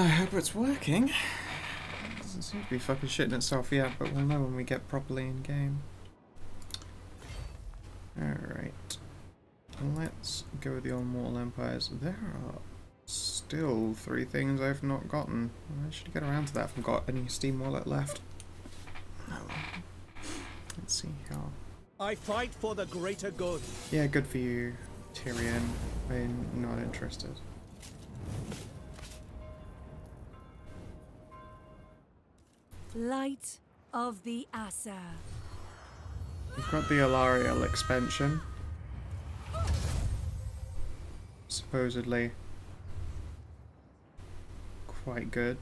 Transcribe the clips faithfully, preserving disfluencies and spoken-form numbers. I hope it's working. It doesn't seem to be fucking shitting itself yet, but we'll know when we get properly in game. Alright. Let's go with the old Mortal Empires. There are still three things I've not gotten. I should get around to that if I've got any Steam wallet left. No. Let's see how. I fight for the greater good. Yeah, good for you, Tyrion. I'm not interested. Light of the Asa. We've got the Alarial expansion. Supposedly quite good.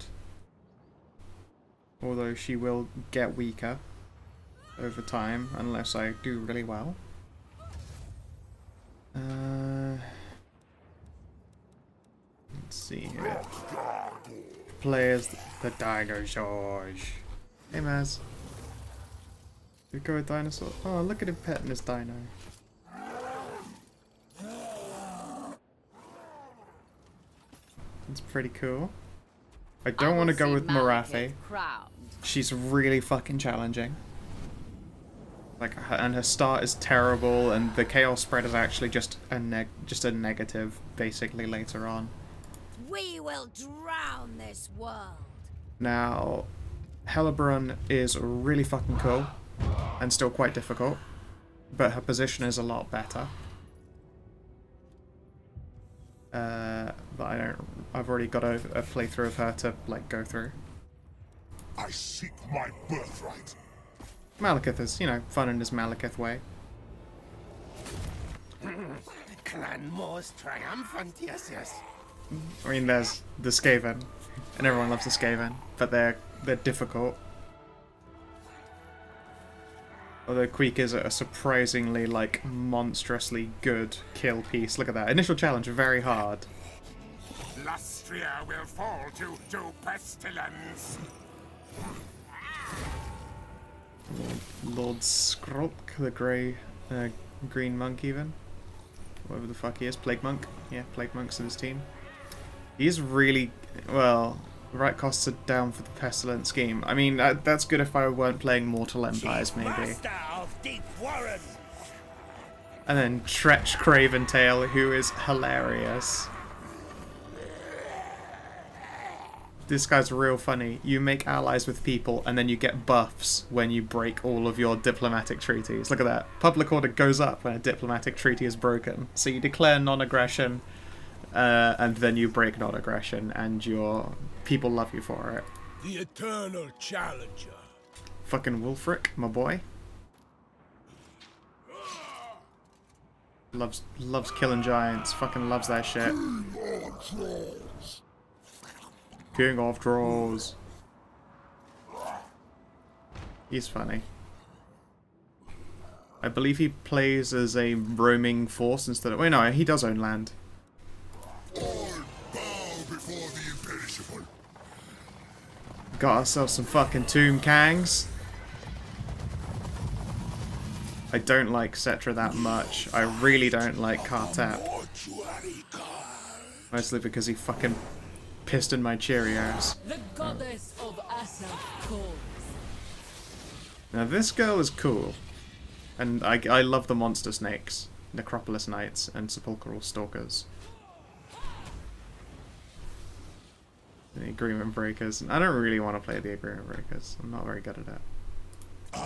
Although she will get weaker over time unless I do really well. Uh, let's see here. Players the dinosaurs. Hey Maz. Did we go with dinosaur? Oh, look at him petting his dino. That's pretty cool. I don't want to go with Marathi. She's really fucking challenging. Like, her, and her start is terrible, and the chaos spread is actually just a neg just a negative, basically later on. We will drown this world. Now, Hellebrunn is really fucking cool, and still quite difficult, but her position is a lot better. Uh, but I don't. I've already got a, a playthrough of her to like go through. I seek my birthright. Malekith is, you know, fun in his Malekith way. Clan Moors triumphant, yes, yes. I mean, there's the Skaven, and everyone loves the Skaven, but they're they're difficult. Although Queek is a surprisingly, like, monstrously good kill piece. Look at that initial challenge, very hard. Lustria will fall due to pestilence. Lord Skrulk, the grey, uh, green monk even. Whatever the fuck he is. Plague Monk. Yeah, Plague Monk's in his team. He's really... well, the right costs are down for the Pestilent scheme. I mean, uh, that's good if I weren't playing Mortal Empires, maybe. And then Tretch Craventail, who is hilarious. This guy's real funny. You make allies with people and then you get buffs when you break all of your diplomatic treaties. Look at that. Public order goes up when a diplomatic treaty is broken. So you declare non-aggression uh, and then you break non-aggression and your people love you for it. The eternal challenger. Fucking Wulfric, my boy. Loves, loves killing giants. Fucking loves that shit. King of Trolls. He's funny. I believe he plays as a roaming force instead of... wait, no, he does own land. All bow before the imperishable. Got ourselves some fucking Tomb Kangs. I don't like Cetra that much. I really don't like Kartap. Mostly because he fucking... pissed in my Cheerios. The goddess of Asa calls. Now this girl is cool. And I, I love the monster snakes, necropolis knights, and sepulchral stalkers. The agreement breakers. I don't really want to play the agreement breakers. I'm not very good at it.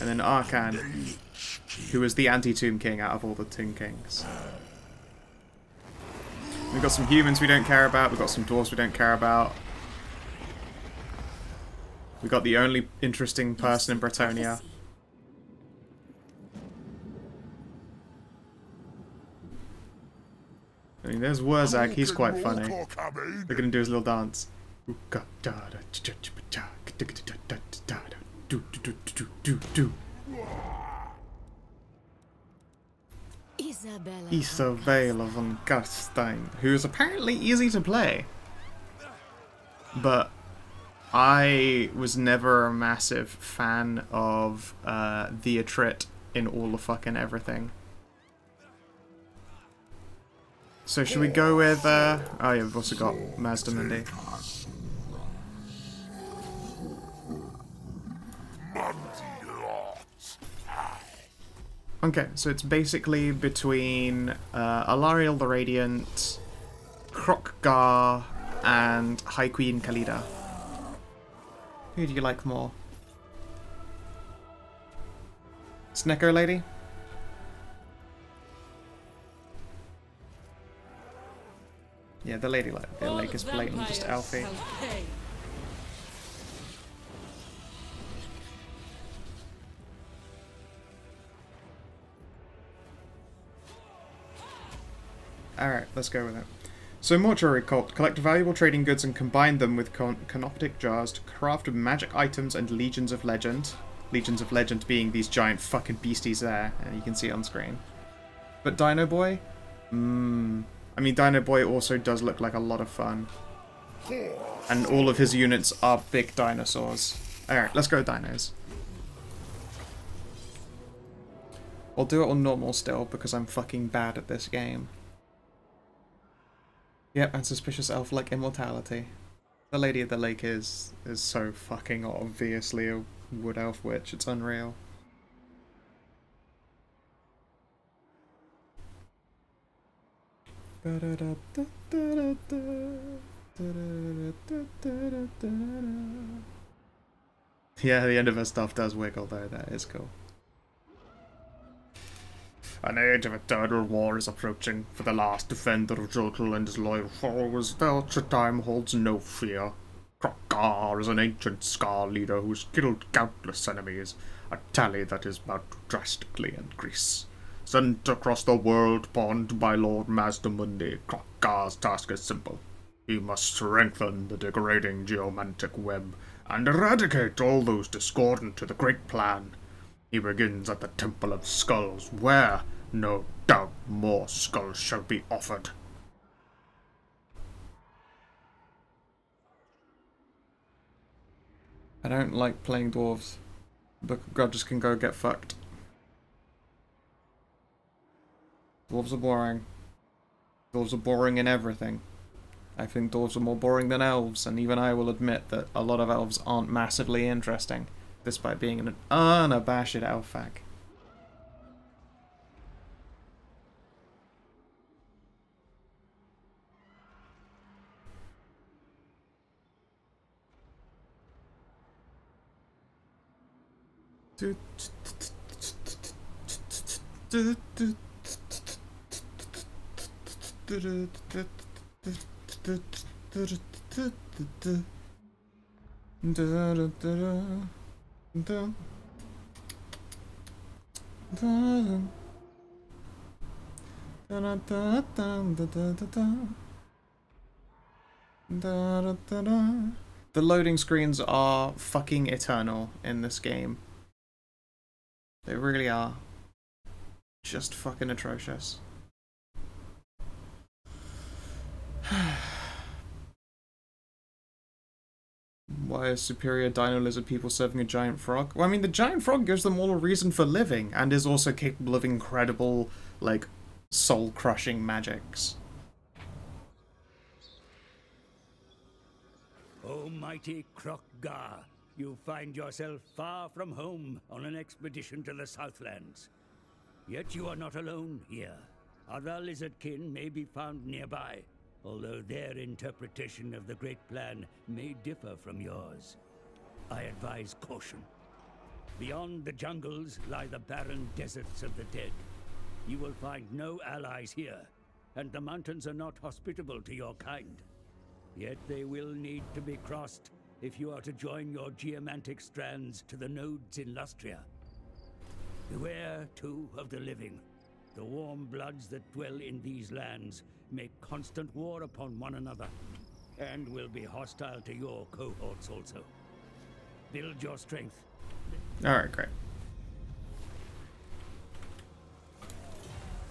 And then Arkan, who is the anti-Tomb King out of all the Tomb Kings. We've got some humans we don't care about, we've got some dwarves we don't care about. We've got the only interesting person in Bretonia. I mean, there's Wurzag, he's quite funny. They're gonna do his little dance. Isabella, Isabella von Gastein, who is apparently easy to play, but I was never a massive fan of uh, the Atrit in all the fucking everything. So should we go with? Uh, oh yeah, we've also got Mazdamundi. Okay, so it's basically between uh, Alariel the Radiant, Krokgar, and High Queen Khalida. Who do you like more? Sneko Lady? Yeah, the lady like their lake is blatant, just Alfie. Alright, let's go with it. So Mortuary Cult. Collect valuable trading goods and combine them with con Canoptic Jars to craft magic items and Legions of Legend. Legions of Legend being these giant fucking beasties there, and you can see it on screen. But Dino Boy? Mmm. I mean, Dino Boy also does look like a lot of fun. And all of his units are big dinosaurs. Alright, let's go dinos. I'll do it on normal still, because I'm fucking bad at this game. Yep, and Suspicious Elf-like Immortality. The Lady of the Lake is is so fucking obviously a Wood Elf Witch, it's unreal. Yeah, the end of her stuff does wiggle though, that is cool. An age of eternal war is approaching, for the last defender of Jotun and his loyal followers, the ultra time holds no fear. Krokgar is an ancient Scar leader who's killed countless enemies, a tally that is about to drastically increase. Sent across the world pond by Lord Mazdamundi, Krokgar's task is simple. He must strengthen the degrading geomantic web and eradicate all those discordant to the great plan. He begins at the Temple of Skulls, where, no doubt, more skulls shall be offered. I don't like playing dwarves, but grudges can go get fucked. Dwarves are boring. Dwarves are boring in everything. I think dwarves are more boring than elves, and even I will admit that a lot of elves aren't massively interesting. Despite being an unabashed elfag. Dun, dun, dun, dun, dun, dun, dun, dun, dun. The loading screens are fucking eternal in this game. They really are. Just fucking atrocious. Why are superior dino lizard people serving a giant frog? Well, I mean, the giant frog gives them all a reason for living, and is also capable of incredible, like, soul-crushing magics. O mighty Krokgar, you find yourself far from home on an expedition to the Southlands. Yet you are not alone here. Other lizardkin may be found nearby, although their interpretation of the Great Plan may differ from yours. I advise caution. Beyond the jungles lie the barren deserts of the dead. You will find no allies here, and the mountains are not hospitable to your kind. Yet they will need to be crossed if you are to join your geomantic strands to the nodes in Lustria. Beware, too, of the living. The warm bloods that dwell in these lands make constant war upon one another, and will be hostile to your cohorts also. Build your strength. Alright, great.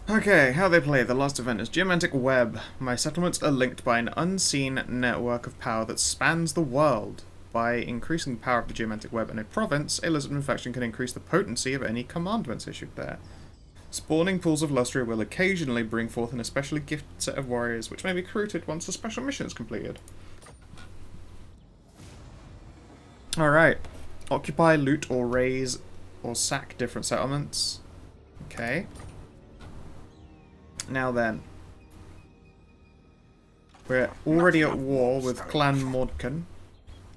Okay, how they play. The last event is Geomantic Web. My settlements are linked by an unseen network of power that spans the world. By increasing the power of the Geomantic Web in a province, a Lizardman faction can increase the potency of any commandments issued there. Spawning pools of Lustria will occasionally bring forth an especially gifted set of warriors, which may be recruited once the special mission is completed. Alright. Occupy, loot, or raise, or sack different settlements. Okay. Now then. We're already at war with Clan Mordkin,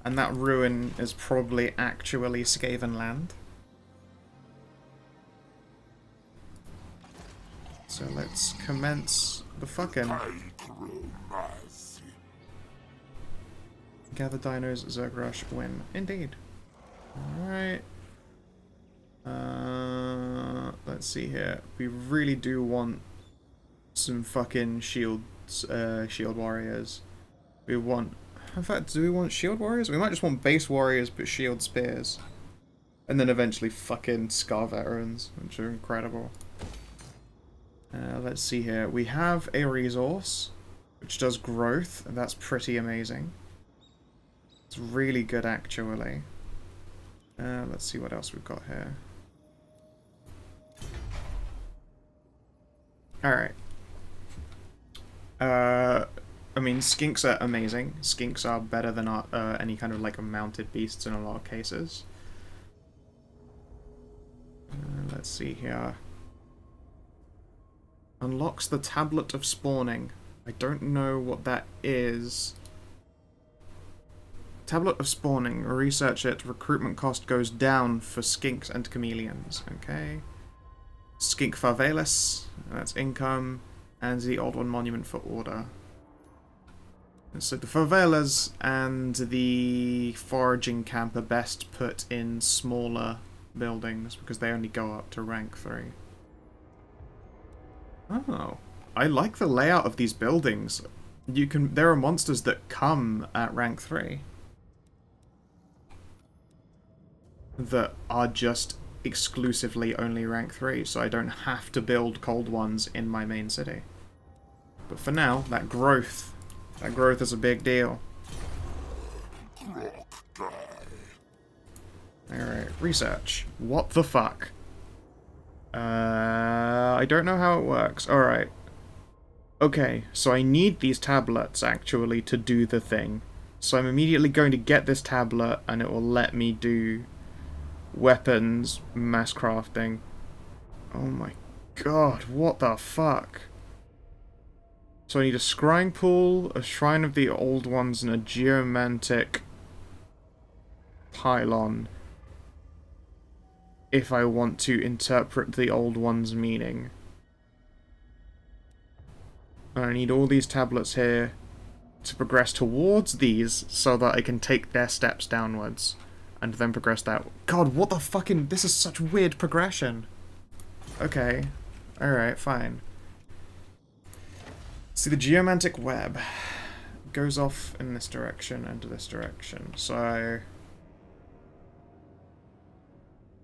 and that ruin is probably actually Skavenland. So let's commence the fucking... Gather dinos, Zergrush, win. Indeed. Alright. Uh, let's see here. We really do want some fucking shields, uh, shield warriors. We want... In fact, do we want shield warriors? We might just want base warriors, but shield spears. And then eventually fucking Scar veterans, which are incredible. Uh, let's see here. We have a resource, which does growth, and that's pretty amazing. It's really good, actually. Uh, let's see what else we've got here. Alright. Uh, I mean, skinks are amazing. Skinks are better than our, uh, any kind of, like, mounted beasts in a lot of cases. Uh, let's see here. Unlocks the Tablet of Spawning. I don't know what that is. Tablet of Spawning. Research it. Recruitment cost goes down for skinks and chameleons. Okay. Skink Favelas. That's income. And the Old One Monument for Order. And so the favelas and the foraging camp are best put in smaller buildings because they only go up to rank three. Oh. I like the layout of these buildings. You can there are monsters that come at rank three. That are just exclusively only rank three, so I don't have to build cold ones in my main city. But for now, that growth, that growth is a big deal. Alright, research. What the fuck? Uh, I don't know how it works. Alright. Okay, so I need these tablets, actually, to do the thing. So I'm immediately going to get this tablet, and it will let me do... weapons, mass crafting. Oh my god, what the fuck? So I need a scrying pool, a shrine of the old ones, and a geomantic pylon. If I want to interpret the old ones' meaning. And I need all these tablets here to progress towards these so that I can take their steps downwards. And then progress that. God, what the fucking... This is such weird progression. Okay. Alright, fine. See, the geomantic web goes off in this direction and this direction. So...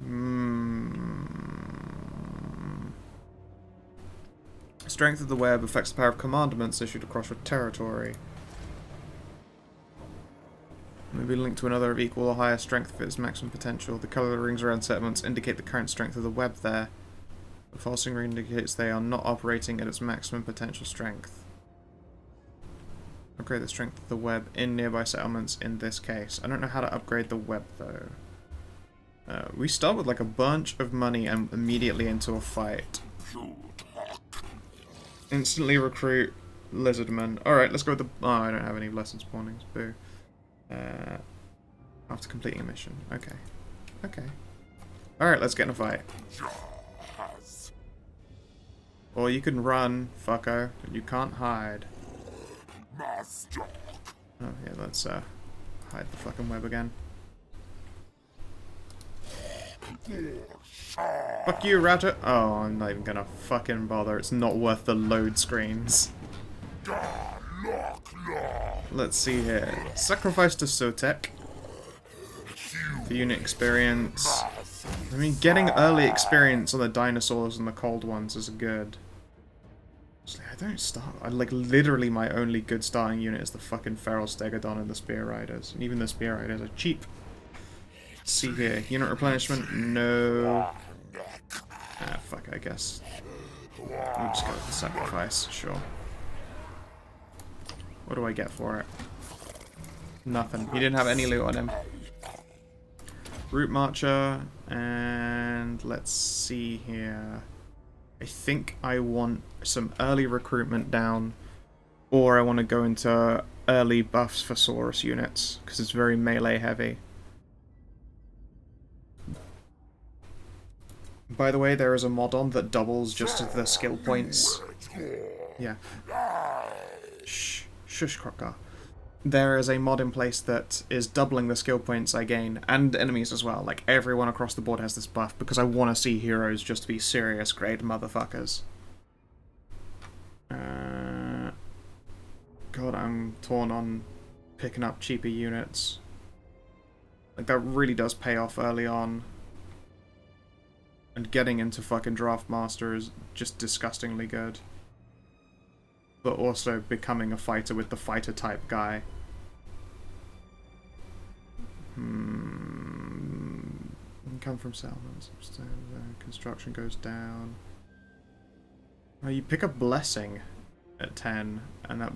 Mm. Strength of the web affects the power of commandments issued across your territory. Maybe linked to another of equal or higher strength of its maximum potential. The colour of the rings around settlements indicate the current strength of the web there. The falsing ring indicates they are not operating at its maximum potential strength. Upgrade the strength of the web in nearby settlements in this case. I don't know how to upgrade the web though. Uh, we start with like a bunch of money and immediately into a fight. Instantly recruit lizardmen. Alright, let's go with the... Oh, I don't have any blessed spawnings. Boo. Uh, after completing a mission. Okay. Okay. Alright, let's get in a fight. Or you can run, fucko. You can't hide. Oh, yeah, let's uh, hide the fucking web again. Fuck you, router! Oh, I'm not even gonna fucking bother. It's not worth the load screens. Let's see here. Sacrifice to Sotek. The unit experience. I mean, getting early experience on the dinosaurs and the cold ones is good. I don't start... I, like, literally my only good starting unit is the fucking Feral Stegodon and the Spear Riders. And even the Spear Riders are cheap. Let's see here. Unit replenishment? No. Ah, fuck, I guess. We'll just go with the sacrifice, sure. What do I get for it? Nothing. He didn't have any loot on him. Root Marcher, and let's see here. I think I want some early recruitment down, or I want to go into early buffs for Saurus units, because it's very melee heavy. By the way, there is a mod on that doubles just the skill points. Yeah. Shh. Shush, Krokar. There is a mod in place that is doubling the skill points I gain, and enemies as well. Like, everyone across the board has this buff, because I want to see heroes just be serious grade motherfuckers. Uh, God, I'm torn on picking up cheaper units. Like, that really does pay off early on. And getting into fucking Draftmaster is just disgustingly good. But also becoming a fighter with the fighter type guy. Hmm. Come from settlements. Construction goes down. Oh, you pick up Blessing at ten, and that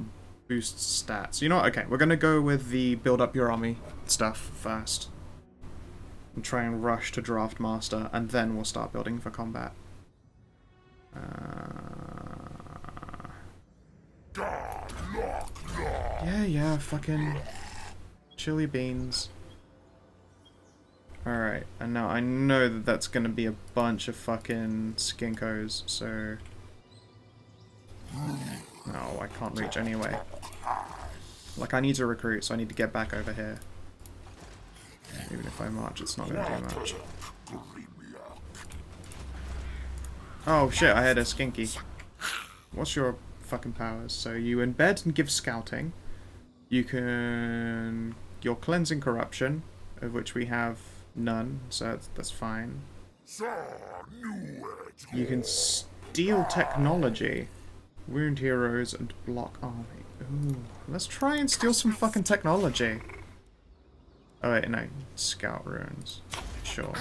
boosts stats. You know what? Okay, we're gonna go with the build up your army stuff first. And try and rush to Draftmaster, and then we'll start building for combat. Uh... Yeah, yeah, fucking chili beans. Alright, and now I know that that's gonna be a bunch of fucking skinkos, so... No, I can't reach anyway. Like, I need to recruit, so I need to get back over here. Even if I march, it's not gonna do much. Oh shit, I had a skinky. What's your... fucking powers? So you embed and give scouting. You can... You're cleansing corruption, of which we have none, so that's, that's fine. You can steal technology. Wound heroes and block army. Ooh, let's try and steal some fucking technology. Oh wait, no. Scout runes. Sure.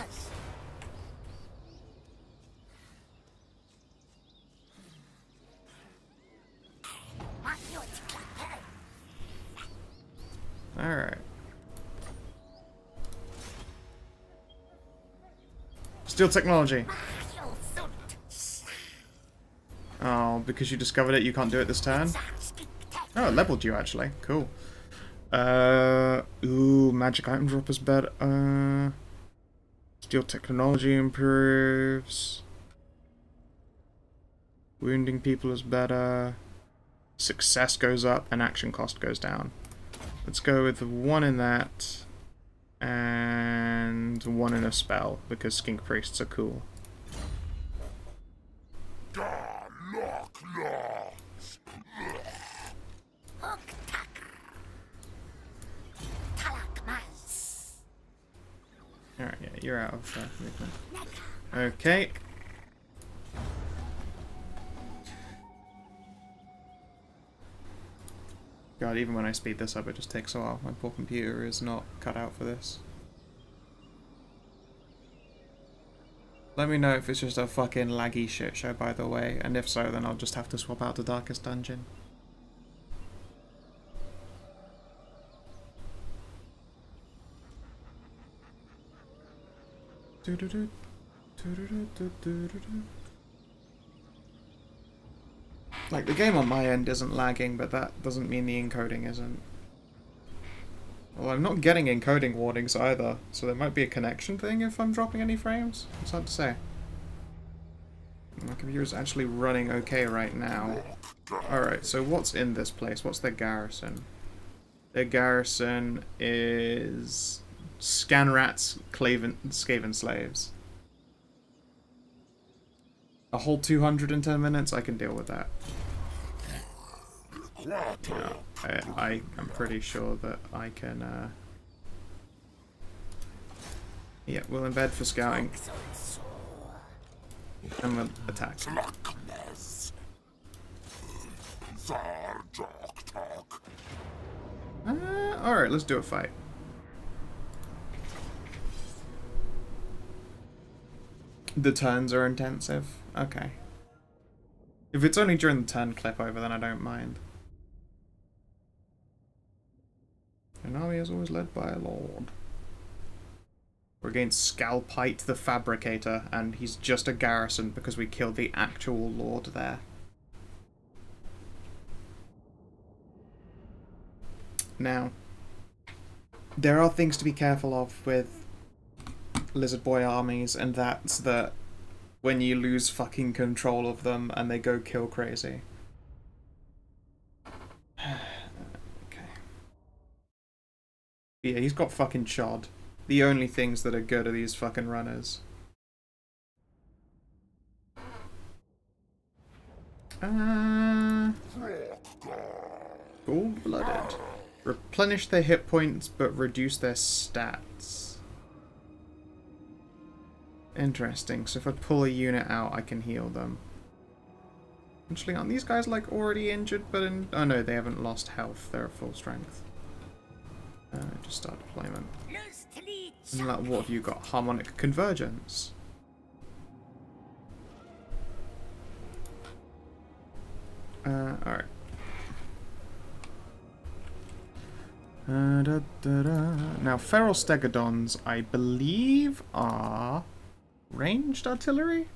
Alright. Steal technology! Oh, because you discovered it, you can't do it this turn? Oh, it leveled you, actually. Cool. Uh, ooh, magic item drop is better. Uh, steal technology improves. Wounding people is better. Success goes up, and action cost goes down. Let's go with one in that, and one in a spell, because skink priests are cool. Alright, yeah, you're out of uh, movement. Okay. God, even when I speed this up, it just takes a while. My poor computer is not cut out for this. Let me know if it's just a fucking laggy shit show, by the way, and if so, then I'll just have to swap out to Darkest Dungeon. Do-do-do. Do-do-do-do-do-do-do. Like, the game on my end isn't lagging, but that doesn't mean the encoding isn't. Well, I'm not getting encoding warnings either, so there might be a connection thing if I'm dropping any frames. It's hard to say. My computer's actually running okay right now. Alright, so what's in this place? What's their garrison? Their garrison is... Scanrats, Claven, Skaven Slaves. A whole two hundred in ten minutes? I can deal with that. No, I, I, I'm pretty sure that I can... Uh... Yeah, we'll embed for scouting. And we'll attack. Uh, Alright, let's do a fight. The turns are intensive. Okay. If it's only during the turn clip over, then I don't mind. An army is always led by a lord. We're against Scalpite the Fabricator, and he's just a garrison because we killed the actual lord there. Now, there are things to be careful of with Lizard Boy armies, and that's that when you lose fucking control of them and they go kill crazy. Yeah, he's got fucking chod. The only things that are good are these fucking runners. Uh, Ghoul-blooded. Replenish their hit points, but reduce their stats. Interesting. So if I pull a unit out, I can heal them. Actually, aren't these guys, like, already injured? But in oh no, they haven't lost health. They're at full strength. Uh, just start deployment. And like, what have you got? Harmonic Convergence. Uh, alright. Uh, da, da, da. Now, Feral Stegodons, I believe, are ranged artillery?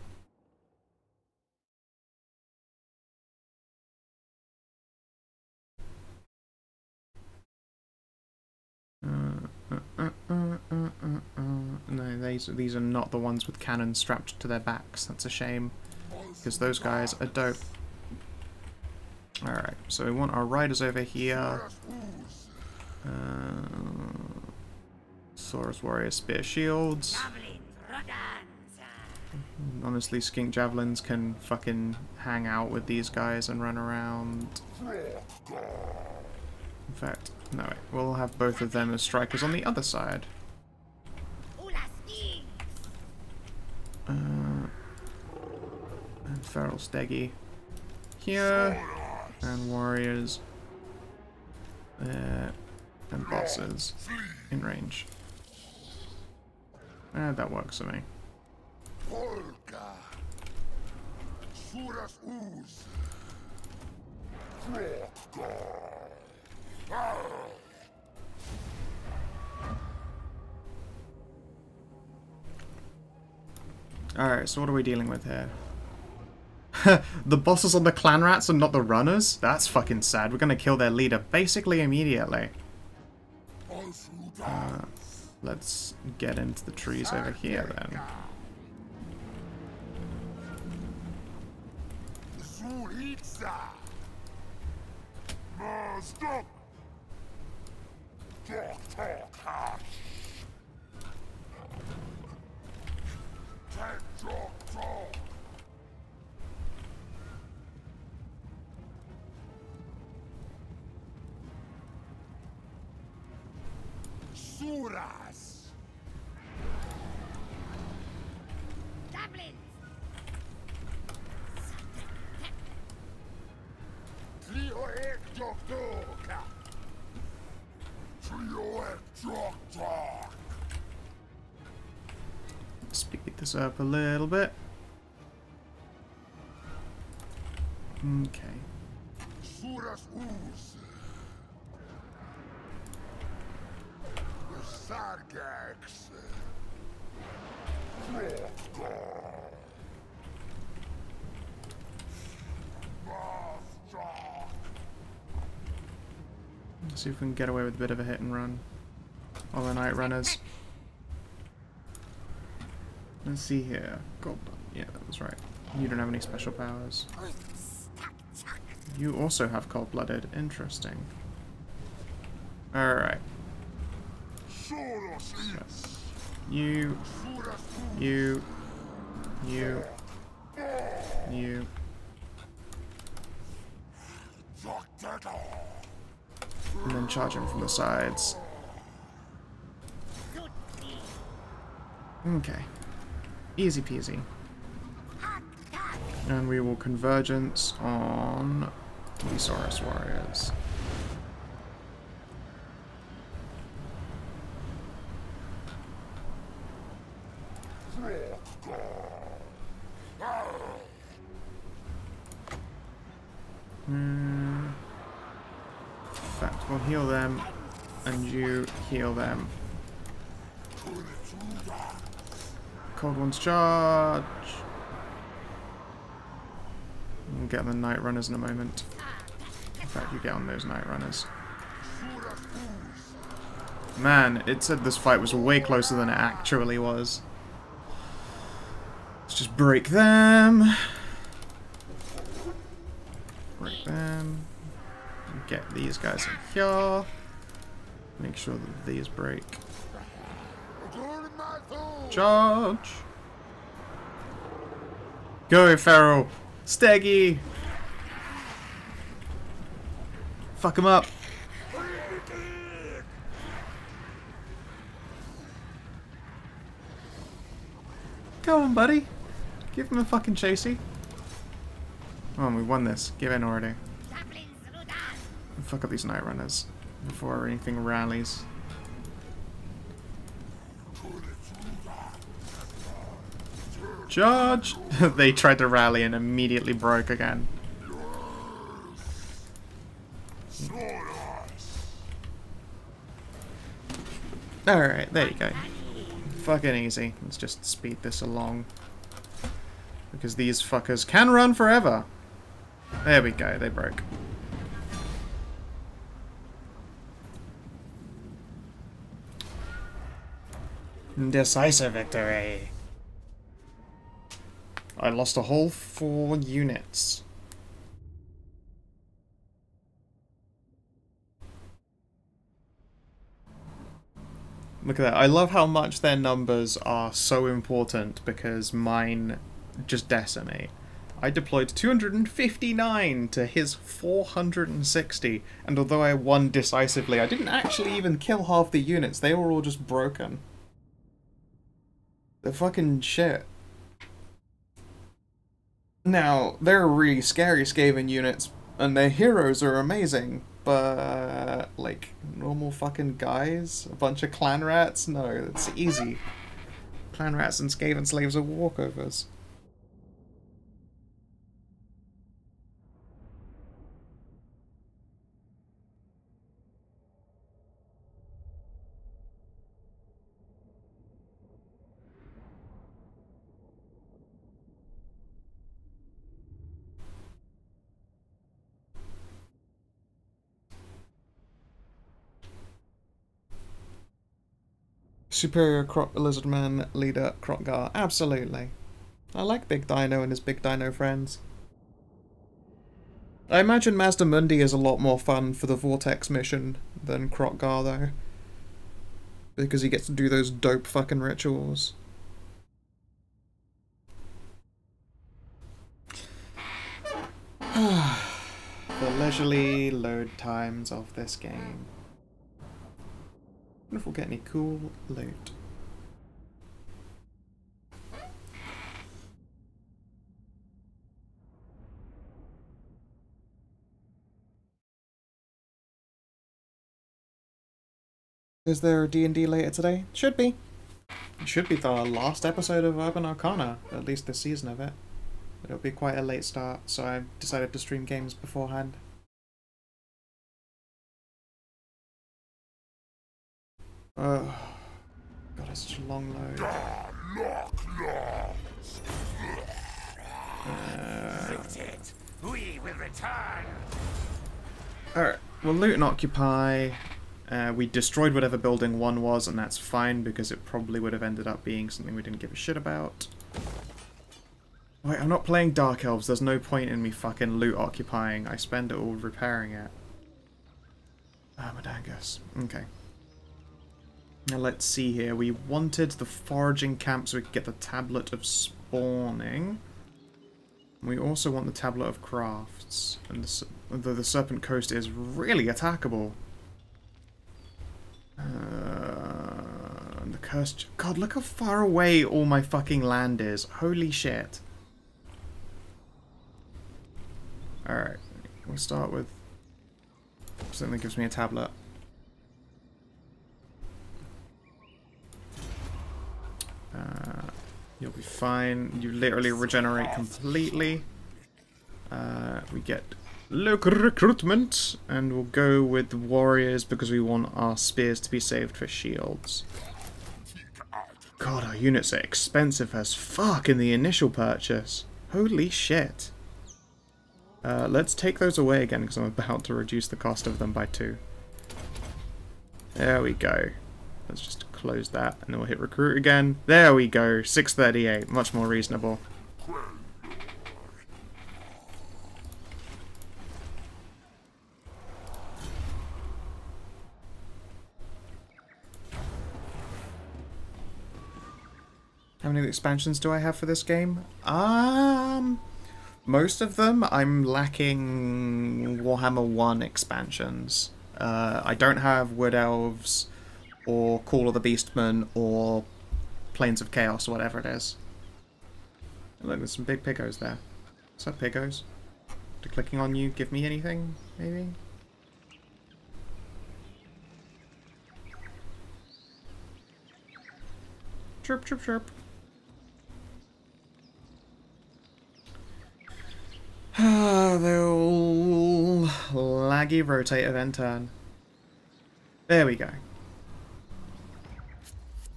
These are not the ones with cannon strapped to their backs. That's a shame, because those guys are dope. Alright, so we want our riders over here. Uh, Saurus Warrior Spear Shields. Honestly, Skink Javelins can fucking hang out with these guys and run around. In fact, no wait, we'll have both of them as strikers on the other side. Uh, and Feral Steggy here, and warriors there, and bosses in range. Uh, that works for me. Alright, so what are we dealing with here? The bosses on the clan rats and not the runners? That's fucking sad. We're gonna kill their leader basically immediately. Uh, let's get into the trees over here then. Speed this up a little bit. Okay. Let's see if we can get away with a bit of a hit and run on the night runners. Let's see here. Gold. Yeah, that was right. You don't have any special powers. You also have cold-blooded. Interesting. Alright. So, you. You. You. You. And then charge him from the sides. Okay. Easy peasy. And we will convergence on the Saurus Warriors. Mm. In fact, we'll heal them, and you heal them. Cold ones charge. We'll get on the night runners in a moment. In fact, you get on those night runners. Man, it said this fight was way closer than it actually was. Let's just break them. Break them. Get these guys in here. Make sure that these break. Charge! Go, Feral! Steggy! Fuck him up! Go on, buddy! Give him a fucking chasey. Come on, we won this. Give in already. Fuck up these night runners before anything rallies. Charge! They tried to rally and immediately broke again. Alright, there you go. Fucking easy. Let's just speed this along. Because these fuckers can run forever. There we go, they broke. Decisive victory. I lost a whole four units. Look at that. I love how much their numbers are so important because mine just decimate. I deployed two hundred fifty-nine to his four hundred sixty, and although I won decisively, I didn't actually even kill half the units. They were all just broken. The fucking shit. Now, they're really scary Skaven units, and their heroes are amazing, but, like, normal fucking guys? A bunch of clan rats? No, it's easy. Clan rats and Skaven slaves are walkovers. Superior Croc Lizard Man leader Krokgar. Absolutely. I like Big Dino and his Big Dino friends. I imagine Mazda Mundi is a lot more fun for the Vortex mission than Krokgar though. Because he gets to do those dope fucking rituals. The leisurely load times of this game. I wonder if we'll get any cool loot. Is there a D and D later today? Should be. It should be the last episode of Urban Arcana, at least this season of it. It'll be quite a late start, so I decided to stream games beforehand. Oh, God, it's such a long load. Uh, Alright, we'll loot and occupy. Uh, we destroyed whatever building one was, and that's fine because it probably would have ended up being something we didn't give a shit about. Wait, I'm not playing Dark Elves. There's no point in me fucking loot occupying. I spend it all repairing it. Armadangus. Okay. Now let's see here, we wanted the foraging camp so we could get the Tablet of Spawning. We also want the Tablet of Crafts, and the, the, the Serpent Coast is really attackable. Uh, and the Cursed... God, look how far away all my fucking land is. Holy shit. Alright, we'll start with something that gives me a tablet. Uh, you'll be fine. You literally regenerate completely. Uh, we get local recruitment, and we'll go with warriors because we want our spears to be saved for shields. God, our units are expensive as fuck in the initial purchase. Holy shit. Uh, let's take those away again because I'm about to reduce the cost of them by two. There we go. Let's just close that and then we'll hit recruit again. There we go. six thirty-eight. Much more reasonable. How many expansions do I have for this game? Um, most of them. I'm lacking Warhammer one expansions. Uh, I don't have Wood Elves or Call of the Beastmen or Plains of Chaos or whatever it is. Look, there's some big piggos there. What's up, piggos? Do clicking on you give me anything, maybe? Chirp, chirp, chirp. The old laggy rotator then turn. There we go.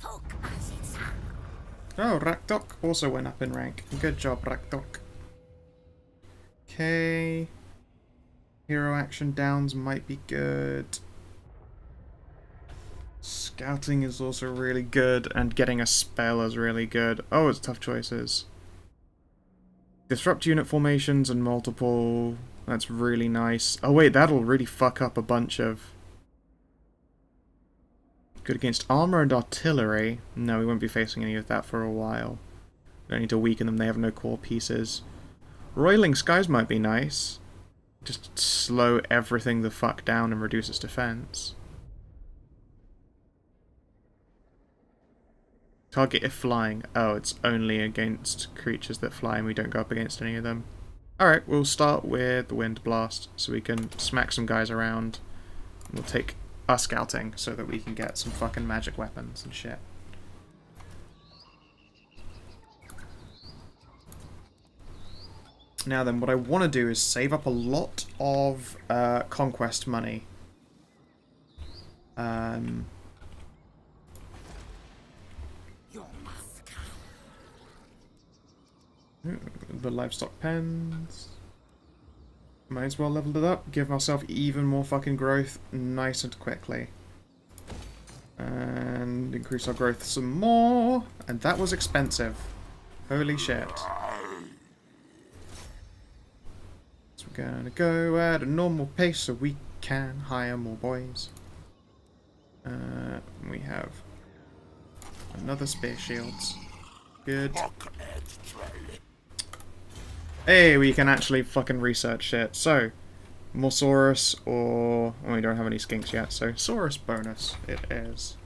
Oh, Rakdok also went up in rank. Good job, Rakdok. Okay. Hero action downs might be good. Scouting is also really good, and getting a spell is really good. Oh, it's tough choices. Disrupt unit formations and multiple. That's really nice. Oh wait, that'll really fuck up a bunch of... Good against armor and artillery. No, we won't be facing any of that for a while. We don't need to weaken them, they have no core pieces. Roiling Skies might be nice. Just slow everything the fuck down and reduce its defense. Target if flying. Oh, it's only against creatures that fly and we don't go up against any of them. Alright, we'll start with the Wind Blast so we can smack some guys around. We'll take our scouting so that we can get some fucking magic weapons and shit. Now then, what I want to do is save up a lot of uh, conquest money. Um... The livestock pens. Might as well level it up. Give myself even more fucking growth nice and quickly. And increase our growth some more. And that was expensive. Holy shit. So we're gonna go at a normal pace so we can hire more boys. Uh, we have another spear shields. Good. Hey, we can actually fucking research shit. So, Morsaurus or... Oh, we don't have any skinks yet, so Saurus bonus it is.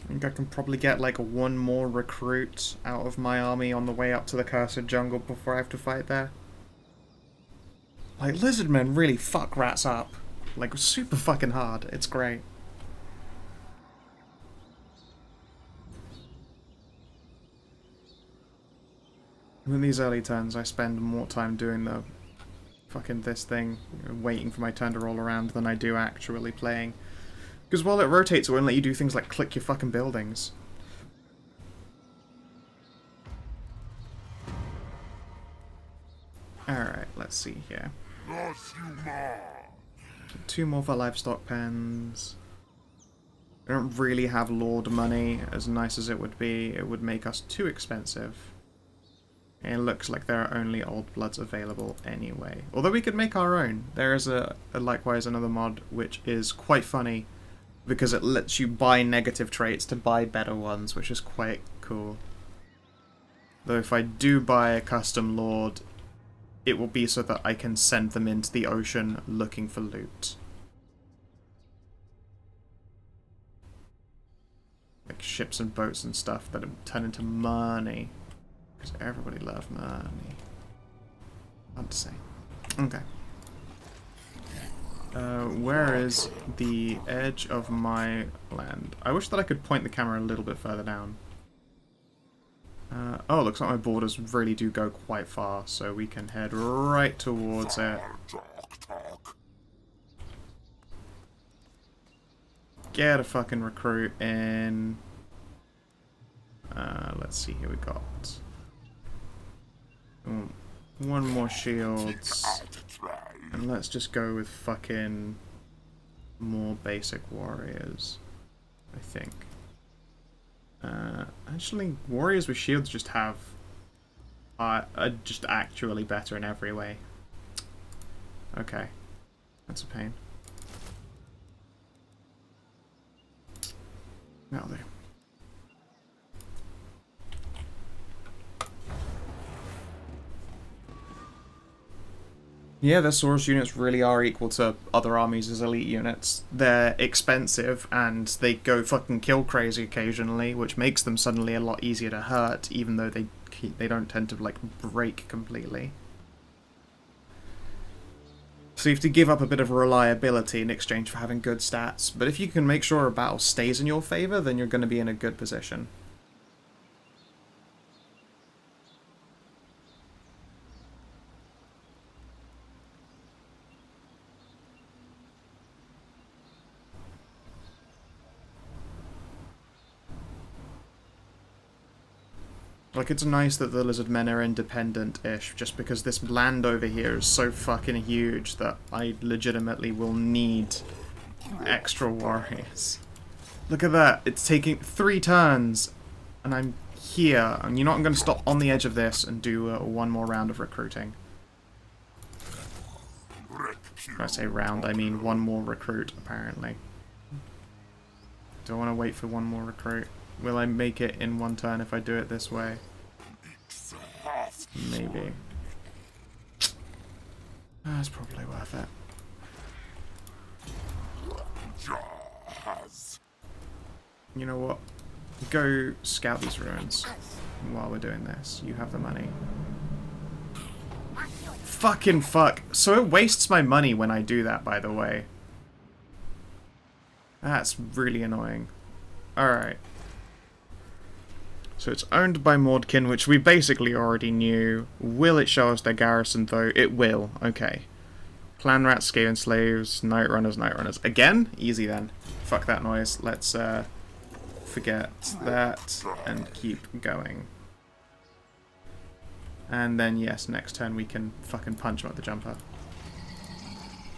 I think I can probably get like one more recruit out of my army on the way up to the Cursed Jungle before I have to fight there. Like, lizardmen really fuck rats up. Like, super fucking hard. It's great. And in these early turns, I spend more time doing the fucking this thing, waiting for my turn to roll around, than I do actually playing. Because while it rotates, it won't let you do things like click your fucking buildings. Alright, let's see here. Two more for livestock pens. I don't really have lord money. As nice as it would be, it would make us too expensive. And it looks like there are only old bloods available anyway. Although we could make our own. There is a, a likewise another mod which is quite funny, because it lets you buy negative traits to buy better ones, which is quite cool. Though if I do buy a custom lord, it will be so that I can send them into the ocean looking for loot. Like ships and boats and stuff that turn into money. Because everybody loves money. Hard to say. Okay. Uh, where is the edge of my land? I wish that I could point the camera a little bit further down. Uh, oh, looks like my borders really do go quite far, so we can head right towards it. Get a fucking recruit in. Uh, let's see, here we got... Ooh, one more shields. And let's just go with fucking more basic warriors, I think. Uh, actually, warriors with shields just have are, are just actually better in every way. Okay, that's a pain. That'll do. Yeah, the Saurus units really are equal to other armies as elite units. They're expensive, and they go fucking kill crazy occasionally, which makes them suddenly a lot easier to hurt, even though they keep, they don't tend to, like, break completely. So you have to give up a bit of reliability in exchange for having good stats, but if you can make sure a battle stays in your favour, then you're going to be in a good position. Like, it's nice that the lizard men are independent-ish, just because this land over here is so fucking huge that I legitimately will need extra warriors. Look at that, it's taking three turns, and I'm here, and you know what, I'm going to stop on the edge of this and do uh, one more round of recruiting. When I say round, I mean one more recruit, apparently. Don't want to wait for one more recruit. Will I make it in one turn if I do it this way? Maybe. That's probably worth it. You know what? Go scout these ruins while we're doing this. You have the money. Fucking fuck. So it wastes my money when I do that, by the way. That's really annoying. Alright. So it's owned by Mordkin, which we basically already knew. Will it show us their garrison, though? It will. Okay. Clan rats, scaven slaves, night runners, night runners. Again? Easy, then. Fuck that noise. Let's uh, forget that and keep going. And then, yes, next turn we can fucking punch him at the jumper.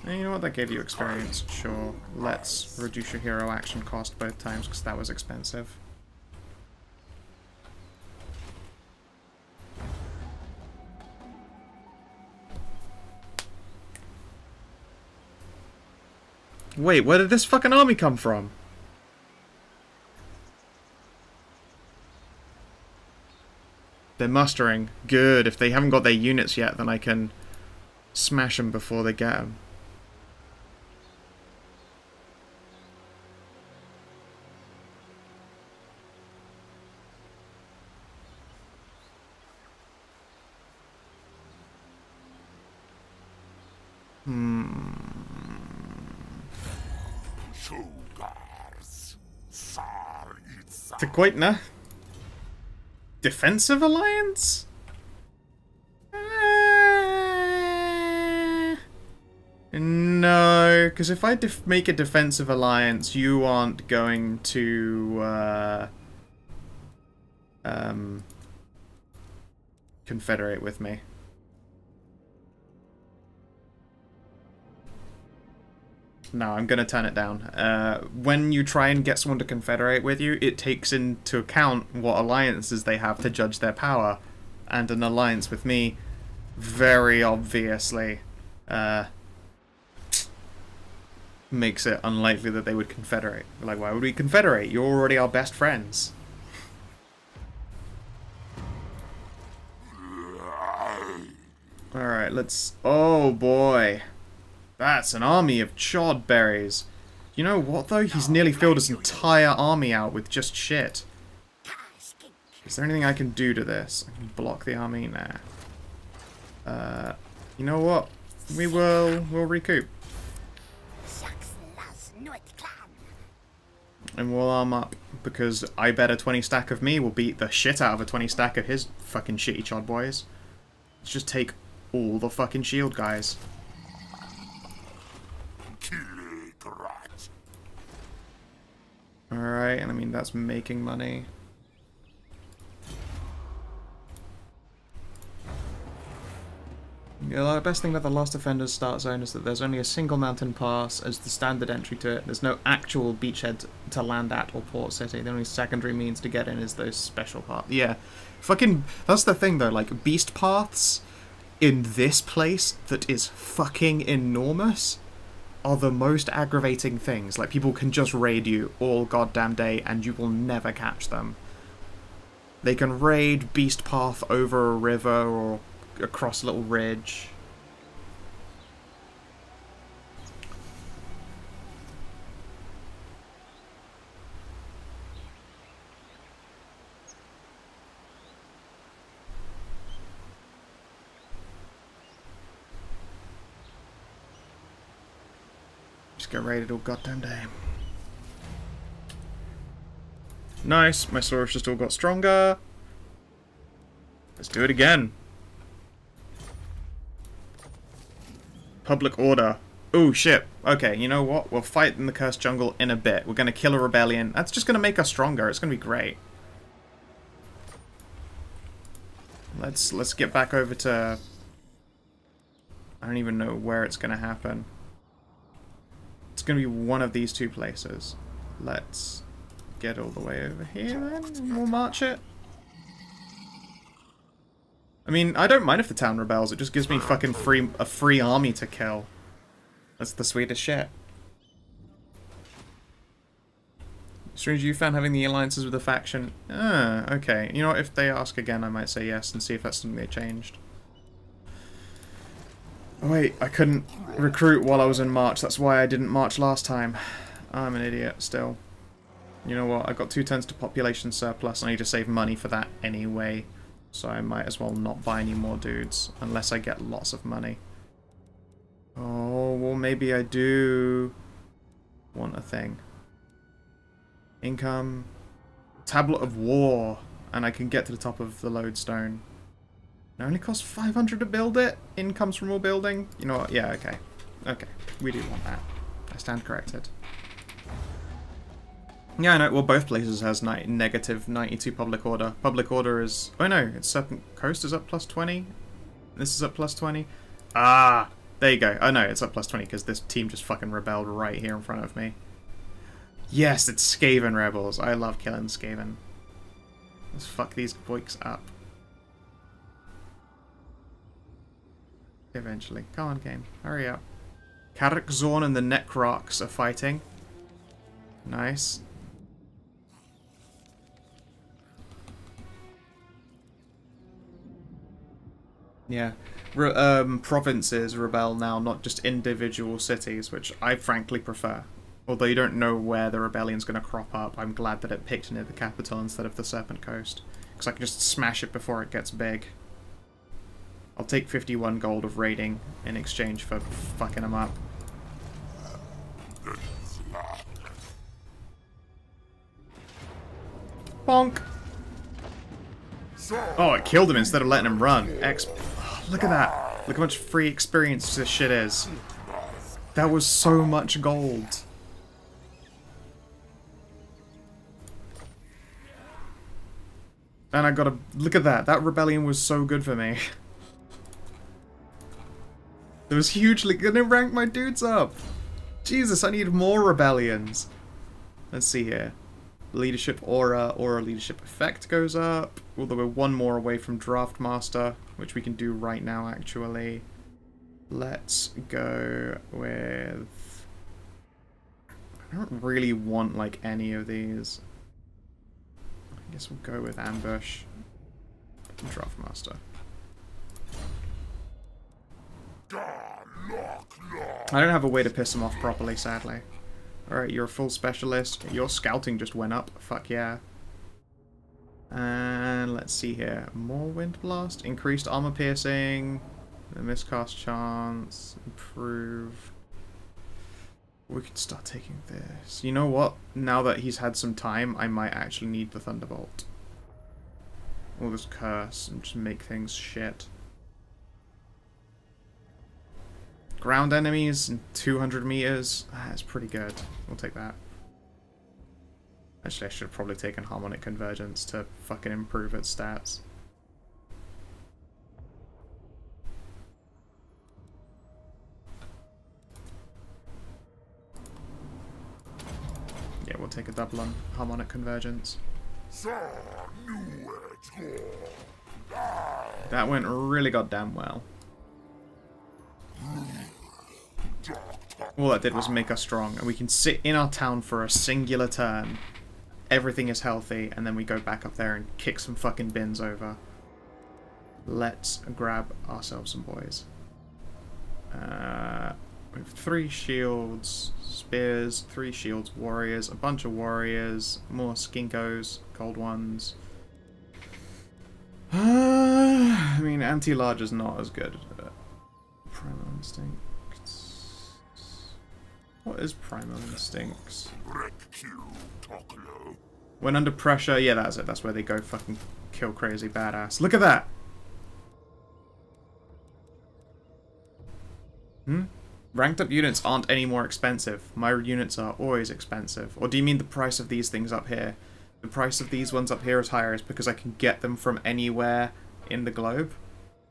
And you know what? That gave you experience. Sure. Let's reduce your hero action cost both times, because that was expensive. Wait, where did this fucking army come from? They're mustering. Good. If they haven't got their units yet, then I can smash them before they get them. Tequitna? Defensive alliance? Uh, no, because if I def make a defensive alliance, you aren't going to uh, um, confederate with me. No, I'm going to turn it down. Uh, when you try and get someone to confederate with you, it takes into account what alliances they have to judge their power. And an alliance with me, very obviously, uh, makes it unlikely that they would confederate. Like, why would we confederate? You're already our best friends. Alright, let's... Oh, boy. That's an army of chod berries. You know what, though? He's nearly filled his entire army out with just shit. Is there anything I can do to this? I can block the army? Nah. Uh, you know what? We will... We'll recoup. and we'll arm up, because I bet a twenty stack of me will beat the shit out of a twenty stack of his fucking shitty chod boys. Let's just take all the fucking shield guys. Alright, and I mean, that's making money. You know, the best thing about the Lost Offenders start zone is that there's only a single mountain pass as the standard entry to it. There's no actual beachhead to land at or port city. The only secondary means to get in is those special paths. Yeah. Fucking... That's the thing, though. Like, beast paths in this place that is fucking enormous are the most aggravating things. Like, people can just raid you all goddamn day and you will never catch them. They can raid beast path over a river or across a little ridge. Just get raided all goddamn day. Nice, my Saurus just all got stronger. Let's do it again. Public order. Ooh, shit. Okay, you know what? We'll fight in the Cursed Jungle in a bit. We're going to kill a rebellion. That's just going to make us stronger. It's going to be great. Let's let's get back over to... I don't even know where it's going to happen. It's going to be one of these two places. Let's get all the way over here, then, and we'll march it. I mean, I don't mind if the town rebels, it just gives me fucking free a free army to kill. That's the sweetest shit. Strange you found having the alliances with the faction. Ah, okay. You know what, if they ask again, I might say yes and see if that's something they changed. Oh wait, I couldn't recruit while I was in March, that's why I didn't march last time. I'm an idiot still. You know what, I've got two turns to population surplus, and I need to save money for that anyway. So I might as well not buy any more dudes, unless I get lots of money. Oh, well maybe I do want a thing. Income. Tablet of War, and I can get to the top of the Lodestone. It only costs five hundred to build it? Incomes from all building? You know what, yeah, okay. Okay, we do want that. I stand corrected. Yeah, I know. Well, both places has negative ninety-two public order. Public order is... Oh, no. It's Serpent Coast is up plus twenty. This is up plus twenty. Ah! There you go. Oh, no. It's up plus twenty because this team just fucking rebelled right here in front of me. Yes, it's Skaven Rebels. I love killing Skaven. Let's fuck these boiks up. Eventually. Come on, game. Hurry up. Karakzorn and the Necrox are fighting. Nice. Yeah, Re um, provinces rebel now, not just individual cities, which I frankly prefer. Although you don't know where the rebellion's going to crop up, I'm glad that it picked near the capital instead of the Serpent Coast. Because I can just smash it before it gets big. I'll take fifty-one gold of raiding in exchange for fucking them up. Bonk! Oh, it killed him instead of letting him run. Ex oh, look at that. Look how much free experience this shit is. That was so much gold. And I gotta... Look at that. That rebellion was so good for me. It was hugely... Gonna rank my dudes up. Jesus, I need more rebellions. Let's see here. Leadership aura, aura leadership effect goes up. Although we're one more away from Draft Master, which we can do right now actually. Let's go with... I don't really want like any of these. I guess we'll go with Ambush and Draft Master. I don't have a way to piss them off properly, sadly. Alright, you're a full specialist. Your scouting just went up. Fuck yeah. And let's see here. More Wind Blast. Increased armor piercing. The miscast chance. Improve. We could start taking this. You know what? Now that he's had some time, I might actually need the Thunderbolt. Or this curse and just make things shit. Ground enemies in two hundred meters. That's pretty good. We'll take that. Actually, I should have probably taken Harmonic Convergence to fucking improve its stats. Yeah, we'll take a double on Harmonic Convergence. That went really goddamn well. All that did was make us strong, and we can sit in our town for a singular turn. Everything is healthy, and then we go back up there and kick some fucking bins over. Let's grab ourselves some boys. Uh, we have three shields, spears, three shields, warriors, a bunch of warriors, more skinkos, cold ones. I mean, anti-large is not as good. Primal Instincts. What is Primal Instincts? When under pressure, yeah, that's it. That's where they go fucking kill crazy badass. Look at that! Hmm? Ranked up units aren't any more expensive. My units are always expensive. Or do you mean the price of these things up here? The price of these ones up here is higher is because I can get them from anywhere in the globe,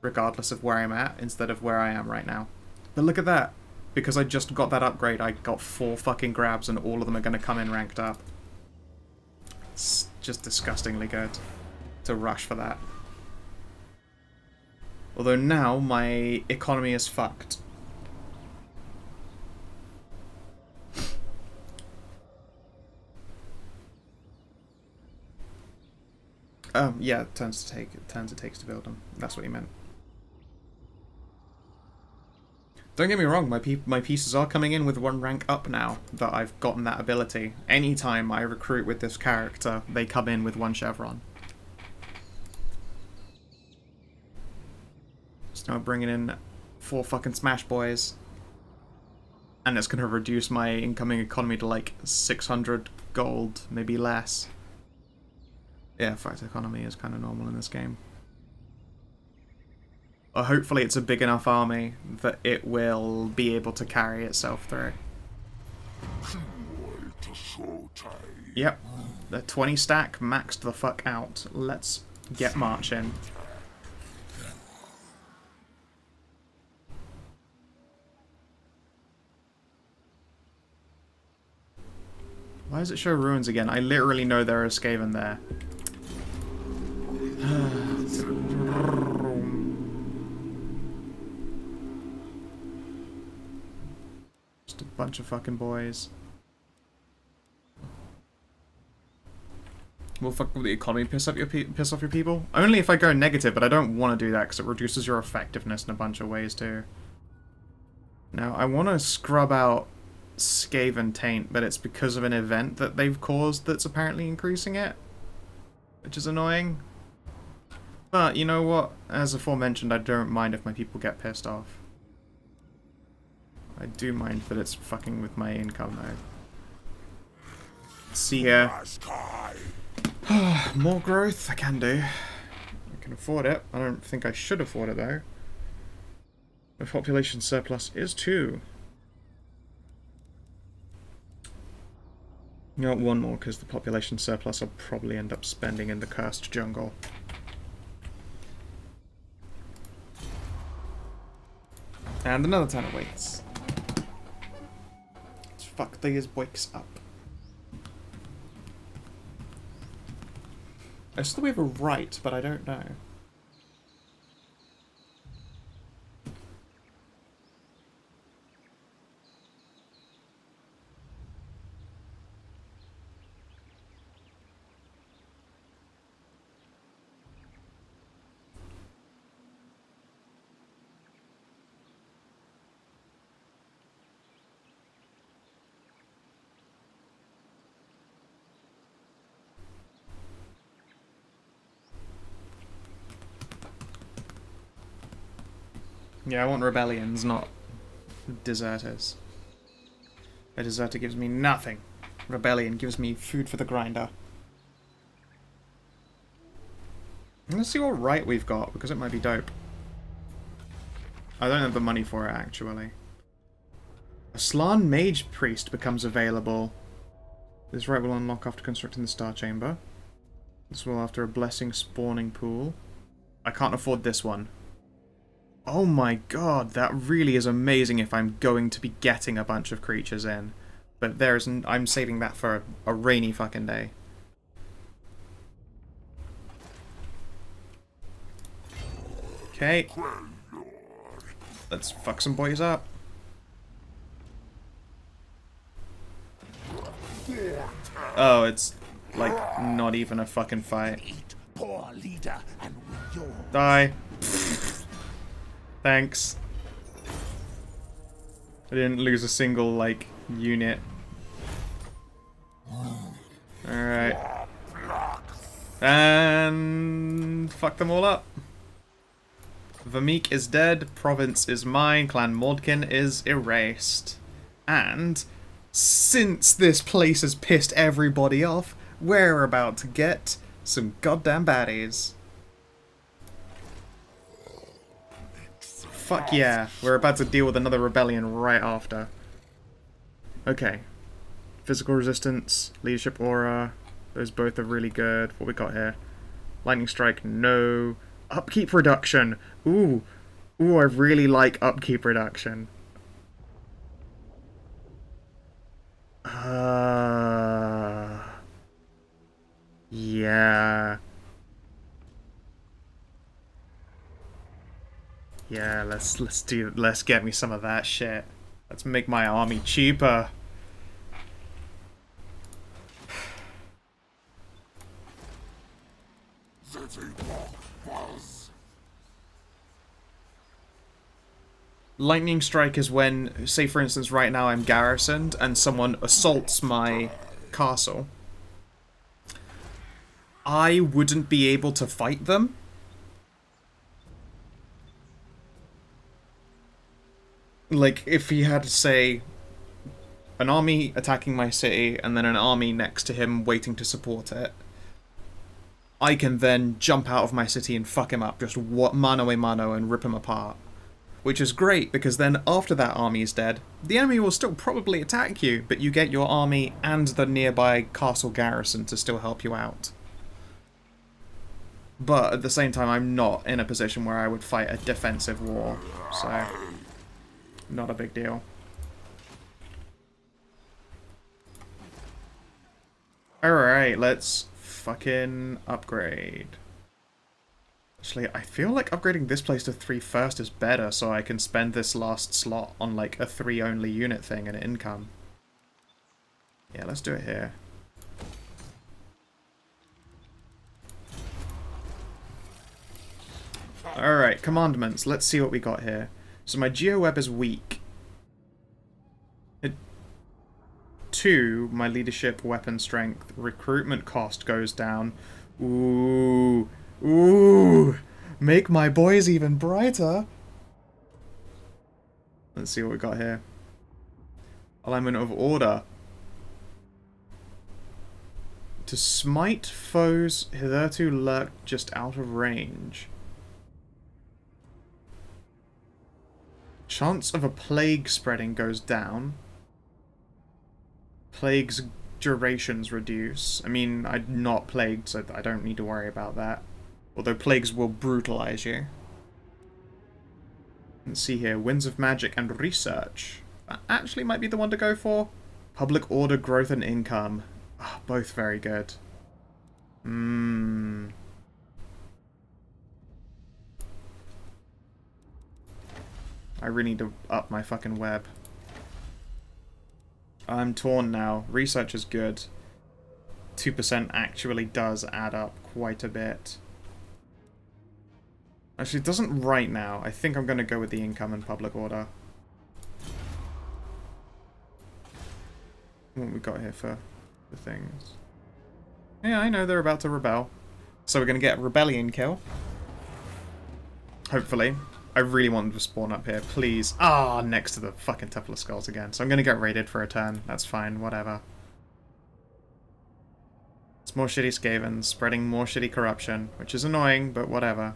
regardless of where I'm at, instead of where I am right now. But look at that! Because I just got that upgrade, I got four fucking grabs and all of them are going to come in ranked up. It's just disgustingly good to rush for that. Although now, my economy is fucked. Um, yeah, turns to take, turns it takes to build them. That's what he meant. Don't get me wrong, my pe my pieces are coming in with one rank up now that I've gotten that ability. Anytime I recruit with this character, they come in with one chevron. So now I'm bringing in four fucking Smash Boys. And it's going to reduce my incoming economy to like six hundred gold, maybe less. Yeah, in fact, economy is kind of normal in this game. Or hopefully it's a big enough army that it will be able to carry itself through. Yep, the twenty stack maxed the fuck out. Let's get marching. Why does it show ruins again? I literally know there are a Skaven there. Just a bunch of fucking boys. Will fuck with the economy piss up your pe piss off your people? Only if I go negative, but I don't want to do that because it reduces your effectiveness in a bunch of ways too. Now I want to scrub out Skaven taint, but it's because of an event that they've caused that's apparently increasing it, which is annoying. But you know what, as aforementioned, I don't mind if my people get pissed off. I do mind that it's fucking with my income though. See ya. More growth I can do. I can afford it. I don't think I should afford it though. My population surplus is two. You know, one more, because the population surplus I'll probably end up spending in the cursed jungle. And another ton of weights. Let's fuck these boys up. I still have a right, but I don't know. Yeah, I want rebellions, not deserters. A deserter gives me nothing. Rebellion gives me food for the grinder. Let's see what right we've got, because it might be dope. I don't have the money for it, actually. A Slan Mage Priest becomes available. This right will unlock after constructing the Star Chamber. This will after a Blessing Spawning Pool. I can't afford this one. Oh my god, that really is amazing if I'm going to be getting a bunch of creatures in. But there isn't, I'm saving that for a, a rainy fucking day. Okay. Let's fuck some boys up. Oh, it's like not even a fucking fight. Die. Thanks. I didn't lose a single, like, unit. Alright. And fuck them all up. Vamik is dead, province is mine, Clan Mordkin is erased. And since this place has pissed everybody off, we're about to get some goddamn baddies. Fuck yeah, we're about to deal with another rebellion right after. Okay. Physical resistance, leadership aura, those both are really good. What we got here? Lightning strike, no. Upkeep reduction! Ooh! Ooh, I really like upkeep reduction. Uh, yeah. Yeah, let's let's do let's get me some of that shit. Let's make my army cheaper. Lightning strike is when, say for instance right now I'm garrisoned and someone assaults my castle. I wouldn't be able to fight them. Like if he had, say, an army attacking my city and then an army next to him waiting to support it, I can then jump out of my city and fuck him up, just mano a mano and rip him apart. Which is great, because then after that army is dead, the enemy will still probably attack you, but you get your army and the nearby castle garrison to still help you out. But at the same time, I'm not in a position where I would fight a defensive war, so not a big deal. Alright, let's fucking upgrade. Actually, I feel like upgrading this place to three first is better, so I can spend this last slot on, like, a three only unit thing and income. Yeah, let's do it here. Alright, commandments. Let's see what we got here. So my GeoWeb is weak. It, two, my leadership, weapon strength, recruitment cost goes down. Ooh... Ooh, make my boys even brighter. Let's see what we got here. Alignment of order. To smite foes hitherto lurked just out of range. Chance of a plague spreading goes down. Plague's durations reduce. I mean, I'm not plagued, so I don't need to worry about that. Although plagues will brutalize you. Let's see here. Winds of Magic and Research. That actually might be the one to go for. Public Order, Growth and Income. Oh, both very good. Mmm. I really need to up my fucking web. I'm torn now. Research is good. two percent actually does add up quite a bit. Actually, it doesn't right now. I think I'm going to go with the income and public order. What have we got here for the things? Yeah, I know they're about to rebel. So we're going to get a rebellion kill. Hopefully. I really want them to spawn up here, please. Ah, next to the fucking Tuple of Skulls again. So I'm going to get raided for a turn. That's fine, whatever. It's more shitty Skavens, spreading more shitty corruption, which is annoying, but whatever.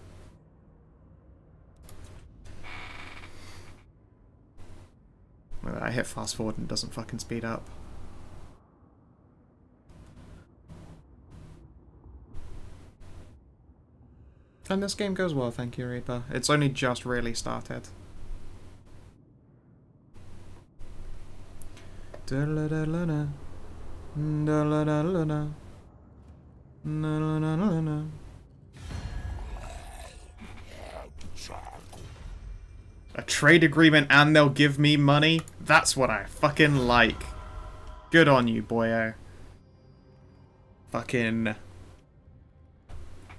I hit fast forward and it doesn't fucking speed up. And this game goes well, thank you, Reaper. It's only just really started. A trade agreement and they'll give me money? That's what I fucking like. Good on you, boyo. Fucking...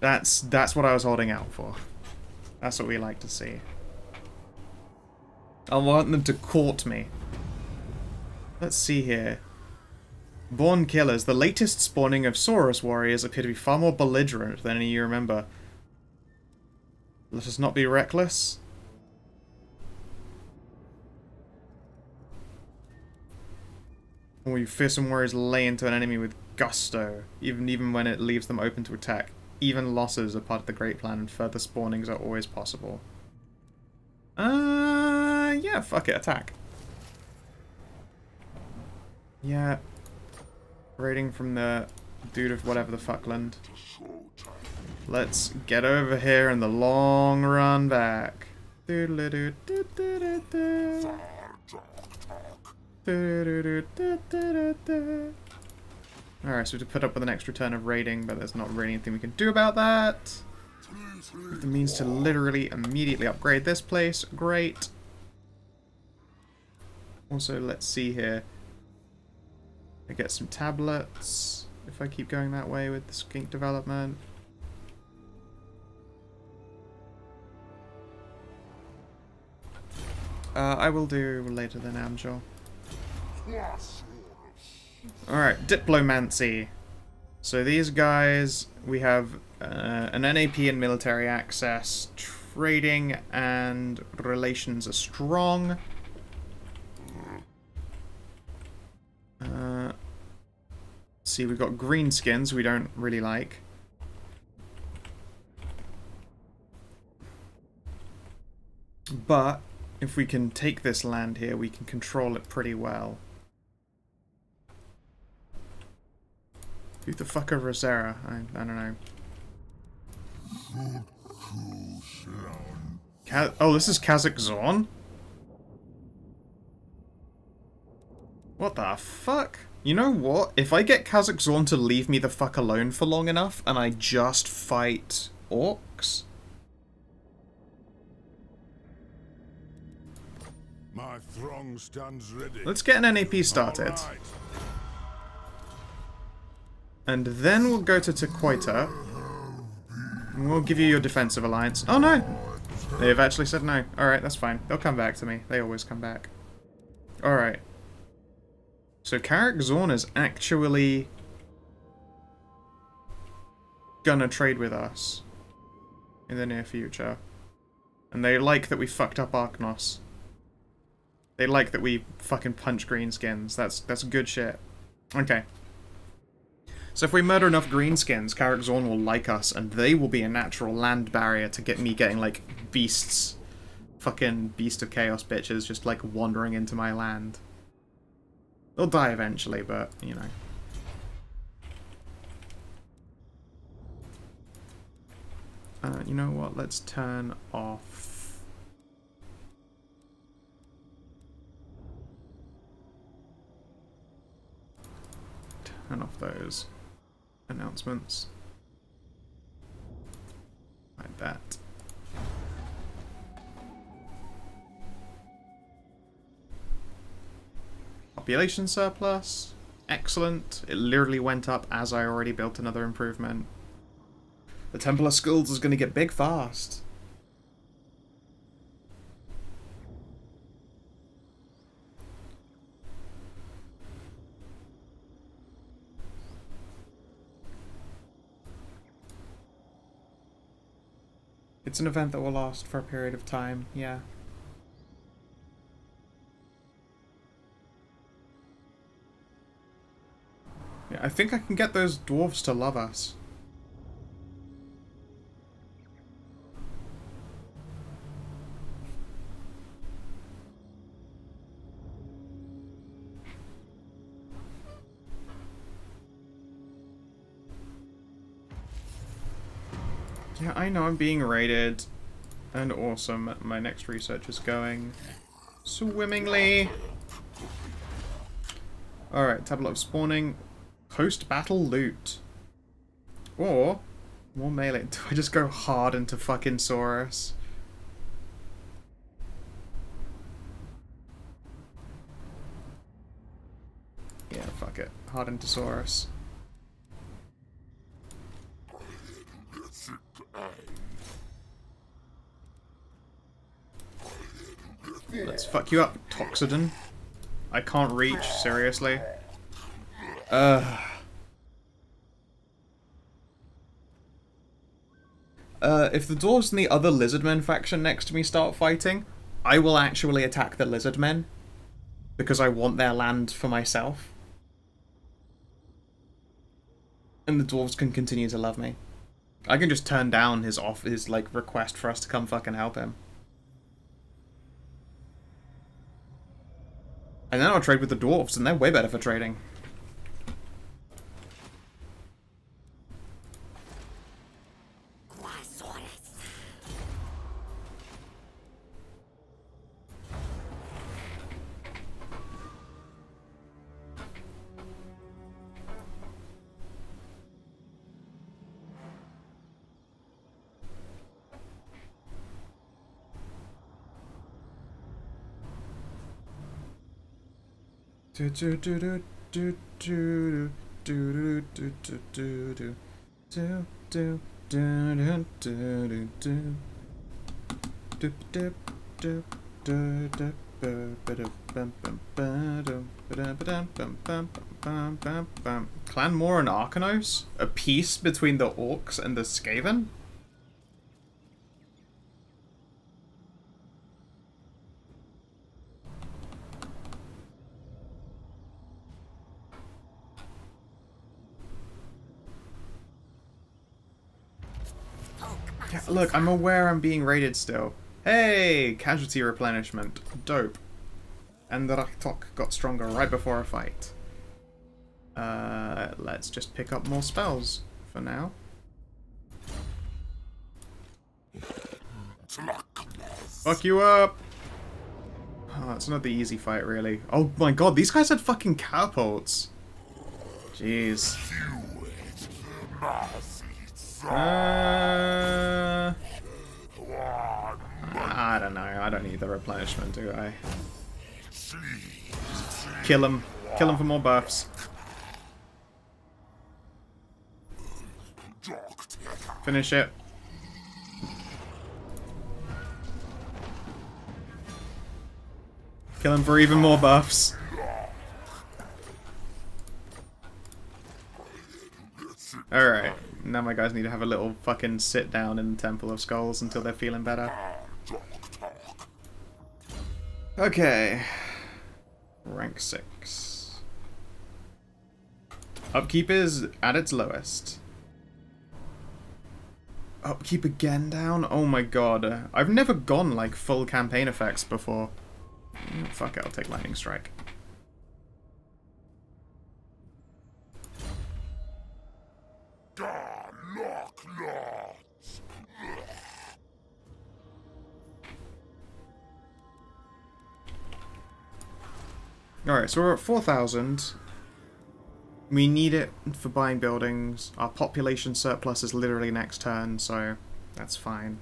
That's that's what I was holding out for. That's what we like to see. I want them to court me. Let's see here. Born Killers. The latest spawning of Saurus warriors appear to be far more belligerent than any you remember. Let us not be reckless. All you fearsome warriors lay into an enemy with gusto, even even when it leaves them open to attack. Even losses are part of the Great Plan, and further spawnings are always possible. Uh, yeah, fuck it, attack. Yeah. Raiding from the dude of whatever the fuckland. Let's get over here in the long run back. Alright, so we have to put up with an extra turn of raiding, but there's not really anything we can do about that. We have the means to literally immediately upgrade this place. Great. Also, let's see here. I get some tablets, if I keep going that way with the skink development. Uh, I will do later than Amjor. Yes. Alright, Diplomancy. So these guys, we have uh, an N A P and military access, trading and relations are strong. Uh, see, we've got green skins we don't really like. But if we can take this land here, we can control it pretty well. Who the fuck are Rosera? I, I don't know. Ka oh, this is Kazakh Zorn? What the fuck? You know what? If I get Kazakh Zorn to leave me the fuck alone for long enough, and I just fight orcs? My throng stands ready. Let's get an N A P started. And then we'll go to Tequita, and we'll give you your defensive alliance. Oh no! They've actually said no. Alright, that's fine. They'll come back to me. They always come back. Alright. So Kazakh Zorn is actually gonna trade with us in the near future. And they like that we fucked up Arknos. They like that we fucking punch green skins. That's, that's good shit. Okay. So if we murder enough greenskins, Kazakh Zorn will like us, and they will be a natural land barrier to get me getting, like, beasts. Fucking Beast of Chaos bitches just, like, wandering into my land. They'll die eventually, but, you know. Uh, you know what? Let's turn off... Turn off those... announcements. Like that. Population surplus. Excellent. It literally went up as I already built another improvement. The Temple of Skulls is going to get big fast. It's an event that will last for a period of time, yeah. Yeah, I think I can get those dwarves to love us. Yeah, I know I'm being raided. And awesome, my next research is going swimmingly. Alright, tablet of spawning. Post-battle loot. Or, more melee. Do I just go hard into fucking Saurus? Yeah, fuck it. Hard into Saurus. Let's fuck you up, Toxodon. I can't reach, seriously. Uh. Uh, if the dwarves and the other lizardmen faction next to me start fighting, I will actually attack the lizardmen. Because I want their land for myself. And the dwarves can continue to love me. I can just turn down his off his like request for us to come fucking help him. And then I'll trade with the dwarves, and they're way better for trading. Do do do do do do do do do do do do do do do do Clan Moor and Arcanos? A peace between the orcs and the Skaven? Look, I'm aware I'm being raided still. Hey! Casualty replenishment. Dope. And the Raktok got stronger right before a fight. Uh, let's just pick up more spells for now. Fuck you up! Oh, that's another easy fight, really. Oh my god, these guys had fucking catapults! Jeez. Uh, I don't know. I don't need the replenishment, do I? Kill him. Kill him for more buffs. Finish it. Kill him for even more buffs. Alright. Now my guys need to have a little fucking sit down in the Temple of Skulls until they're feeling better. Okay. Rank six. Upkeep is at its lowest. Upkeep again down? Oh my god. I've never gone like full campaign effects before. Fuck it, I'll take Lightning Strike. Alright, so we're at four thousand. We need it for buying buildings. Our population surplus is literally next turn, so that's fine.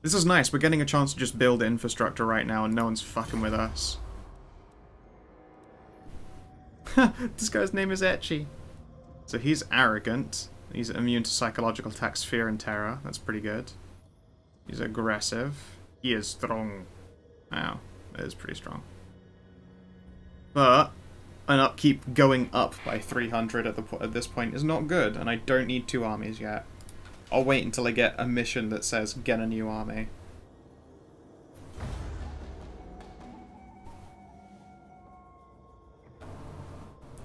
This is nice. We're getting a chance to just build infrastructure right now and no one's fucking with us. This guy's name is Etchy. So he's arrogant. He's immune to psychological attacks, fear, and terror. That's pretty good. He's aggressive. He is strong. Wow, that is pretty strong. But an upkeep going up by three hundred at the at this point is not good, and I don't need two armies yet. I'll wait until I get a mission that says get a new army.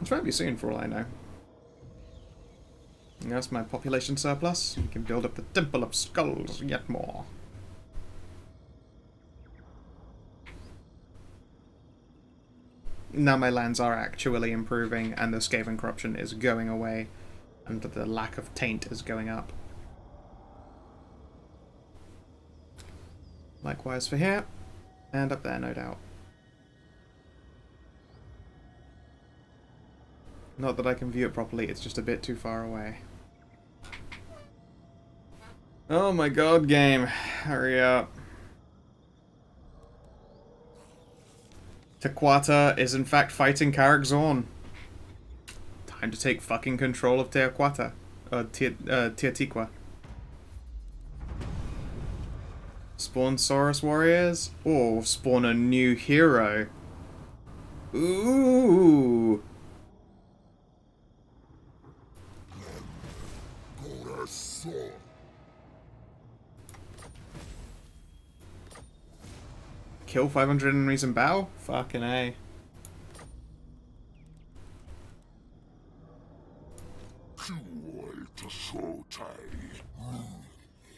It's probably soon for all I know. And that's my population surplus. We can build up the Temple of Skulls yet more. Now my lands are actually improving, and the Skaven corruption is going away, and the lack of taint is going up. Likewise for here, and up there, no doubt. Not that I can view it properly, it's just a bit too far away. Oh my god, game, hurry up. Tequata is in fact fighting Karak Zorn. Time to take fucking control of Tequata. Uh, Te uh, Teotihuacan. Spawn Saurus warriors, or spawn a new hero. Ooh. Kill five hundred enemies and bow? Fucking A.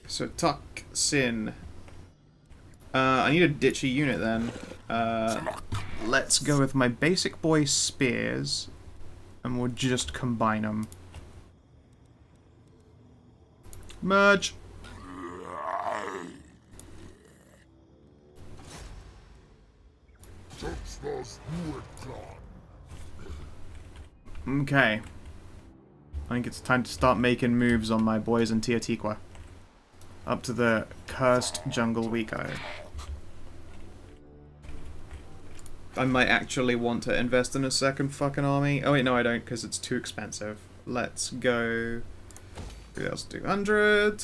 So Tuck Sin. Uh, I need a ditchy unit then. Uh, let's go with my basic boy spears, and we'll just combine them. Merge. Okay. I think it's time to start making moves on my boys in Teotihuacan. Up to the cursed jungle we go. I might actually want to invest in a second fucking army. Oh wait, no I don't, because it's too expensive. Let's go... Let's do one hundred.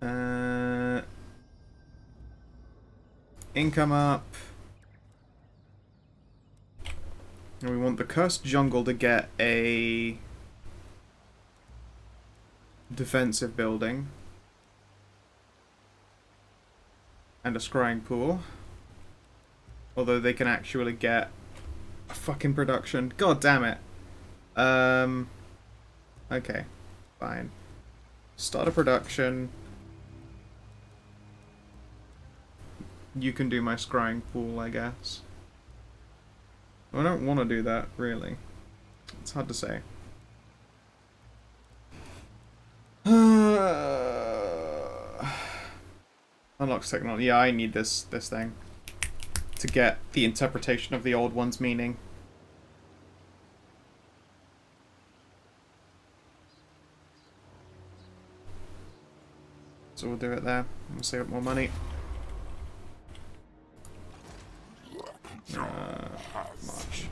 Uh, income up. And we want the Cursed Jungle to get a defensive building and a scrying pool. Although they can actually get a fucking production. God damn it. Um, okay, fine. Start a production. You can do my scrying pool, I guess. I don't want to do that, really. It's hard to say. Unlocks technology. Yeah, I need this, this thing. To get the interpretation of the old one's meaning. So we'll do it there. We'll save up more money. Uh, March.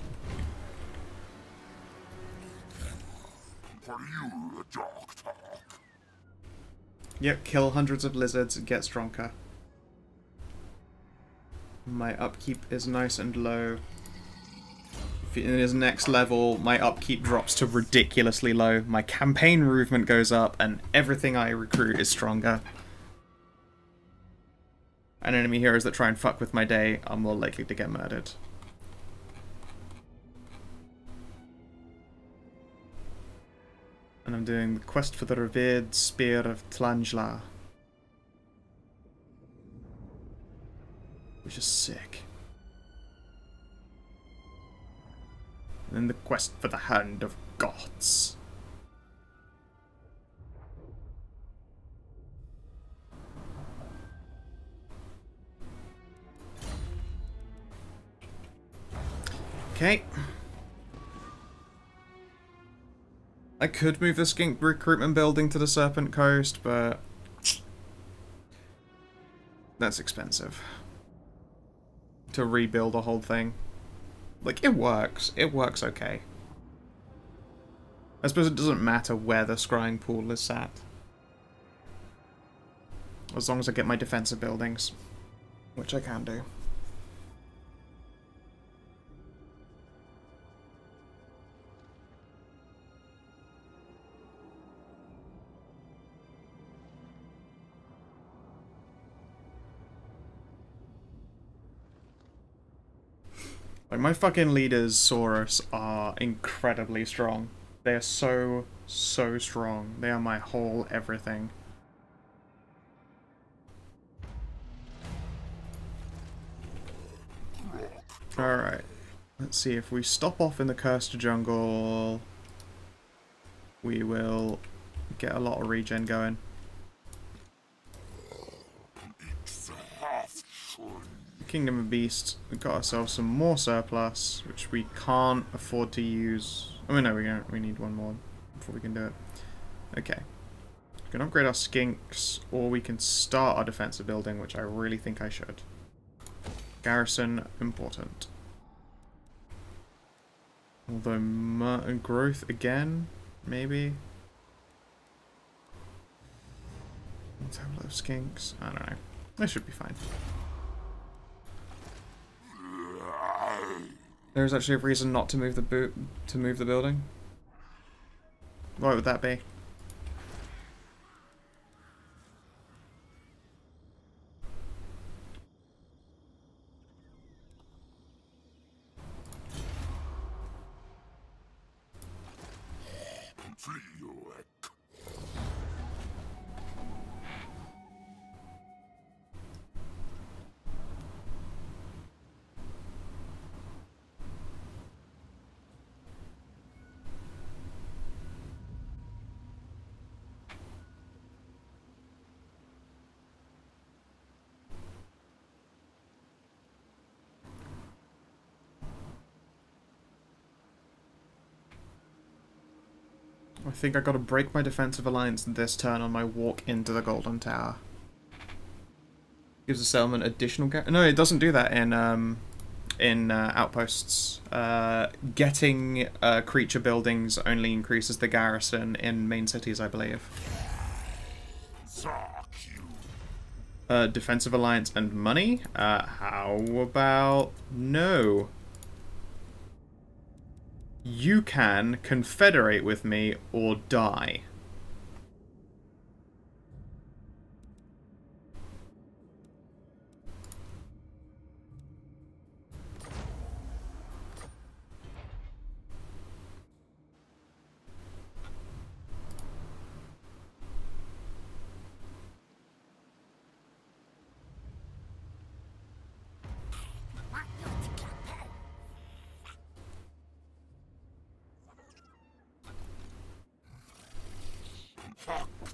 Yep, kill hundreds of lizards, get stronger. My upkeep is nice and low. In his next level, my upkeep drops to ridiculously low. My campaign movement goes up, and everything I recruit is stronger. And enemy heroes that try and fuck with my day are more likely to get murdered. And I'm doing the quest for the revered spear of Tlangla, which is sick. And then the quest for the Hand of Gods. Okay. I could move the skink recruitment building to the Serpent Coast, but that's expensive. To rebuild a whole thing. Like, it works. It works okay. I suppose it doesn't matter where the scrying pool is sat. As long as I get my defensive buildings, which I can do. Like, my fucking leaders, Saurus, are incredibly strong. They are so, so strong. They are my whole everything. Alright. Let's see, if we stop off in the Cursed Jungle, we will get a lot of regen going. Kingdom of Beasts, we got ourselves some more surplus, which we can't afford to use. Oh, I mean, no, we don't. We need one more before we can do it. Okay. We can upgrade our skinks, or we can start our defensive building, which I really think I should. Garrison, important. Although, growth again, maybe? Let's have a lot of skinks. I don't know. This should be fine. There is actually a reason not to move the boot to move the building. What would that be? I think I gotta break my defensive alliance this turn on my walk into the Golden Tower. Gives the settlement additional ga- No, it doesn't do that in um, in uh, outposts. Uh, getting uh, creature buildings only increases the garrison in main cities, I believe. Uh, defensive alliance and money? Uh, how about no? You can confederate with me or die.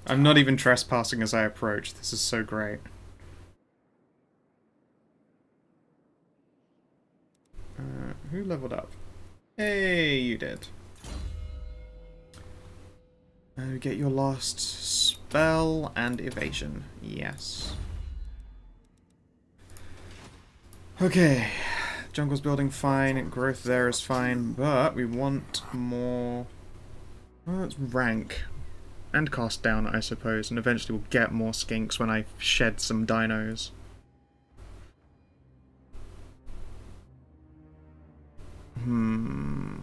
I'm not even trespassing as I approach. This is so great. Uh, who leveled up? Hey, you did. And get your last spell and evasion. Yes. Okay. Jungle's building fine. Growth there is fine. But we want more... Well, that's rank. And cost down, I suppose, and eventually we'll get more skinks when I shed some dinos. Hmm.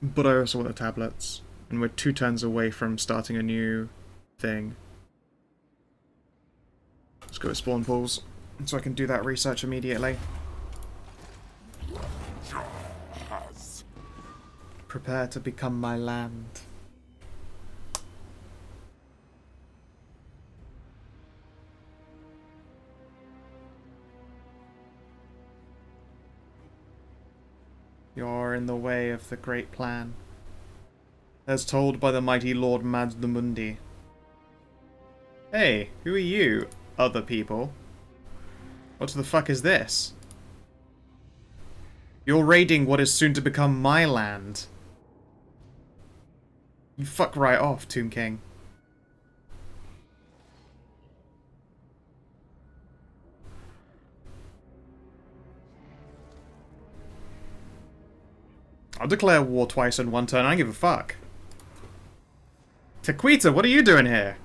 But I also want the tablets, and we're two turns away from starting a new thing. Let's go with spawn pools, so I can do that research immediately. Prepare to become my land. You're in the way of the great plan, as told by the mighty Lord Maddamundi. Hey, who are you, other people? What the fuck is this? You're raiding what is soon to become my land. You fuck right off, Tomb King. I'll declare war twice in one turn, I don't give a fuck. Tequita, what are you doing here?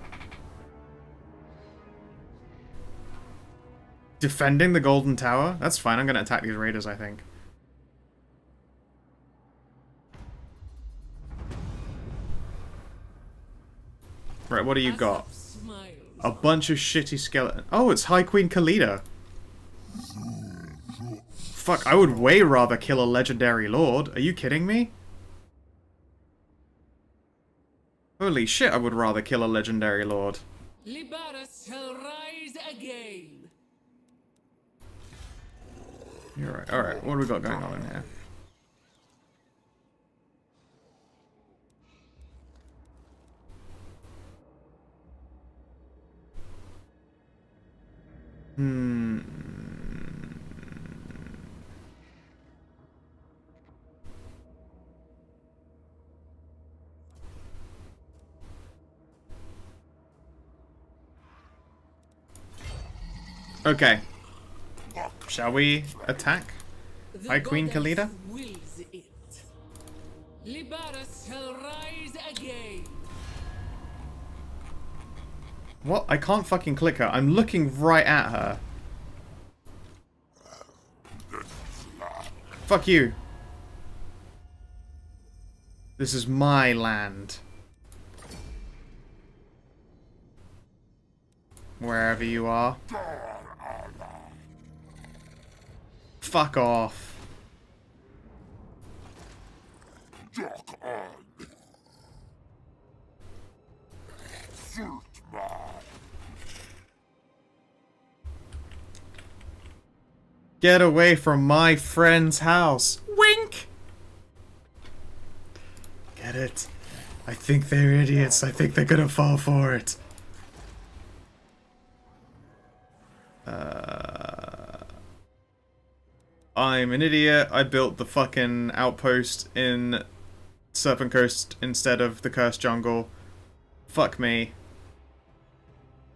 Defending the Golden Tower? That's fine, I'm gonna attack these raiders, I think. Right, what do you got? A bunch of shitty skeletons. Oh, it's High Queen Kalida. fuck, I would way rather kill a legendary lord. Are you kidding me? Holy shit, I would rather kill a legendary lord. Libaris shall rise again. You're right, alright, what do we got going on in here? Hmm. Okay. Shall we attack? Hi, Queen Kalida. What? I can't fucking click her. I'm looking right at her. Fuck you. This is my land. Wherever you are. Fuck off. Get away from my friend's house. Wink! Get it? I think they're idiots. I think they're gonna fall for it. Uh, I'm an idiot. I built the fucking outpost in Serpent Coast instead of the Cursed Jungle. Fuck me.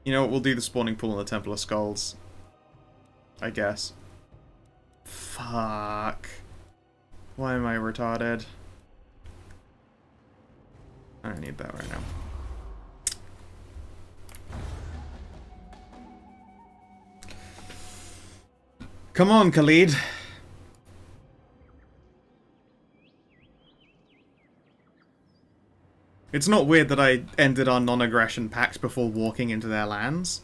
You know what? We'll do the spawning pool in the Temple of Skulls. I guess. Fuck. Why am I retarded? I don't need that right now. Come on, Khalid. It's not weird that I ended our non-aggression pact before walking into their lands.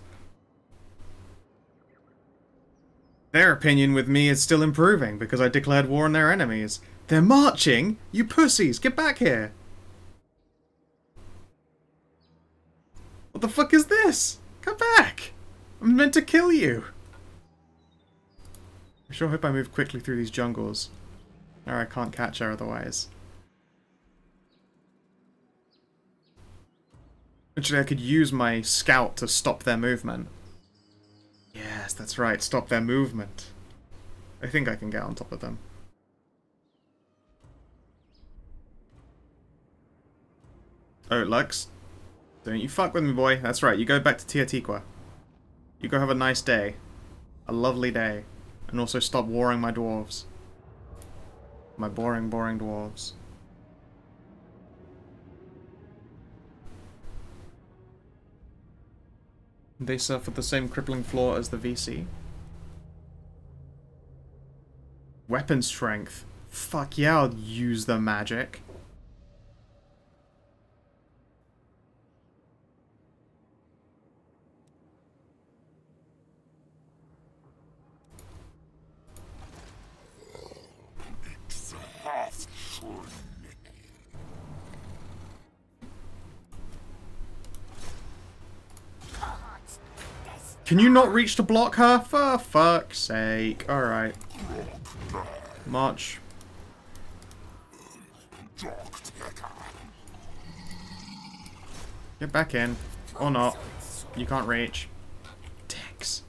Their opinion with me is still improving because I declared war on their enemies. They're marching? You pussies, get back here! What the fuck is this? Come back! I'm meant to kill you! I sure hope I move quickly through these jungles. Or I can't catch her otherwise. Actually, I could use my scout to stop their movement. Yes, that's right. Stop their movement. I think I can get on top of them. Oh, Lux. Don't you fuck with me, boy. That's right. You go back to Tia Tikwa. You go have a nice day. A lovely day. And also stop warring my dwarves. My boring, boring dwarves. They suffer the same crippling flaw as the V C. Weapon strength. Fuck yeah, I'll use the magic. Can you not reach to block her? For fuck's sake. Alright. March. Get back in. Or not. You can't reach. Dicks.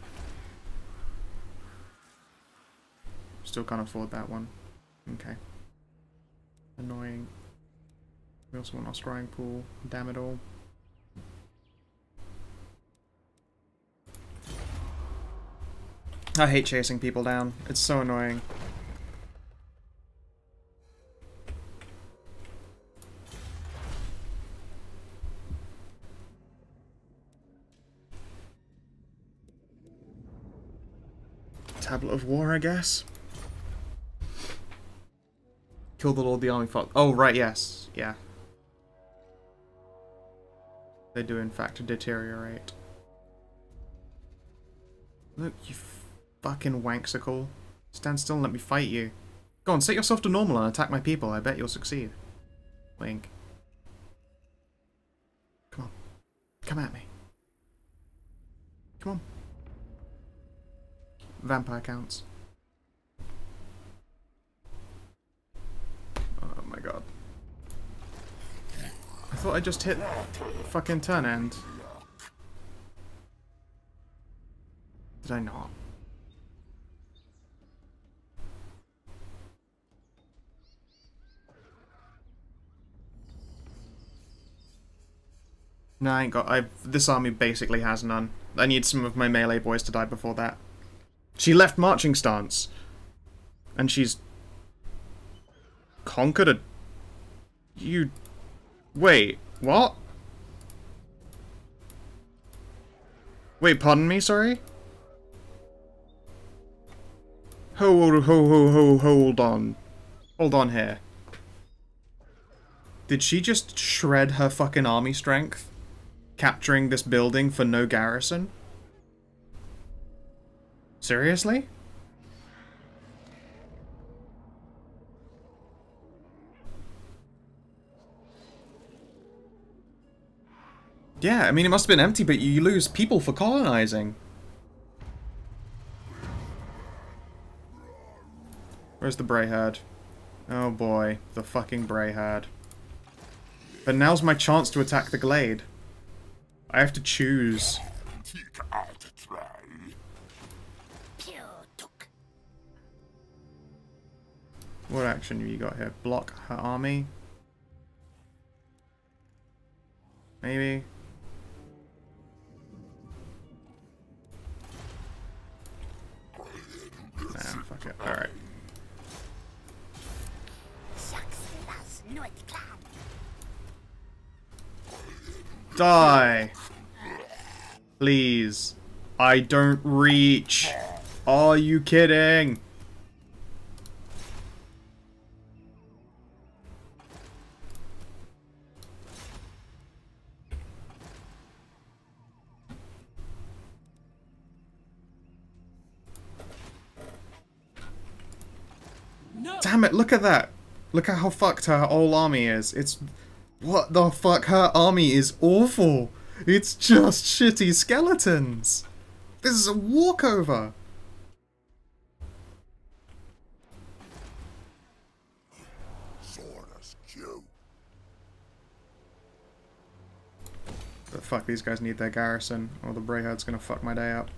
Still can't afford that one. Okay. Annoying. We also want our scrying pool. Damn it all. I hate chasing people down. It's so annoying. Tablet of War, I guess. Kill the Lord, the Army Fox. Oh, right, yes. Yeah. They do, in fact, deteriorate. Look, you fucking wanksicle. Stand still and let me fight you. Go on, set yourself to normal and attack my people. I bet you'll succeed. Link. Come on. Come at me. Come on. Vampire counts. Oh my god. I thought I just hit fucking turn end. Did I not? No, I ain't got. I this army basically has none. I need some of my melee boys to die before that. She left marching stance, and she's conquered a. You, wait, what? Wait, pardon me. Sorry. Ho ho ho ho! Hold on, hold on here. Did she just shred her fucking army strength? Capturing this building for no garrison? Seriously? Yeah, I mean, it must have been empty, but you lose people for colonizing. Where's the Bray herd? Oh boy, the fucking Bray herd. But now's my chance to attack the glade. I have to choose. What action have you got here? Block her army? Maybe? Nah, fuck it. Alright. Die. Please. I don't reach. Are you kidding? No. Damn it, look at that. Look at how fucked her whole army is. It's... What the fuck? Her army is awful. It's just shitty skeletons. This is a walkover. But fuck, these guys need their garrison, or the Brayherd's gonna fuck my day up.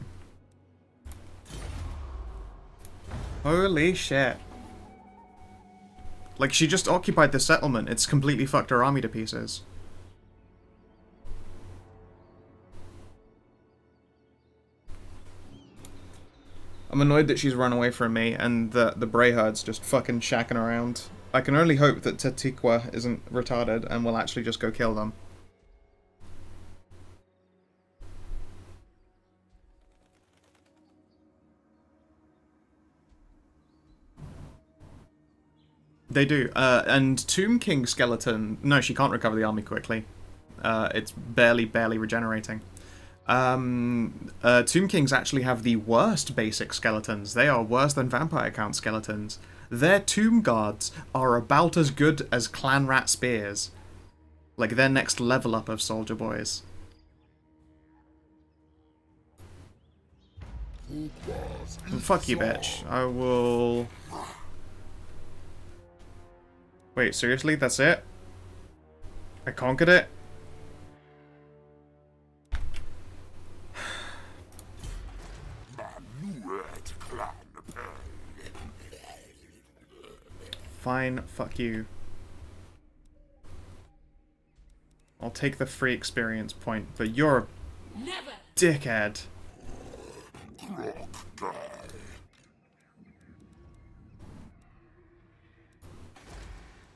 Holy shit. Like, she just occupied the settlement. It's completely fucked her army to pieces. I'm annoyed that she's run away from me and that the Brayherd's just fucking shacking around. I can only hope that Tatiqua isn't retarded and will actually just go kill them. They do, uh, and Tomb King skeleton. No, she can't recover the army quickly. Uh, it's barely, barely regenerating. Um, uh, Tomb Kings actually have the worst basic skeletons. They are worse than vampire count skeletons. Their tomb guards are about as good as clan rat spears. Like, their next level up of soldier boys. And fuck you, bitch. I will... Wait, seriously? That's it? I conquered it? Fine, fuck you. I'll take the free experience point, but you're a Never. dickhead.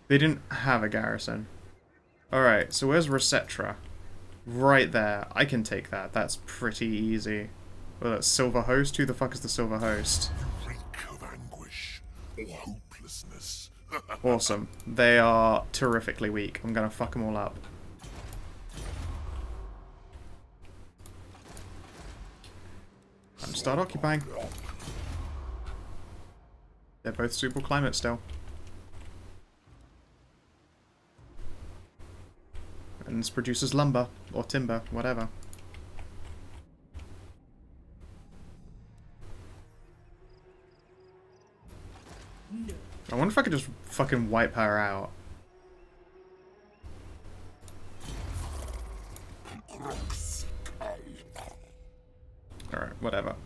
They didn't have a garrison. Alright, so where's Resetra? Right there. I can take that. That's pretty easy. Well, that's Silver Host? Who the fuck is the Silver Host? The reek of anguish or hopelessness. Awesome. They are terrifically weak. I'm gonna fuck them all up. Time to start occupying. both suitable climates still. And this produces lumber, or timber, whatever. No. I wonder if I could just fucking wipe her out. Alright, whatever.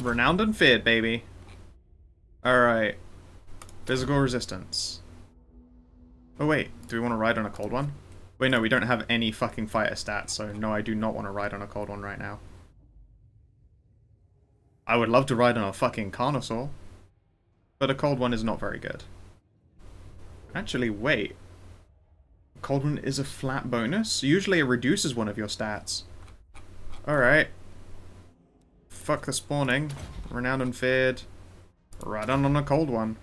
Renowned and feared, baby. Alright. Physical resistance. Oh wait, do we want to ride on a cold one? Wait, no, we don't have any fucking fighter stats, so no, I do not want to ride on a cold one right now. I would love to ride on a fucking Carnosaur, but a cold one is not very good. Actually, wait. A cold one is a flat bonus? Usually it reduces one of your stats. Alright. Fuck the spawning. Renowned and feared. Ride on on a cold one.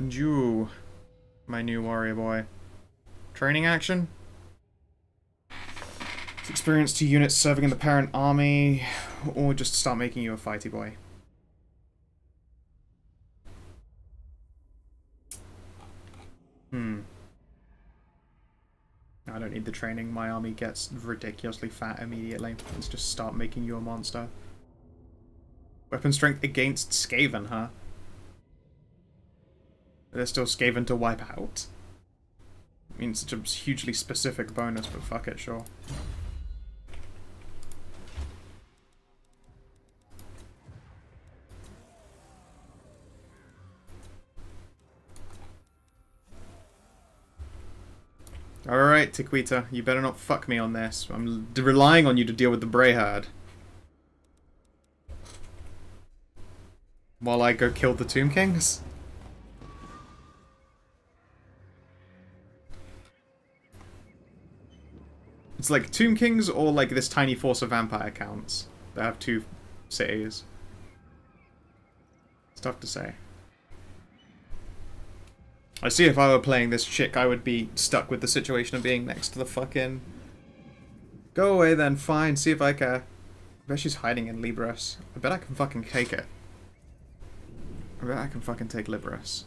And you, my new warrior boy. Training action? Experience two units serving in the parent army, or just start making you a fighty boy. Hmm. I don't need the training, my army gets ridiculously fat immediately. Let's just start making you a monster. Weapon strength against Skaven, huh? They're still Skaven to wipe out. I mean, such a hugely specific bonus, but fuck it, sure. Alright, Tequita, you better not fuck me on this. I'm relying on you to deal with the Bray herd. While I go kill the Tomb Kings? It's like Tomb Kings or like this tiny force of vampire counts that have two cities. It's tough to say. I see if I were playing this chick, I would be stuck with the situation of being next to the fucking... Go away then, fine, see if I care. I bet she's hiding in Liberus. I bet I can fucking take it. I bet I can fucking take Liberus.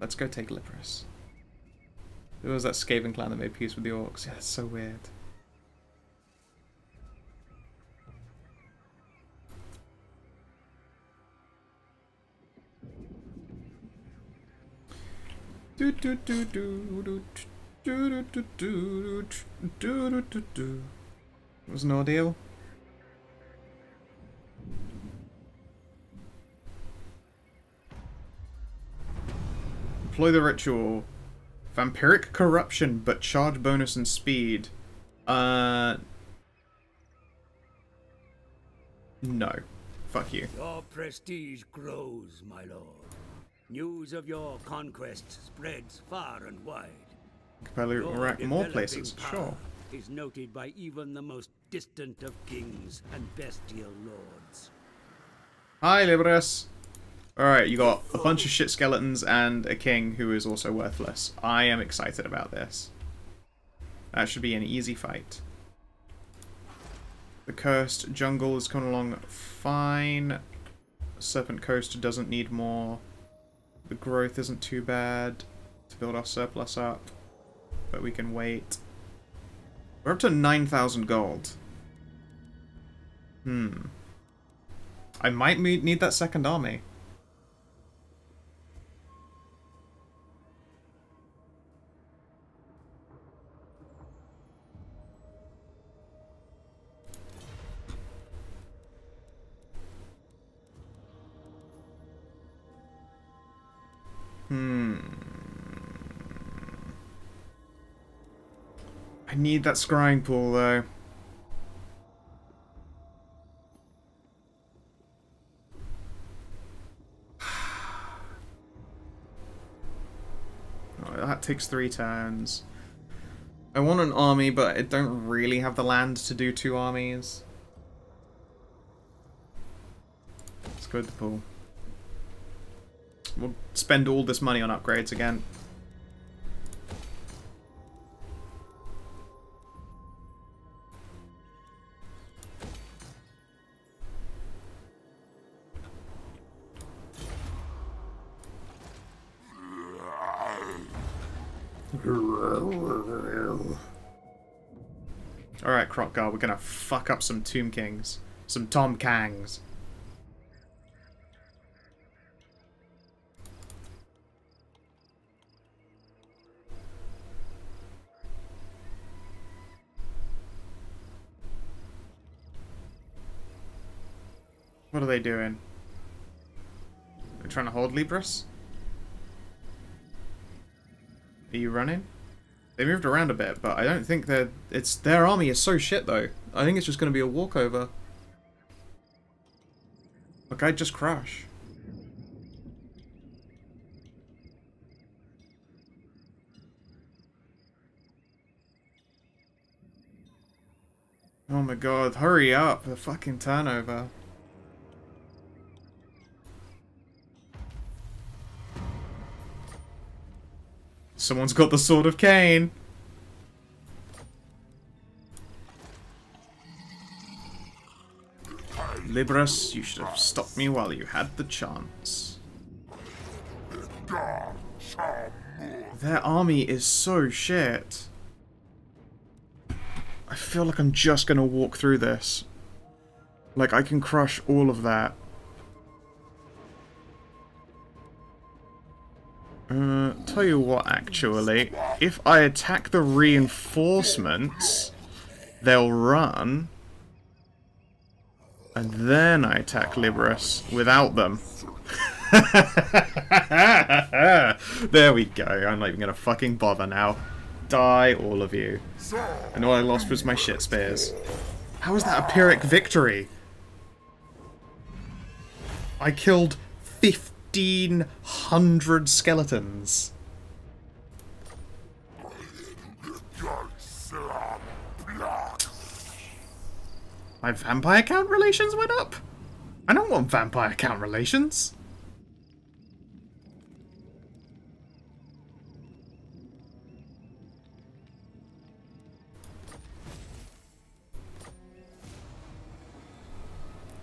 Let's go take Liberus. It was that Skaven clan that made peace with the orcs. Yeah, that's so weird. Do do do do do do do do do do do. It was an ordeal. Employ the ritual. Vampiric corruption, but charge bonus and speed. Uh. No. Fuck you. Your prestige grows, my lord. News of your conquest spreads far and wide. Compare more places, sure. Is noted by even the most distant of kings and bestial lords. Hi, Liberus. Alright, you got a bunch of shit skeletons and a king who is also worthless. I am excited about this. That should be an easy fight. The cursed jungle is coming along fine. Serpent Coast doesn't need more. The growth isn't too bad to build our surplus up. But we can wait. We're up to nine thousand gold. Hmm. I might need that second army. Hmm. I need that scrying pool, though. Oh, that takes three turns. I want an army, but I don't really have the land to do two armies. Let's go to the pool. We'll spend all this money on upgrades again. Alright, Krokgar, we're gonna fuck up some Tomb Kings. Some Tom Kangs. What are they doing? They're trying to hold Libras? Are you running? They moved around a bit, but I don't think they're... It's, their army is so shit, though. I think it's just going to be a walkover. Look, I'd just crash. Oh my god, hurry up. The fucking turnover. Someone's got the Sword of Cain. Libras, you should have stopped me while you had the chance. Their army is so shit. I feel like I'm just gonna walk through this. Like, I can crush all of that. Uh, tell you what, actually, if I attack the reinforcements, they'll run, and then I attack Liberus without them. There we go, I'm not even gonna fucking bother now. Die, all of you. And all I lost was my shit spears. How was that a Pyrrhic victory? I killed fifty. fifteen hundred skeletons. My vampire count relations went up? I don't want vampire count relations.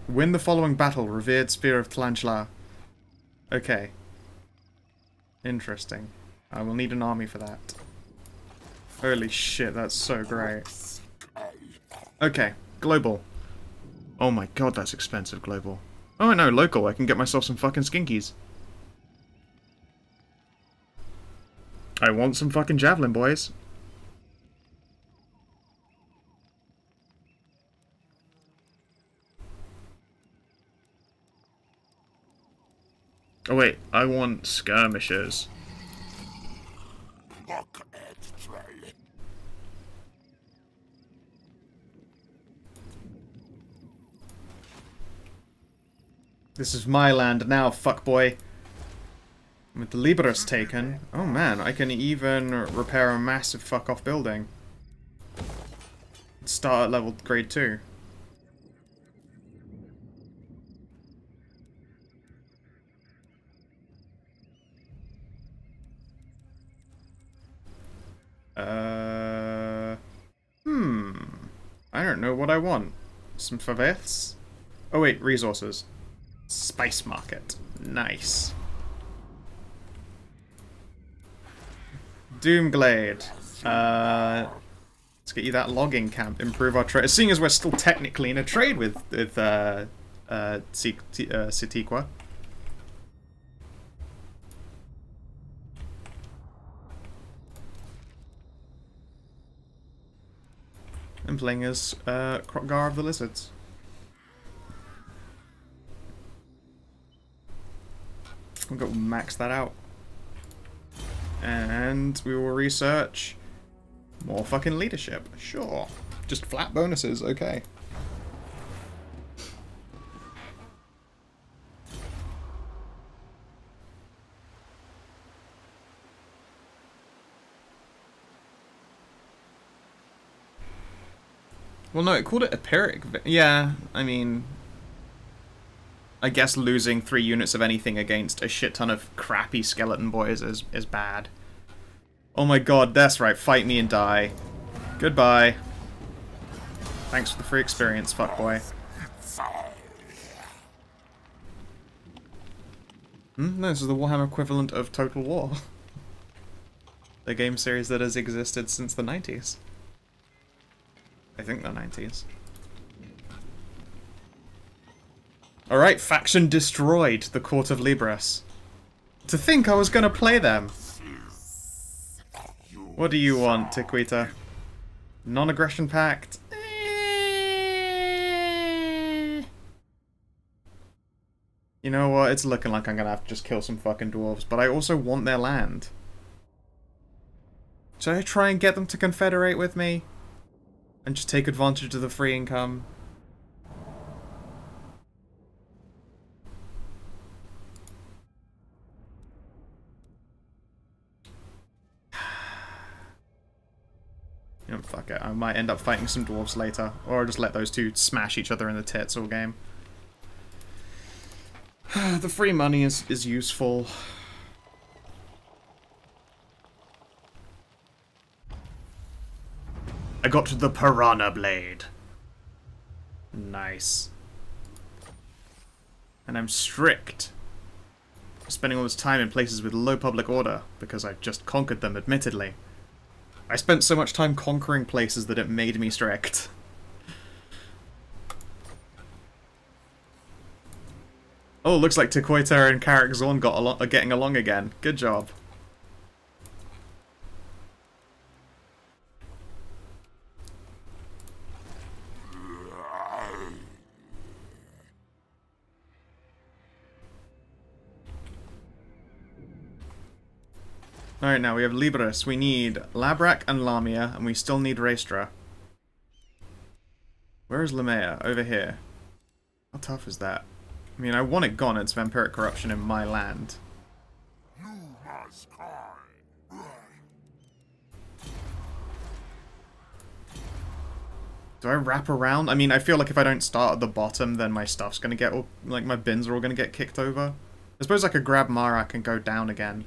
Win the following battle, revered Spear of Tlanchla. Okay. Interesting. I will need an army for that. Holy shit, that's so great. Okay, global. Oh my god, that's expensive, global. Oh, I know, local. I can get myself some fucking skinkies. I want some fucking javelin, boys. Oh wait, I want skirmishers. This is my land now, fuckboy. With the Liberus taken, oh man, I can even repair a massive fuck-off building. Start at level grade two. Uh, hmm. I don't know what I want. Some faveths? Oh wait, resources. Spice market. Nice. Doomglade. Uh, let's get you that logging camp. Improve our trade. Seeing as we're still technically in a trade with with uh uh Sitiqua. I'm playing as uh, Krokgar of the Lizards. We'll go max that out. And we will research more fucking leadership. Sure. Just flat bonuses, okay. Well, no, it called it a Pyrrhic. Yeah, I mean, I guess losing three units of anything against a shit ton of crappy skeleton boys is, is bad. Oh my god, that's right. Fight me and die. Goodbye. Thanks for the free experience, fuckboy. Hmm, no, this is the Warhammer equivalent of Total War. the game series that has existed since the nineties. I think the nineties. Alright, faction destroyed, the Court of Libras. To think I was gonna play them! What do you want, Tiquita? Non-aggression pact? You know what, it's looking like I'm gonna have to just kill some fucking dwarves, but I also want their land. Should I try and get them to confederate with me? And just take advantage of the free income? You know, fuck it, I might end up fighting some dwarves later, or I'll just let those two smash each other in the tits all game. The free money is, is useful. I got the Piranha Blade. Nice. And I'm strict. Spending all this time in places with low public order, because I've just conquered them, admittedly. I spent so much time conquering places that it made me strict. Oh, looks like Tequita and Karak Zorn got al are getting along again. Good job. Alright, now we have Libras. We need Labrak and Lamia, and we still need Raistra. Where is Lamia? Over here. How tough is that? I mean, I want it gone, it's vampiric corruption in my land. Do I wrap around? I mean, I feel like if I don't start at the bottom, then my stuff's gonna get all... like, my bins are all gonna get kicked over. I suppose I could grab Marak and go down again.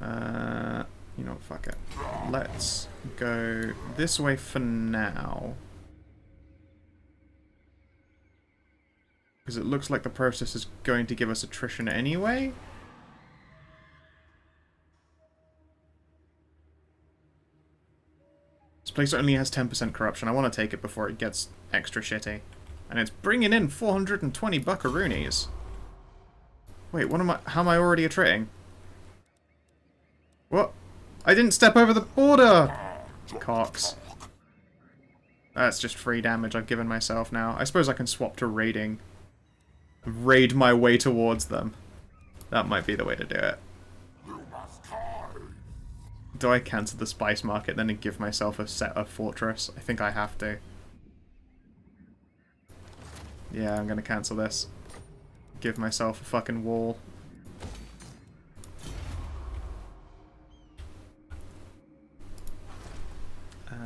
Uh, you know what, fuck it. Let's go this way for now. Because it looks like the process is going to give us attrition anyway. This place only has ten percent corruption. I want to take it before it gets extra shitty. And it's bringing in four hundred twenty buckaroonies. Wait, what am I? How am I already attriting? What? I didn't step over the border! Cocks. That's just free damage I've given myself now. I suppose I can swap to raiding. Raid my way towards them. That might be the way to do it. Do I cancel the spice market then and give myself a set of fortress? I think I have to. Yeah, I'm gonna cancel this. Give myself a fucking wall.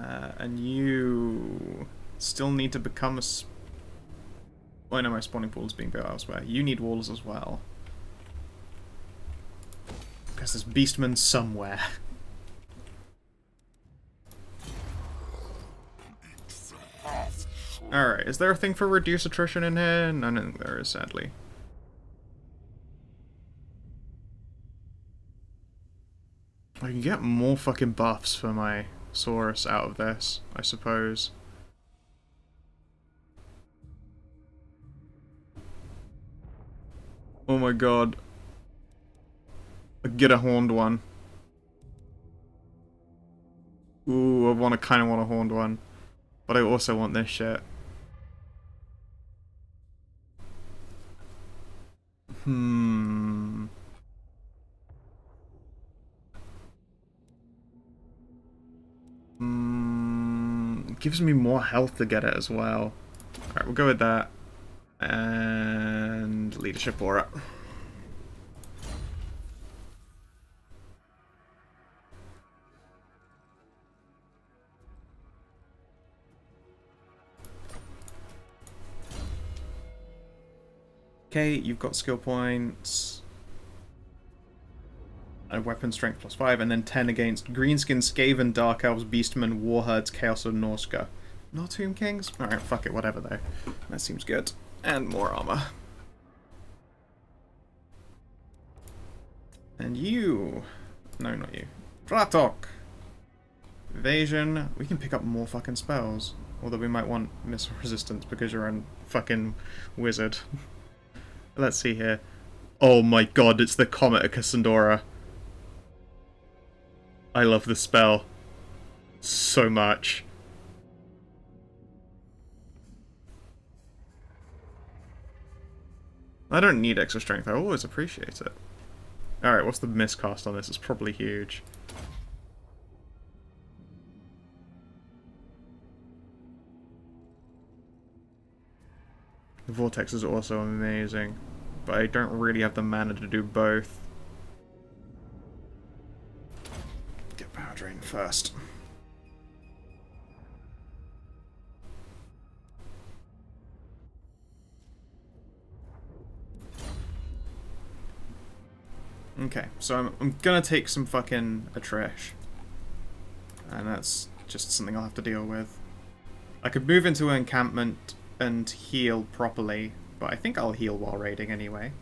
Uh, and you still need to become a... Sp oh no, my spawning pool is being built elsewhere. You need walls as well. Because there's beastmen somewhere. Alright, is there a thing for reduce attrition in here? No, I don't think there is, sadly. I can get more fucking buffs for my... Saurus out of this, I suppose. Oh my god. Get a horned one. Ooh, I want to kind of want a horned one. But I also want this shit. Hmm. Mm, gives me more health to get it as well. Alright, we'll go with that. And leadership aura. Okay, you've got skill points. A weapon strength plus five, and then ten against Greenskin, Skaven, Dark Elves, Beastmen, Warherds, Chaos, and Norska. Northoom Kings? Alright, fuck it, whatever though. That seems good. And more armor. And you No, not you. Vratok! Evasion. We can pick up more fucking spells. Although we might want missile resistance because you're a fucking wizard. Let's see here. Oh my god, it's the Comet of Cassandora. I love this spell so much. I don't need extra strength, I always appreciate it. Alright, what's the miscast on this? It's probably huge. The Vortex is also amazing, but I don't really have the mana to do both. Get Power Drain first. Okay, so I'm, I'm gonna take some fucking Atresh. And that's just something I'll have to deal with. I could move into an encampment and heal properly, but I think I'll heal while raiding anyway.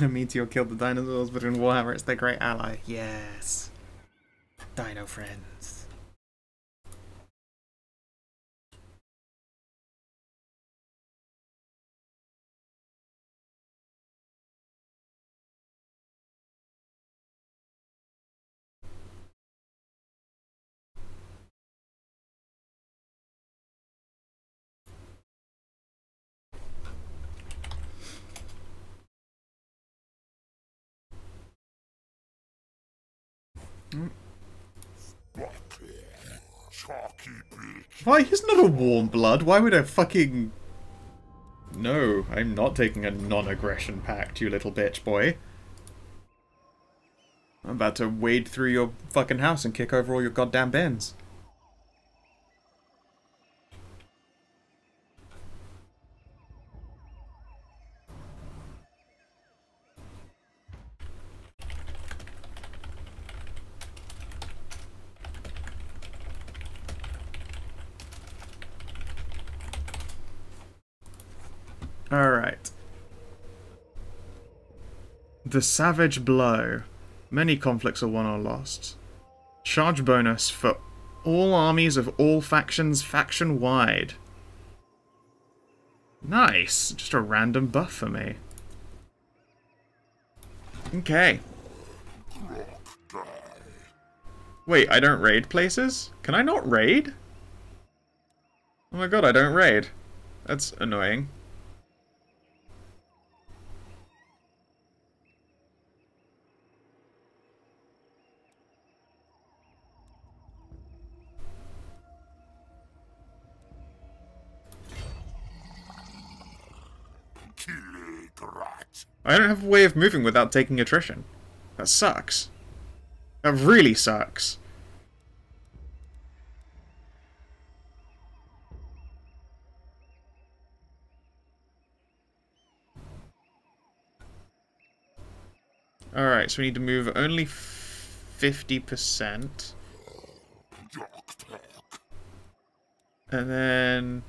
A meteor killed the dinosaurs, but in Warhammer it's their great ally. Yes! Dino friends. Mm. Why? He's not a warm blood. Why would I fucking... No, I'm not taking a non-aggression pact, you little bitch boy. I'm about to wade through your fucking house and kick over all your goddamn bins. Alright. The Savage Blow. Many conflicts are won or lost. Charge bonus for all armies of all factions, faction-wide. Nice! Just a random buff for me. Okay. Wait, I don't raid places? Can I not raid? Oh my god, I don't raid. That's annoying. I don't have a way of moving without taking attrition. That sucks. That really sucks. Alright, so we need to move only fifty percent. And then...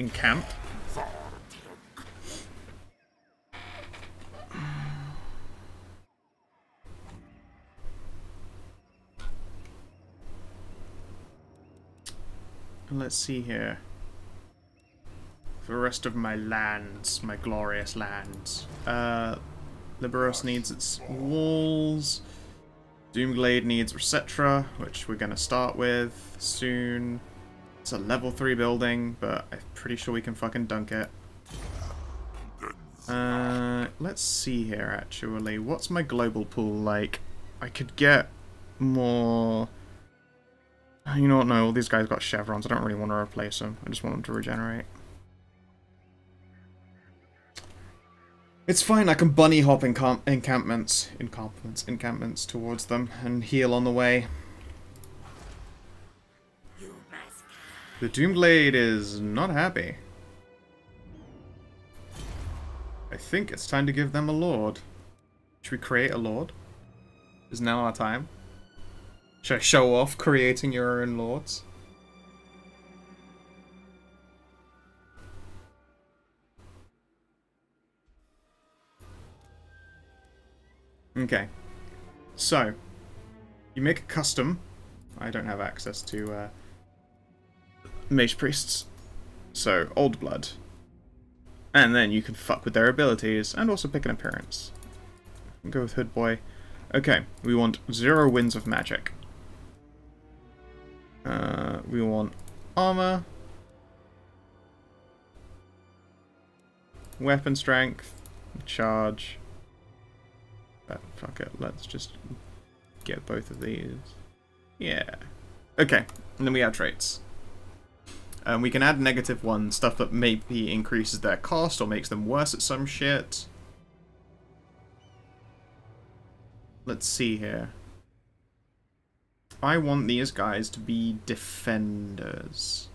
Encamp. Let's see here. For the rest of my lands, my glorious lands. Uh, Liberos needs its walls. Doomglade needs Resetra, which we're going to start with soon. It's a level three building, but I'm pretty sure we can fucking dunk it. Uh, let's see here, actually. What's my global pool like? I could get more... You know what, no, all these guys got chevrons. I don't really want to replace them. I just want them to regenerate. It's fine, I can bunny hop encamp encampments, encampments, encampments towards them and heal on the way. The Doomblade is not happy. I think it's time to give them a lord. Should we create a lord? Is now our time? Should I show off creating your own lords? Okay. So, you make a custom. I don't have access to uh, mage priests. So, old blood. And then you can fuck with their abilities and also pick an appearance. Go with Hood Boy. Okay, we want zero wins of magic. Uh, we want armor, weapon strength, charge. But fuck it, let's just get both of these. Yeah. Okay, and then we have traits. Um, we can add negative one, stuff that maybe increases their cost or makes them worse at some shit. Let's see here. I want these guys to be defenders.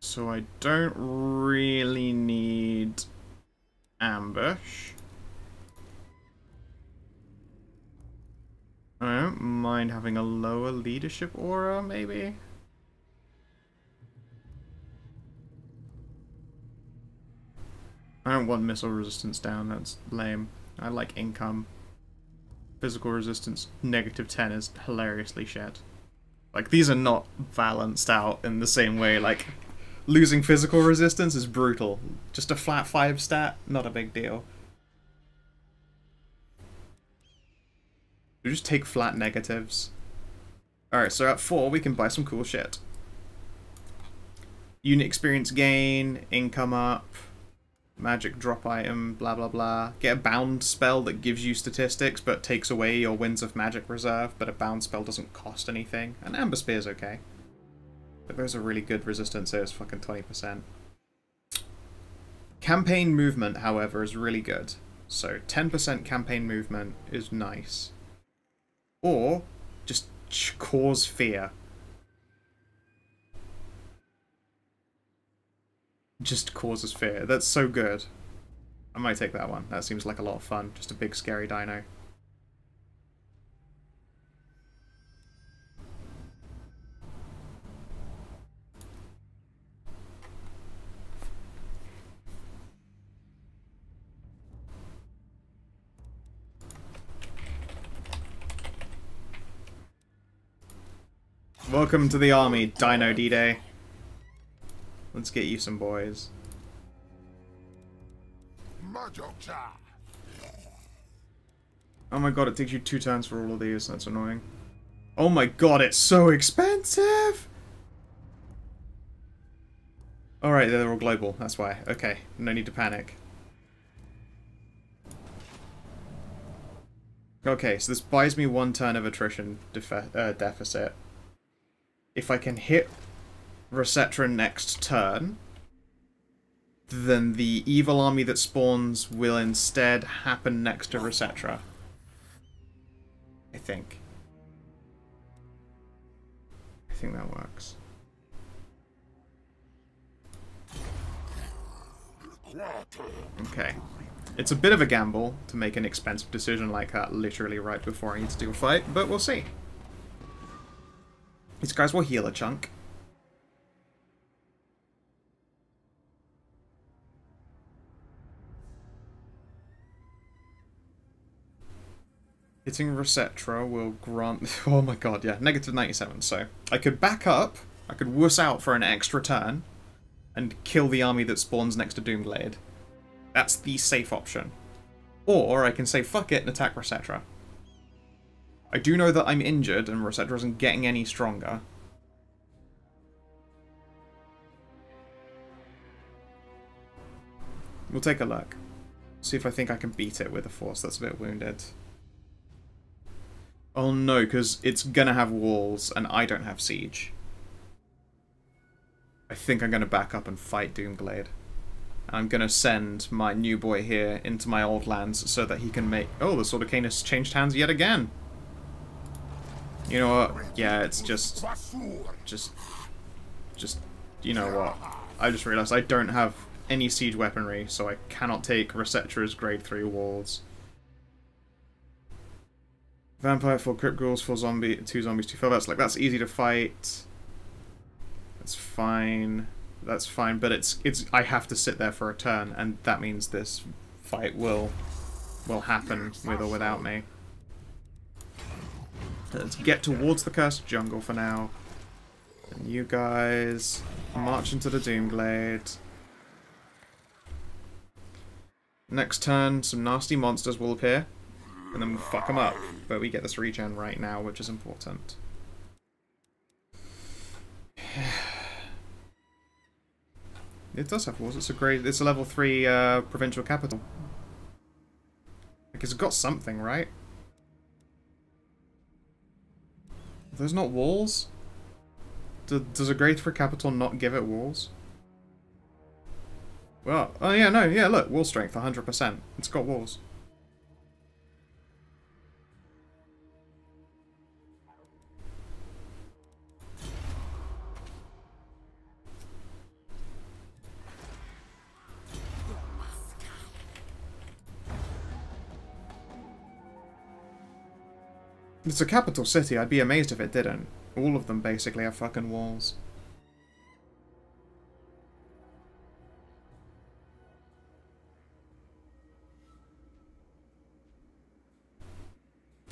So I don't really need ambush. I don't mind having a lower leadership aura, maybe? I don't want missile resistance down, that's lame. I like income. Physical resistance, negative ten is hilariously shit. Like, these are not balanced out in the same way, like, losing physical resistance is brutal. Just a flat five stat, not a big deal. We just take flat negatives. Alright, so at four we can buy some cool shit. Unit experience gain, income up, magic drop item, blah blah blah. Get a bound spell that gives you statistics but takes away your wins of magic reserve, but a bound spell doesn't cost anything. And amber spear's okay. But those are really good resistance, so it's fucking twenty percent. Campaign movement, however, is really good. So ten percent campaign movement is nice. Or just cause fear. Just causes fear. That's so good. I might take that one. That seems like a lot of fun. Just a big scary dino. Welcome to the army, Dino D-Day. Let's get you some boys. Oh my god, it takes you two turns for all of these. That's annoying. Oh my god, it's so expensive! Alright, they're all global. That's why. Okay, no need to panic. Okay, so this buys me one turn of attrition defi- uh, deficit. If I can hit Resetra next turn, then the evil army that spawns will instead happen next to Resetra. I think. I think that works. Okay. It's a bit of a gamble to make an expensive decision like that literally right before I need to do a fight, but we'll see. These guys will heal a chunk. Hitting Resetra will grant... Oh my god, yeah. negative ninety-seven, so... I could back up, I could wuss out for an extra turn, and kill the army that spawns next to Doomglade. That's the safe option. Or I can say fuck it and attack Resetra. I do know that I'm injured, and Resetra isn't getting any stronger. We'll take a look. See if I think I can beat it with a force that's a bit wounded. Oh no, because it's gonna have walls, and I don't have siege. I think I'm gonna back up and fight Doomglade. I'm gonna send my new boy here into my old lands so that he can make... Oh, the Sword of Cain has changed hands yet again! You know what? Yeah, it's just, just, just, you know what? I just realized I don't have any siege weaponry, so I cannot take Resetra's grade three walls. Vampire, four crypt ghouls, four zombie, two zombies, two fell. That's like, that's easy to fight. That's fine. that's fine, but it's it's I have to sit there for a turn, and that means this fight will will happen with or without me. Let's get towards the cursed jungle for now. And you guys march into the Doomblade. Next turn, some nasty monsters will appear, and then we'll fuck them up. But we get this regen right now, which is important. It does have walls. It's a great. It's a level three uh, provincial capital. Like, it's got something, right? Are those not walls? Do, does a grade three capital not give it walls? Well, oh yeah, no, yeah, look, wall strength, one hundred percent. It's got walls. It's a capital city, I'd be amazed if it didn't. All of them basically have fucking walls.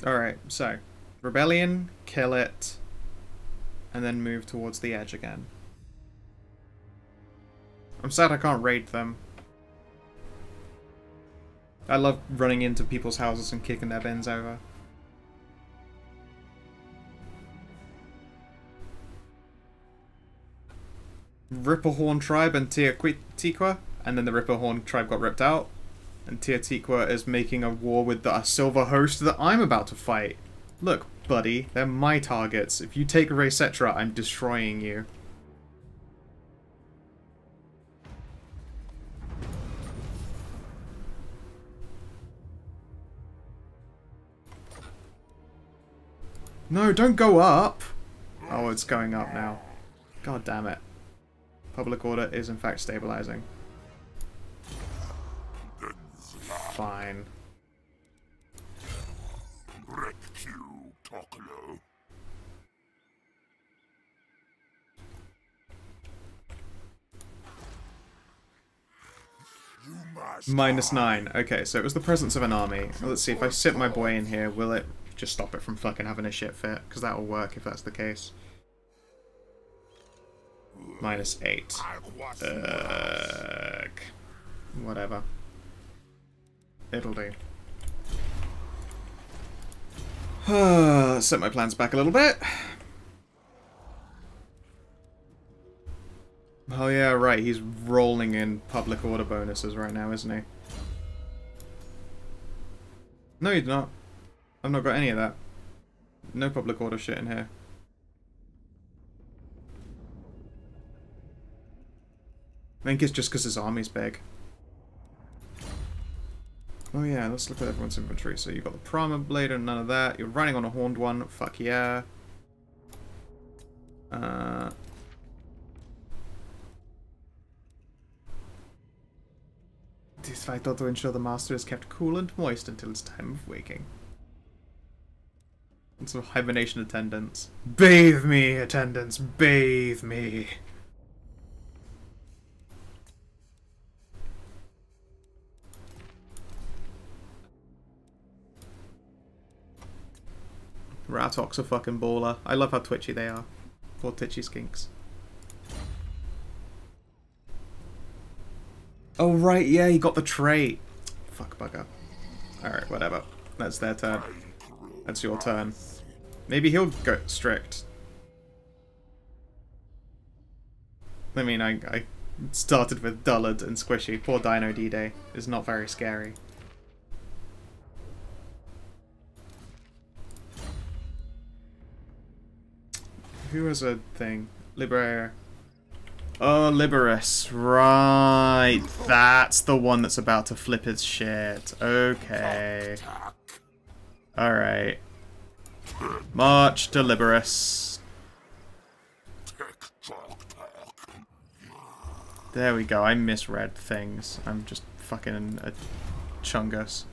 Alright, so. Rebellion, kill it, and then move towards the edge again. I'm sad I can't raid them. I love running into people's houses and kicking their bins over. Ripperhorn tribe and Teotihuacan, and then the Ripperhorn tribe got ripped out, and Teotihuacan is making a war with the a silver host that I'm about to fight. Look, buddy, they're my targets. If you take away Setra, I'm destroying you. No, don't go up! Oh, it's going up now. God damn it. Public order is in fact stabilizing. Fine. Minus nine. Okay, so it was the presence of an army. Let's see, if I sit my boy in here, will it just stop it from fucking having a shit fit? Because that'll work if that's the case. Minus eight. Ugh. Whatever. It'll do. Set my plans back a little bit. Oh yeah, right. He's rolling in public order bonuses right now, isn't he? No, he's not. I've not got any of that. No public order shit in here. I think it's just because his army's big. Oh yeah, let's look at everyone's inventory. So you've got the Prama Blade and none of that. You're running on a horned one. Fuck yeah. Uh... This fight ought to ensure the master is kept cool and moist until its time of waking. And some hibernation attendants. Bathe me, attendants! Bathe me! Rattox a fucking baller. I love how twitchy they are. Poor twitchy skinks. Oh right, yeah, he got the trait. Fuck bugger. Alright, whatever. That's their turn. That's your turn. Maybe he'll go strict. I mean, I, I started with Dullard and Squishy. Poor Dino D-Day is not very scary. Who was a thing? Liberator. Oh, Liberus. Right. That's the one that's about to flip his shit. Okay. Alright. March to Liberus. There we go. I misread things. I'm just fucking a chungus.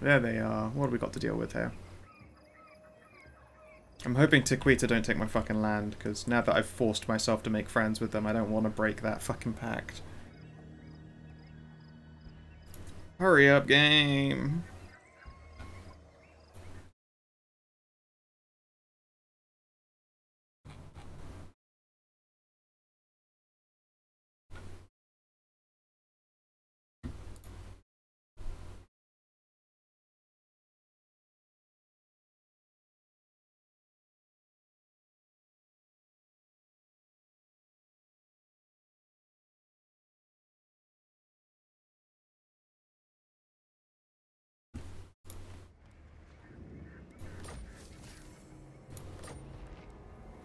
There they are. What have we got to deal with here? I'm hoping Tequita don't take my fucking land, because now that I've forced myself to make friends with them, I don't want to break that fucking pact. Hurry up, game!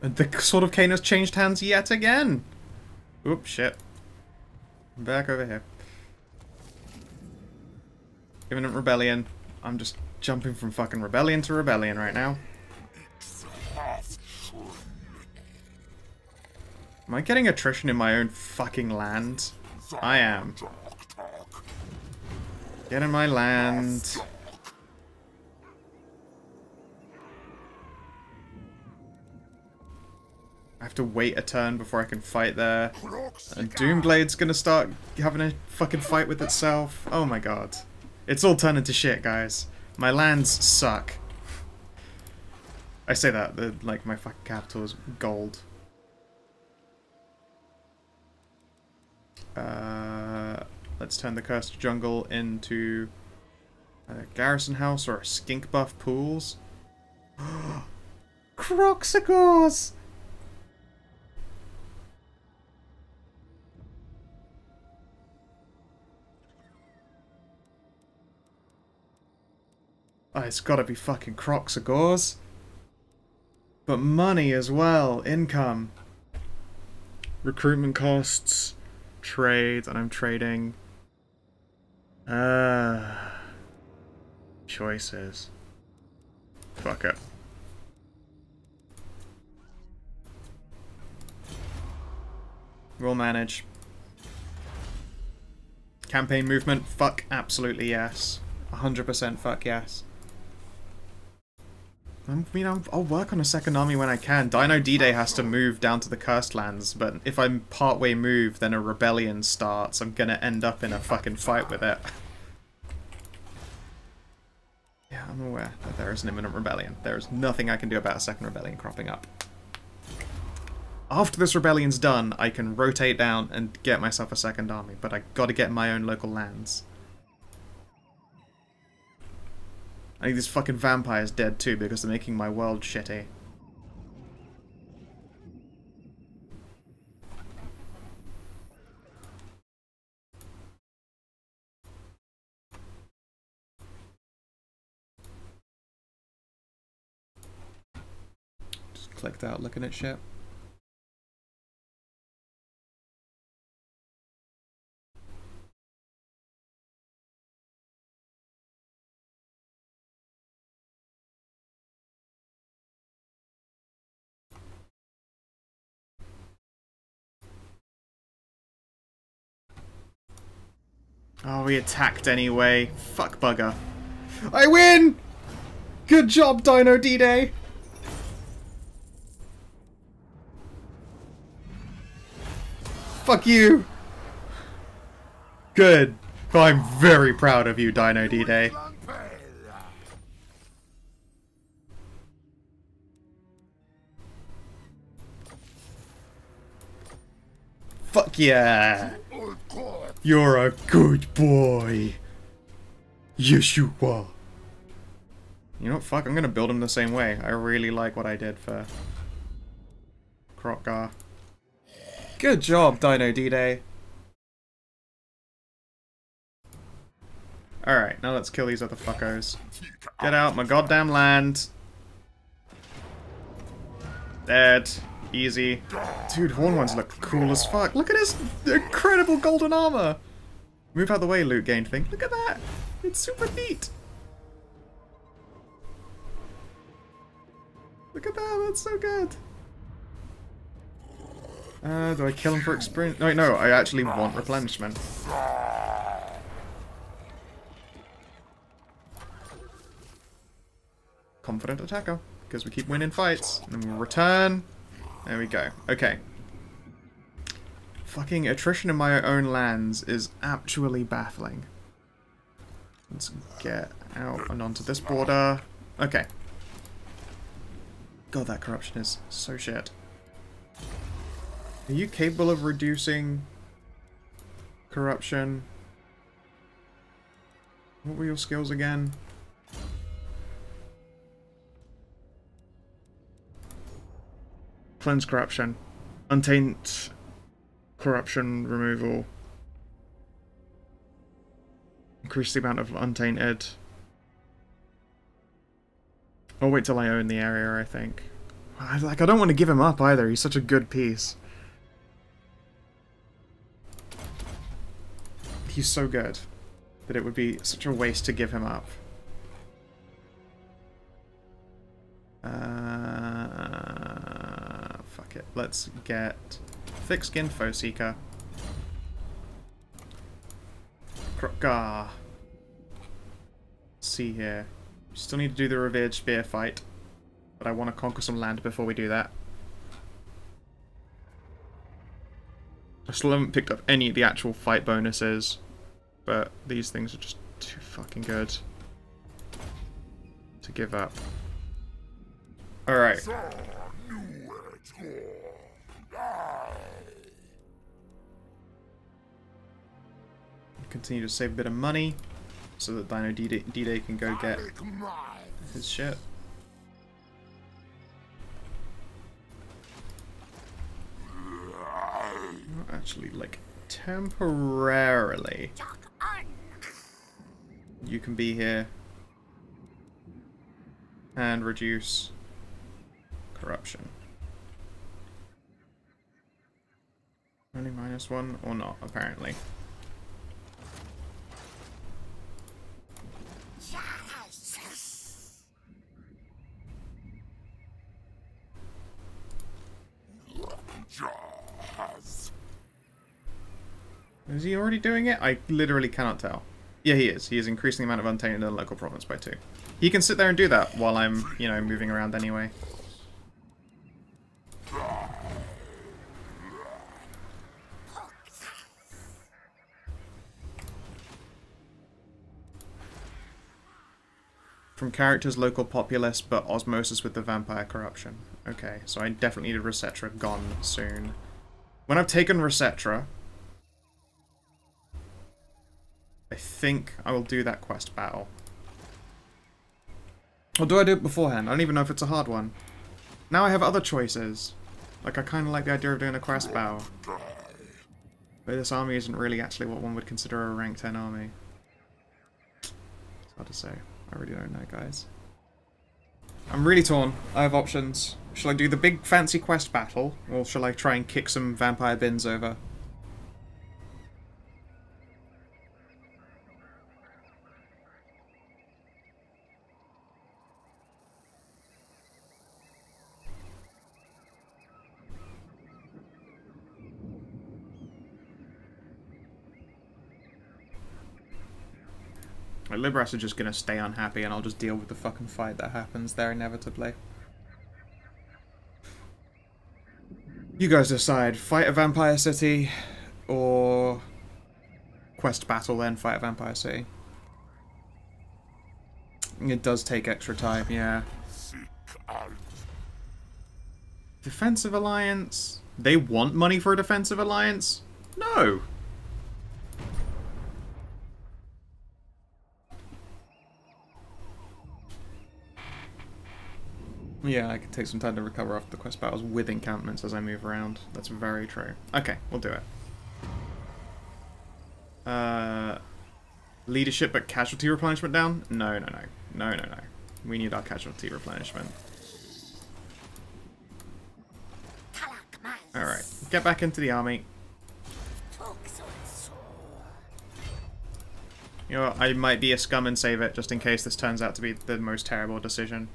And the Sword of Kain has changed hands yet again! Oops, shit. I'm back over here. Imminent Rebellion. I'm just jumping from fucking Rebellion to Rebellion right now. Am I getting attrition in my own fucking land? I am. Get in my land. I have to wait a turn before I can fight there. And Doomblade's gonna start having a fucking fight with itself. Oh my god. It's all turning to shit, guys. My lands suck. I say that, the, like, my fucking capital is gold. Uh, let's turn the Cursed Jungle into a Garrison House or a Skink Buff Pools. Croxagores! Oh, it's gotta be fucking Croxagores. But money as well. Income. Recruitment costs. Trade, and I'm trading. Uh, choices. Fuck it. We'll manage. Campaign movement. Fuck absolutely yes. one hundred percent fuck yes. I mean, I'll work on a second army when I can. Dino D-Day has to move down to the Cursed Lands, but if I'm partway move, then a rebellion starts. I'm gonna end up in a fucking fight with it. Yeah, I'm aware that there is an imminent rebellion. There is nothing I can do about a second rebellion cropping up. After this rebellion's done, I can rotate down and get myself a second army, but I gotta get my own local lands. I think this fucking vampire's dead too because they're making my world shitty. Just clicked out looking at shit. Oh, we attacked anyway. Fuck bugger. I win! Good job, Dino D-Day! Fuck you! Good. I'm very proud of you, Dino D-Day. Fuck yeah! You're a good boy. Yes, you are. You know what? Fuck, I'm going to build him the same way. I really like what I did for Croxagores. Good job, Dino D-Day. Alright, now let's kill these other fuckos. Get out my goddamn land. Dead. Easy. Dude, Horn ones look cool as fuck. Look at his incredible golden armor! Move out the way, loot gain thing. Look at that! It's super neat! Look at that, that's so good! Uh, do I kill him for experience? No, no, I actually want replenishment. confident attacker, because we keep winning fights. And then we'll return. There we go. Okay. Fucking attrition in my own lands is actually baffling. Let's get out and onto this border. Okay. God, that corruption is so shit. Are you capable of reducing corruption? What were your skills again? Cleanse corruption. Untaint corruption removal. Increase the amount of untainted. I'll wait till I own the area, I think. I, like, I don't want to give him up either. He's such a good piece. He's so good that it would be such a waste to give him up. Uh, fuck it. Let's get Thick-Skinned Foeseeker. Krokgar. See here. We still need to do the Revered Spear fight, but I want to conquer some land before we do that. I still haven't picked up any of the actual fight bonuses, but these things are just too fucking good to give up. Alright. Continue to save a bit of money so that Dino D-Day can go get his shit. Actually, like, temporarily, you can be here and reduce corruption. Only minus one or not, apparently. Is he already doing it? I literally cannot tell. Yeah, he is. He is increasing the amount of untainted in the local province by two. He can sit there and do that while I'm, you know, moving around anyway. From characters, local populace, but osmosis with the vampire corruption. Okay, so I definitely need a Rossetra gone soon. When I've taken Rossetra, I think I will do that quest battle. Or do I do it beforehand? I don't even know if it's a hard one. Now I have other choices. Like, I kind of like the idea of doing a quest battle. But this army isn't really actually what one would consider a rank ten army. It's hard to say. I really don't know, guys. I'm really torn. I have options. Shall I do the big fancy quest battle? Or shall I try and kick some vampire bins over? Liberace are just going to stay unhappy and I'll just deal with the fucking fight that happens there inevitably. You guys decide. Fight a vampire city or quest battle then fight a vampire city. It does take extra time, yeah. Defensive alliance? They want money for a defensive alliance? No! Yeah, I can take some time to recover after the quest battles with encampments as I move around. That's very true. Okay, we'll do it. Uh, leadership but casualty replenishment down? No, no, no. No, no, no. We need our casualty replenishment. Alright, get back into the army. You know what, I might be a scum and save it just in case this turns out to be the most terrible decision.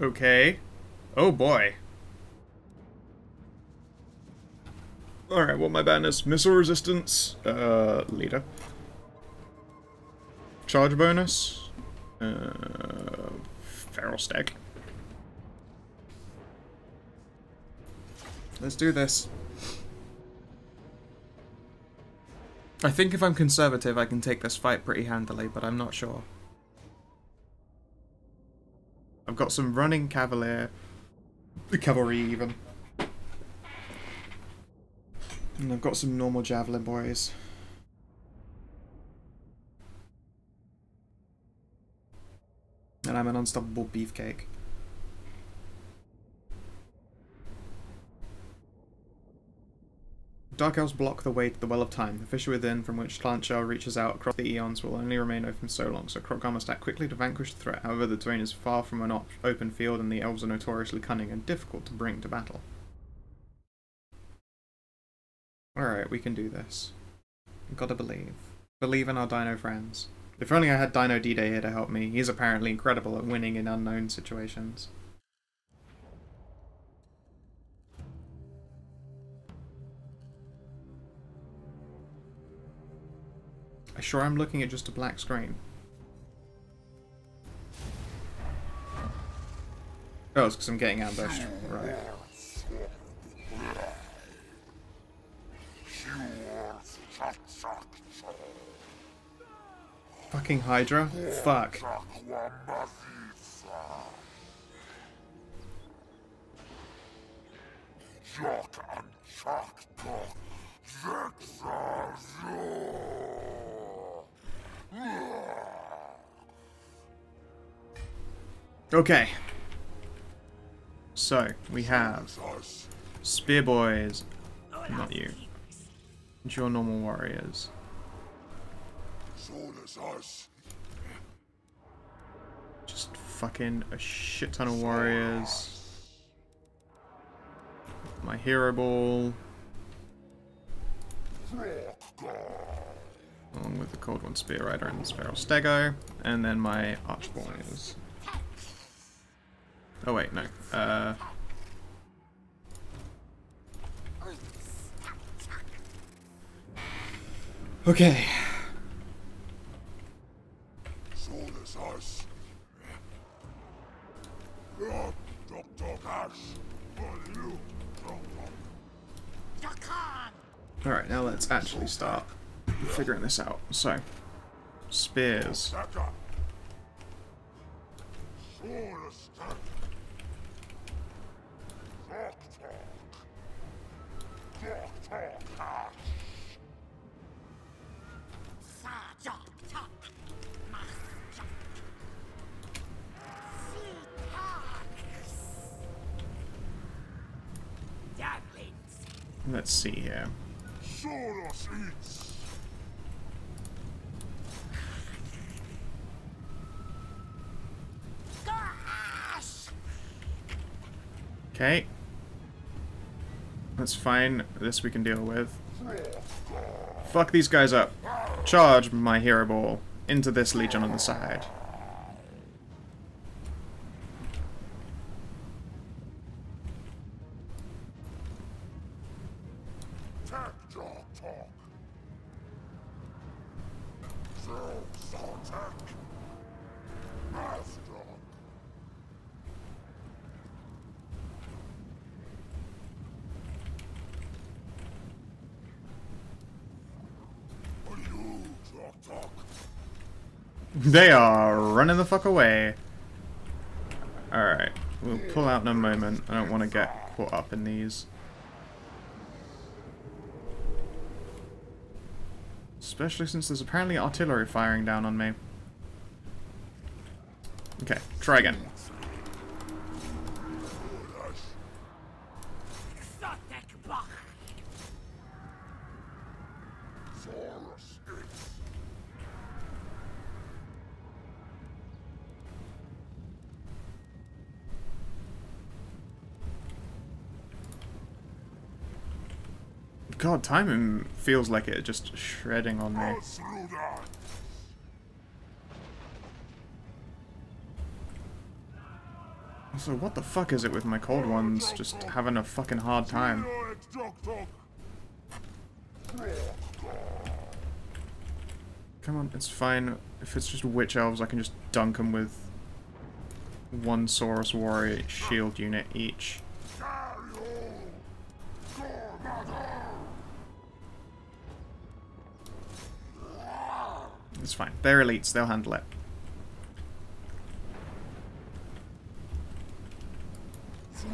Okay. Oh boy. Alright, well, my badness. Missile resistance. Uh, leader. Charge bonus. Uh, feral stack. Let's do this. I think if I'm conservative, I can take this fight pretty handily, but I'm not sure. I've got some running cavalier, cavalry even. And I've got some normal javelin boys. And I'm an unstoppable beefcake. Dark Elves block the way to the Well of Time. The fissure within, from which Tlanchar reaches out across the eons, will only remain open so long, so Kroggar must act quickly to vanquish the threat. However, the terrain is far from an op open field, and the Elves are notoriously cunning and difficult to bring to battle. Alright, we can do this. We've got to believe. Believe in our dino friends. If only I had Dino D-Day here to help me. He's apparently incredible at winning in unknown situations. I'm sure I'm looking at just a black screen. Oh, it's because I'm getting ambushed. Right. Fucking Hydra? Fuck. Okay. So, we have Spear Boys. Not you. It's your normal warriors. Just fucking a shit ton of warriors. My hero ball. Along with the Cold One Spear Rider and the Feral Stego. And then my Arch Boys. Oh wait, no. Uh, okay. Alright, now let's actually start figuring this out. So, spears. Let's see here. Okay. That's fine. This we can deal with. Fuck these guys up. Charge, my hero ball, into this legion on the side. They are running the fuck away. Alright, we'll pull out in a moment. I don't want to get caught up in these. Especially since there's apparently artillery firing down on me. Okay, try again. God, time feels like it just shredding on me. Also, what the fuck is it with my cold ones just having a fucking hard time? Come on, it's fine. If it's just witch elves, I can just dunk them with one Saurus warrior shield unit each. It's fine. They're elites. They'll handle it.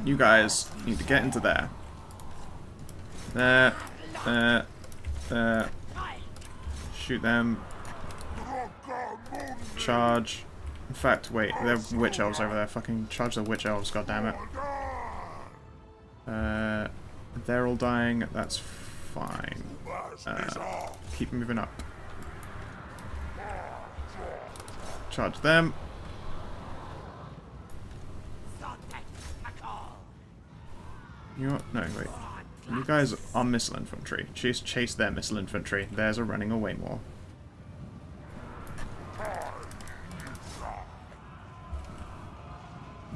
You guys need to get into there. There. There. There. Shoot them. Charge. In fact, wait. There are witch elves over there. Fucking charge the witch elves, goddammit. Uh, they're all dying. That's fine. Uh, keep moving up. Charge them. You know what? No, wait. You guys are missile infantry. Chase, chase their missile infantry. Theirs are running away more.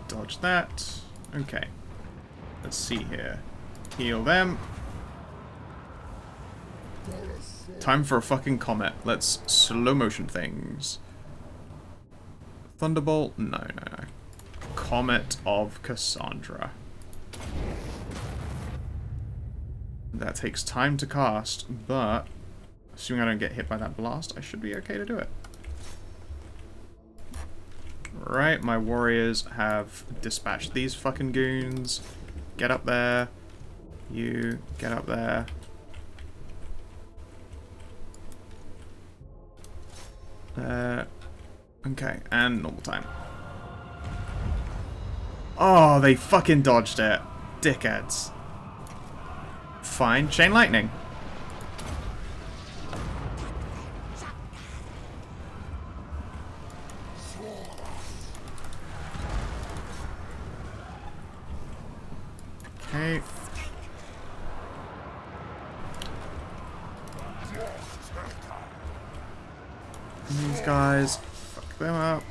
Dodge that. Okay. Let's see here. Heal them. Time for a fucking comet. Let's slow motion things. Thunderbolt? No, no, no. Comet of Cassandra. That takes time to cast, but assuming I don't get hit by that blast, I should be okay to do it. Right, my warriors have dispatched these fucking goons. Get up there. You, get up there. Uh... Okay, and normal time. Oh, they fucking dodged it. Dickheads. Fine. Chain lightning. Okay. These guys... them up.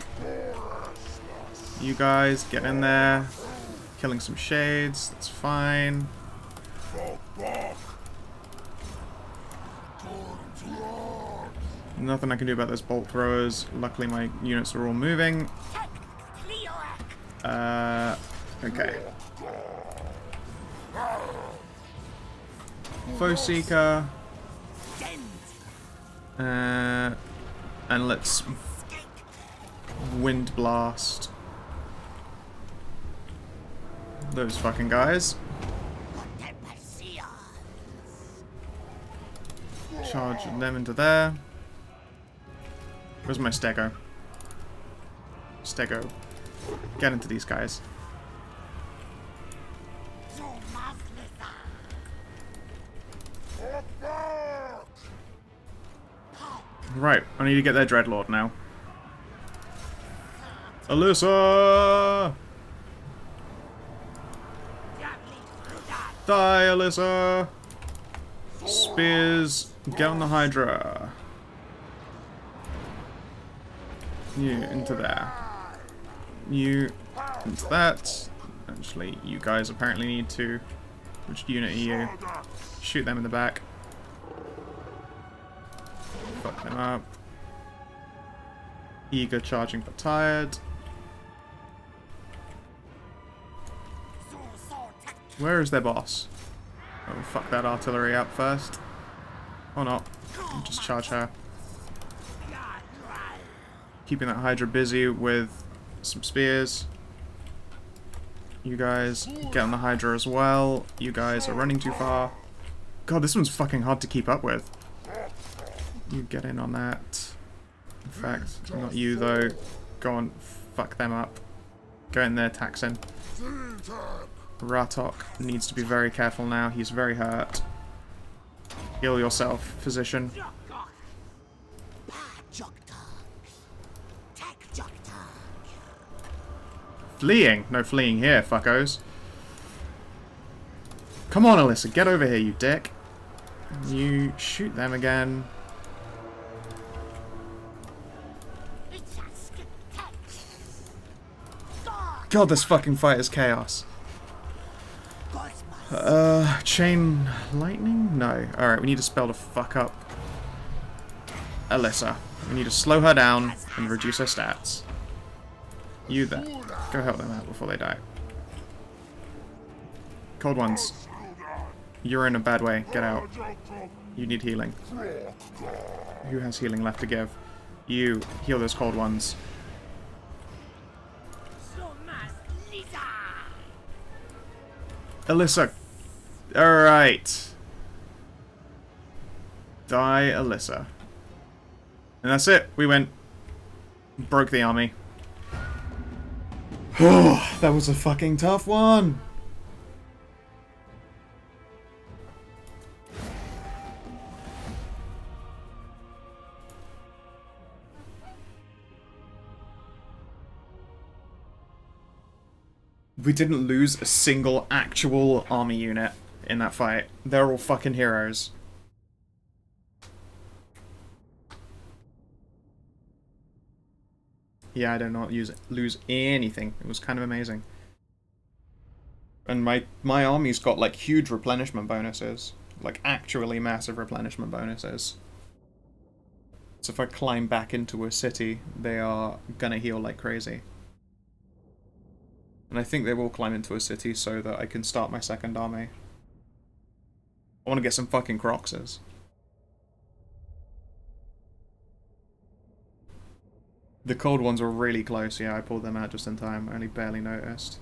You guys, get in there. Killing some shades, that's fine. Nothing I can do about those bolt throwers. Luckily my units are all moving. Uh, okay. Foe Seeker. Uh, and let's... Wind blast. Those fucking guys. Charge them into there. Where's my stego? Stego. Get into these guys. Right, I need to get their Dreadlord now. Alyssa! Die, Alyssa! Spears, get on the Hydra. You, into there. You, into that. Actually, you guys apparently need to. Which unit are you? Shoot them in the back. Fuck them up. Eager charging but tired. Where is their boss? Oh, fuck that artillery up first. Or not. Just charge her. Keeping that Hydra busy with some spears. You guys, get on the Hydra as well. You guys are running too far. God, this one's fucking hard to keep up with. You get in on that. In fact, not you though. Go on, fuck them up. Go in there, tax him. Ratok needs to be very careful now. He's very hurt. Heal yourself, physician. Fleeing? No fleeing here, fuckos. Come on, Alyssa. Get over here, you dick. You shoot them again. God, this fucking fight is chaos. Uh, chain lightning? No. Alright, we need a spell to fuck up Alyssa. We need to slow her down and reduce her stats. You there. Go help them out before they die. Cold ones. You're in a bad way. Get out. You need healing. Who has healing left to give? You. Heal those cold ones. Alyssa. Alright. Die, Alyssa. And that's it. We went. Broke the army. That was a fucking tough one. We didn't lose a single actual army unit in that fight. They're all fucking heroes. Yeah, I did not use, lose anything. It was kind of amazing. And my, my army's got like huge replenishment bonuses. Like actually massive replenishment bonuses. So if I climb back into a city, they are gonna heal like crazy. And I think they will climb into a city so that I can start my second army. I want to get some fucking Croxes. The cold ones were really close, yeah, I pulled them out just in time, I only barely noticed.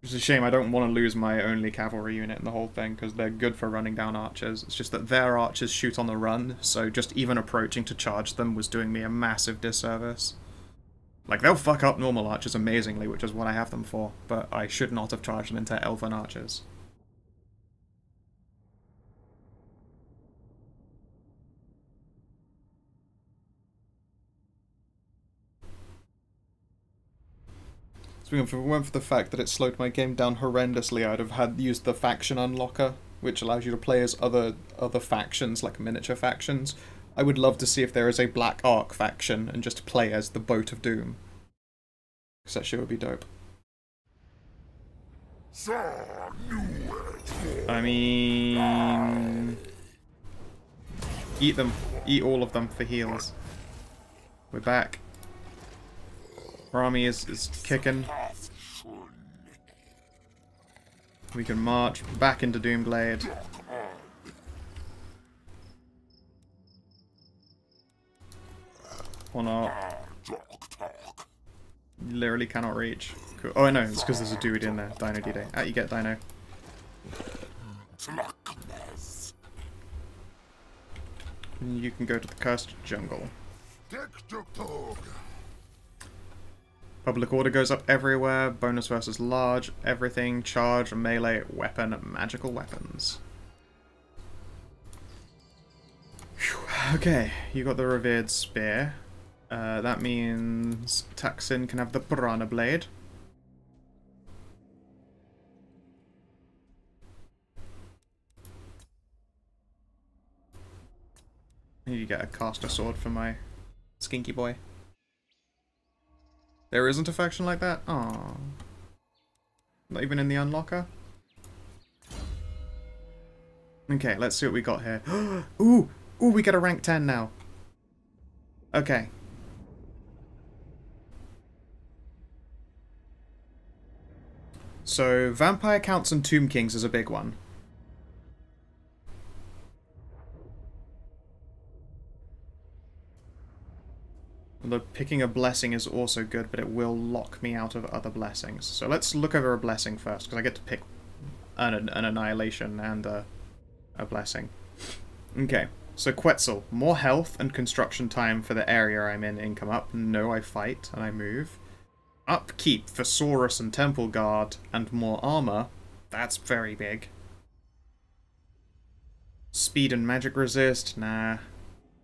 It's a shame, I don't want to lose my only cavalry unit in the whole thing, because they're good for running down archers. It's just that their archers shoot on the run, so just even approaching to charge them was doing me a massive disservice. Like, they'll fuck up normal archers amazingly, which is what I have them for, but I should not have charged them into elven archers. So we went for the fact that it slowed my game down horrendously. I'd have had used the faction unlocker, which allows you to play as other, other factions, like miniature factions. I would love to see if there is a Black Ark faction and just play as the Boat of Doom. Because that shit would be dope. I mean... Eat them. Eat all of them for heals. We're back. Our army is, is kicking. We can march back into Doomblade. Or not. Literally cannot reach. Cool. Oh, I know, it's because there's a dude in there. Dino D-Day. Out you get, Dino. You can go to the cursed jungle. Public order goes up everywhere. Bonus versus large. Everything. Charge. Melee. Weapon. Magical weapons. Whew. Okay, you got the revered spear. Uh, that means Taksin can have the Piranha Blade. I need to get a caster sword for my skinky boy. There isn't a faction like that? Aww. Not even in the unlocker? Okay, let's see what we got here. Ooh! Ooh, we get a rank ten now. Okay. So, Vampire Counts and Tomb Kings is a big one. Although picking a blessing is also good, but it will lock me out of other blessings. So let's look over a blessing first, because I get to pick an, an annihilation and a, a blessing. Okay, so Quetzal. More health and construction time for the area I'm in. Income up. No, I fight and I move. Upkeep for Saurus and Temple Guard, and more armor. That's very big. Speed and magic resist? Nah.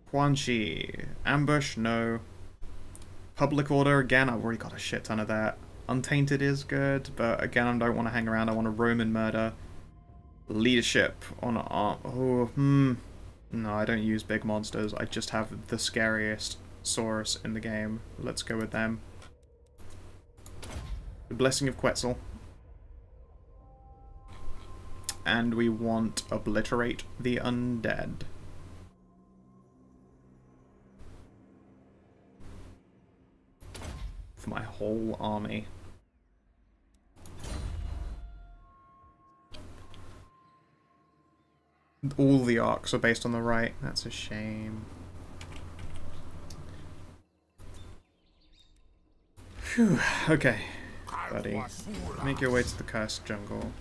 Quan Chi. Ambush? No. Public order? Again, I've already got a shit ton of that. Untainted is good, but again, I don't want to hang around. I want to roam and murder. Leadership on arm. Oh, hmm. No, I don't use big monsters. I just have the scariest Saurus in the game. Let's go with them. Blessing of Quetzal. And we want Obliterate the Undead. For my whole army. All the arcs are based on the right. That's a shame. Phew. Okay, buddy. Make your way to the cursed jungle.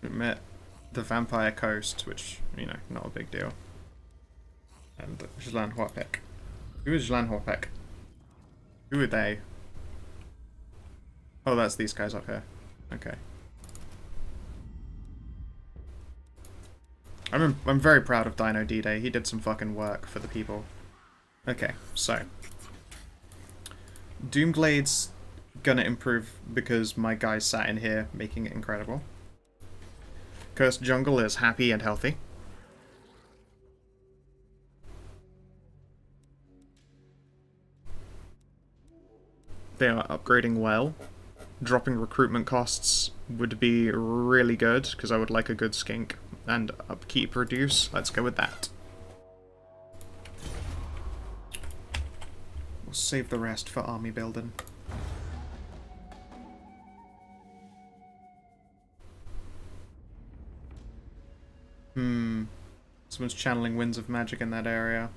We met the Vampire Coast, which, you know, not a big deal. And Jlan Huapek. Who is Jlan Huapek? Who are they? Oh, that's these guys up here. Okay. I'm, I'm very proud of Dino D-Day. He did some fucking work for the people. Okay, so. Doomblade's gonna improve because my guy sat in here making it incredible. Cursed Jungle is happy and healthy. They are upgrading well. Dropping recruitment costs would be really good, because I would like a good skink. And upkeep reduce, let's go with that. We'll save the rest for army building. Hmm. Someone's channeling Winds of Magic in that area.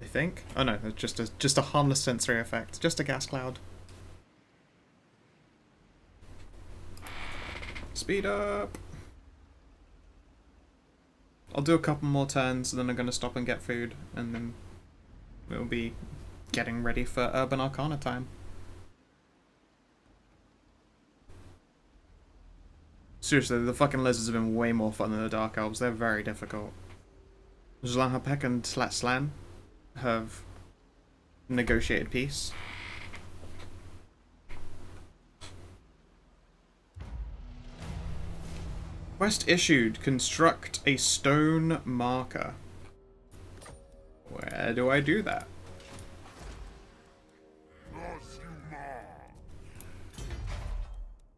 I think? Oh no, that's just a just a harmless sensory effect. Just a gas cloud. Speed up! I'll do a couple more turns, and then I'm going to stop and get food, and then we'll be getting ready for Urban Arcana time. Seriously, the fucking lizards have been way more fun than the Dark Elves. They're very difficult. Jlan Huapek and Tlaxlan have negotiated peace. Quest issued. Construct a stone marker. Where do I do that?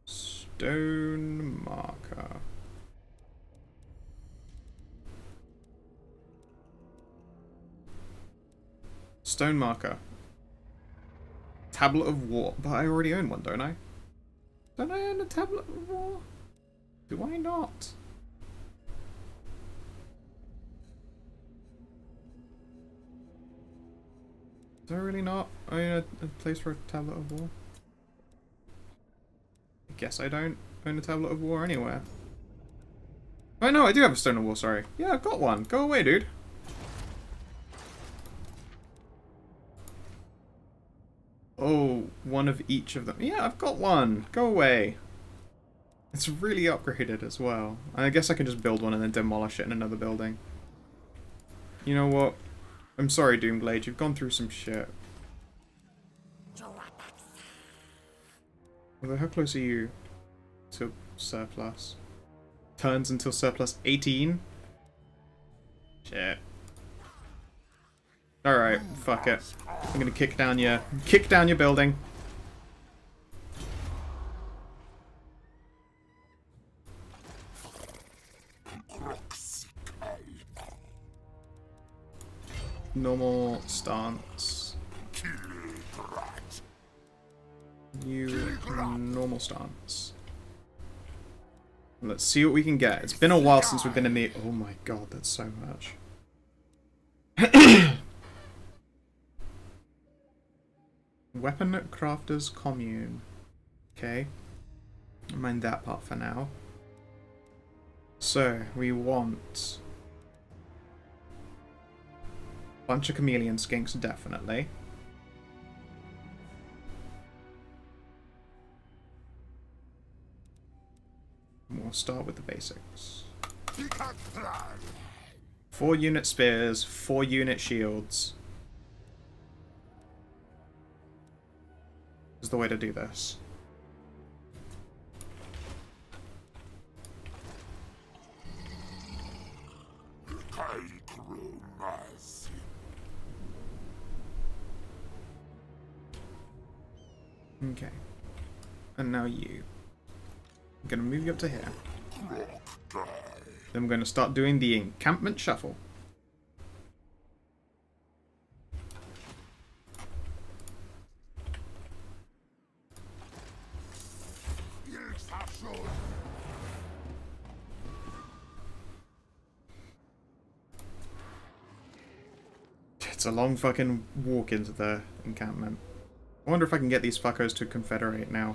Stone marker. Stone marker. Tablet of War. But I already own one, don't I? Don't I own a Tablet of War? Do I not? Is there really not I mean, a, a place for a Tablet of War? I guess I don't own a Tablet of War anywhere. Oh no, I do have a Stone of War, sorry. Yeah, I've got one. Go away, dude. Oh, one of each of them. Yeah, I've got one. Go away. It's really upgraded as well. I guess I can just build one and then demolish it in another building. You know what? I'm sorry, Doomblade, you've gone through some shit. Although, how close are you to surplus? Turns until surplus eighteen? Shit. Alright, fuck it. I'm gonna kick down your, kick down your building. Normal stance. You normal stance. Let's see what we can get. It's been a while since we've been in the... Oh my god, that's so much. Weapon Crafters Commune. Okay. Mind that part for now. So, we want... Bunch of chameleon skinks, definitely. And we'll start with the basics. Four unit spears, four unit shields. Is the way to do this. Okay. And now you. I'm going to move you up to here. Then we're going to start doing the encampment shuffle. It's a long fucking walk into the encampment. I wonder if I can get these fuckers to confederate now.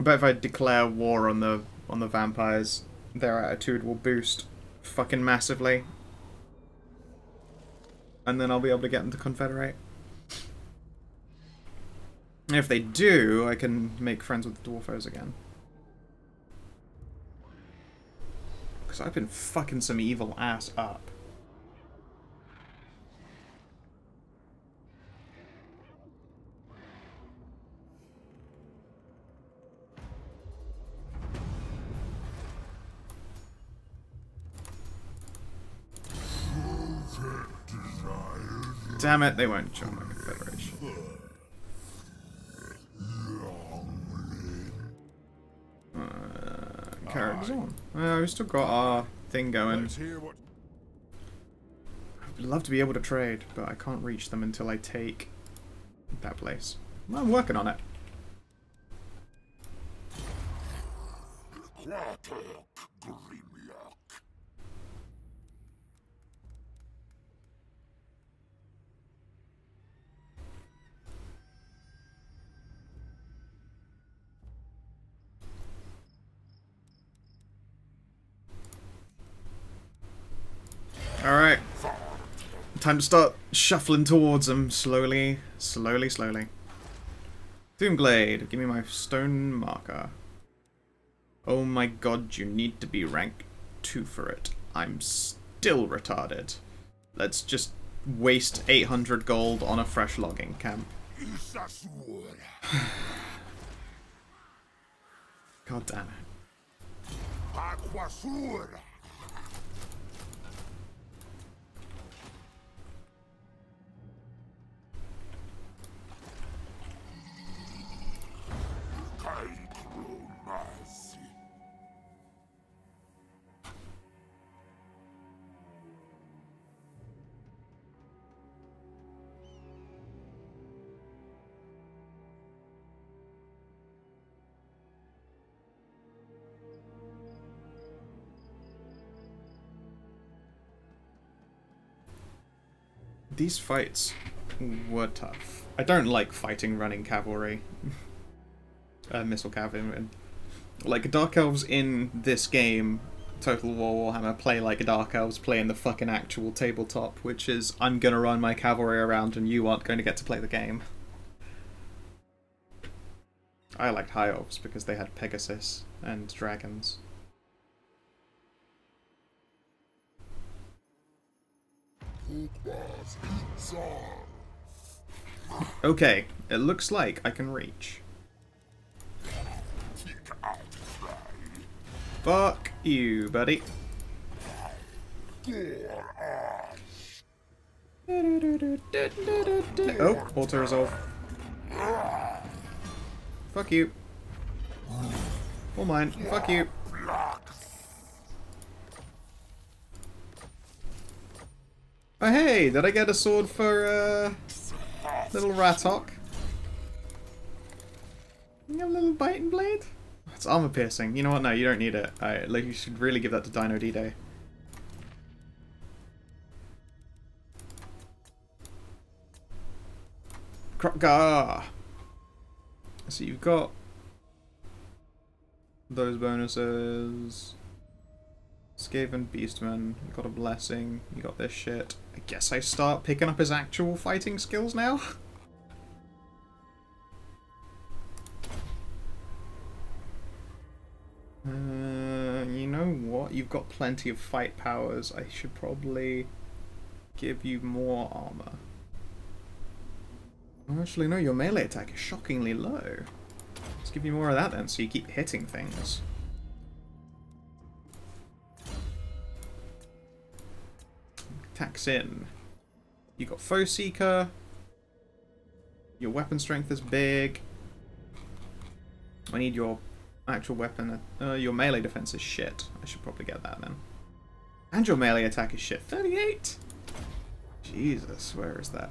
I bet if I declare war on the on the vampires, their attitude will boost fucking massively. And then I'll be able to get them to confederate. If they do, I can make friends with the dwarfos again. Because I've been fucking some evil ass up. Damn it, they won't join my confederation. Uh, characters on. Uh, we've still got our thing going. I'd love to be able to trade, but I can't reach them until I take that place. Well, I'm working on it. Alright, time to start shuffling towards them slowly, slowly, slowly. Doomglade, give me my stone marker. Oh my god, you need to be rank two for it. I'm still retarded. Let's just waste eight hundred gold on a fresh logging camp. God damn it. These fights were tough. I don't like fighting running cavalry. uh, missile cavalry. Like, Dark Elves in this game, Total War Warhammer, play like Dark Elves play in the fucking actual tabletop, which is, I'm gonna run my cavalry around and you aren't going to get to play the game. I liked High Elves because they had Pegasus and dragons. Okay, it looks like I can reach. Fuck you, buddy. Oh, auto resolve. Fuck you. Or mine. Fuck you. Oh hey, did I get a sword for uh, little Ratok? You have a little biting blade? It's armor piercing. You know what? No, you don't need it. I, like, you should really give that to Dino D-Day. Krokgar! So you've got those bonuses. Skaven Beastman, you got a blessing, you got this shit. I guess I start picking up his actual fighting skills now? uh, you know what? You've got plenty of fight powers. I should probably give you more armor. Actually, no, your melee attack is shockingly low. Let's give you more of that then, so you keep hitting things. attacks in. You got Foe Seeker. Your weapon strength is big. I need your actual weapon. Uh, your melee defense is shit. I should probably get that then. And your melee attack is shit. thirty-eight! Jesus, where is that?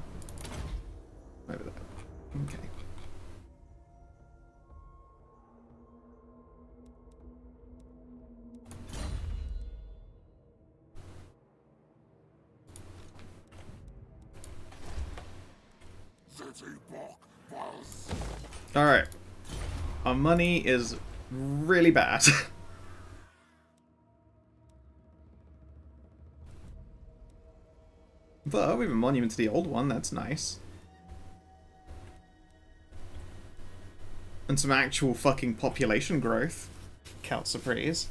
Over there. Okay. Alright. Our money is really bad. But we have a monument to the old one, that's nice. And some actual fucking population growth. Count surprise.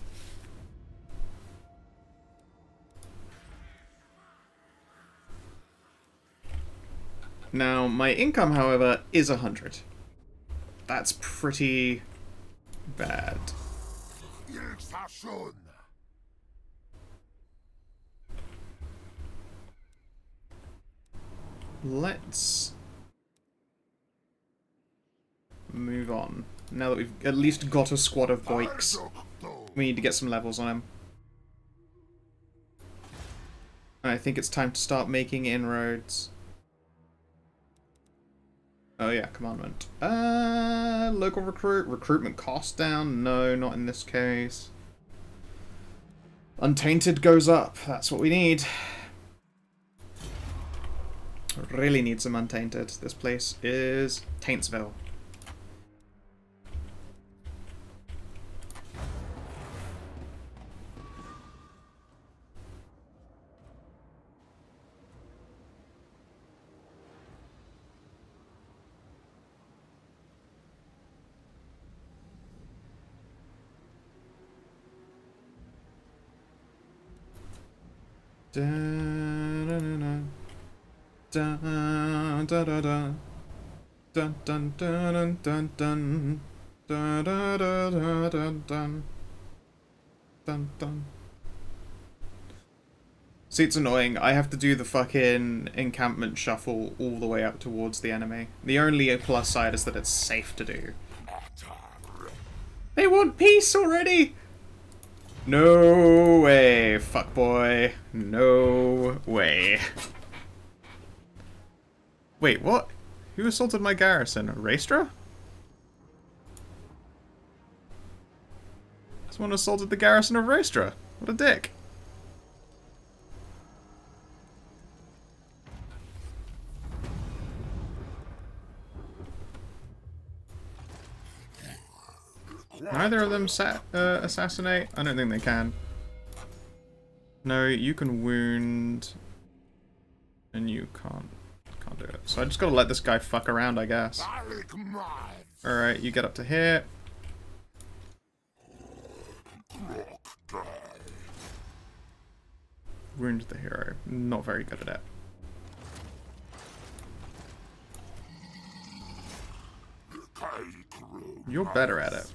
Now, my income, however, is a hundred. That's pretty bad. Let's move on. Now that we've at least got a squad of boiks, we need to get some levels on him. I think it's time to start making inroads. Oh yeah, commandment. Uh, local recruit. Recruitment cost down? No, not in this case. Untainted goes up. That's what we need. Really need some untainted. This place is Taintsville. Da, da, da, da, da, da, da. Dun dun dun dun dun dun da, da, da, da, dun dun dun. See, it's annoying. I have to do the fucking encampment shuffle all the way up towards the enemy. The only plus side is that it's safe to do. They want peace already! No way, fuckboy. No way. Wait, what? Who assaulted my garrison? Raistra? Someone assaulted the garrison of Raistra. What a dick. Neither of them sa uh, assassinate? I don't think they can. No, you can wound, and you can't can't do it. So I just gotta let this guy fuck around, I guess. Alright, you get up to here. Wound the hero. Not very good at it. You're better at it.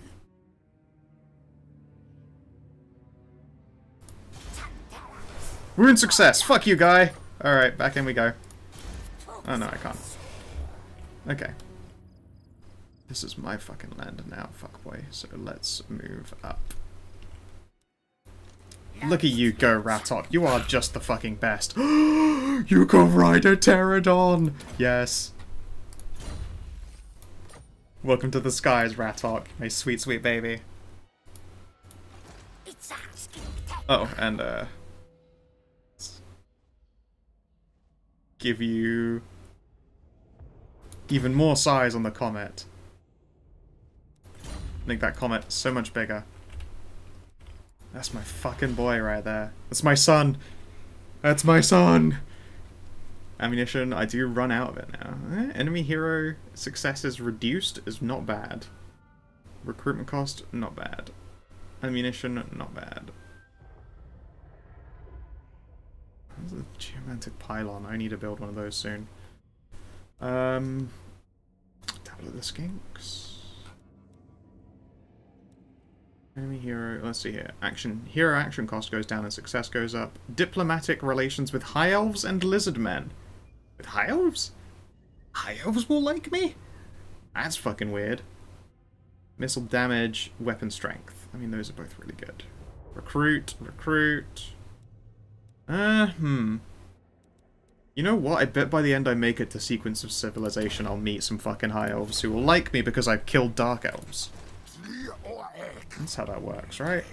Wound success! Fuck you, guy! Alright, back in we go. Oh no, I can't. Okay. This is my fucking land now, fuckboy, so let's move up. Look at you go, Rattot. You are just the fucking best. You go Rider Pterodon! Yes. Welcome to the skies, Rattok, my sweet, sweet baby. Oh, and uh... give you even more size on the comet. Make that comet so much bigger. That's my fucking boy right there. That's my son. That's my son. Ammunition, I do run out of it now. Eh? Enemy hero successes reduced is not bad. Recruitment cost, not bad. Ammunition, not bad. There's a geomantic pylon. I need to build one of those soon. Um, Tablet of the Skinks. Enemy hero, let's see here. Action. Hero action cost goes down and success goes up. Diplomatic relations with high elves and lizard men. With high elves? High elves will like me? That's fucking weird. Missile damage, weapon strength. I mean, those are both really good. Recruit, recruit. Uh, hmm. You know what? I bet by the end I make it to Sequence of Civilization, I'll meet some fucking high elves who will like me because I've killed dark elves. That's how that works, right?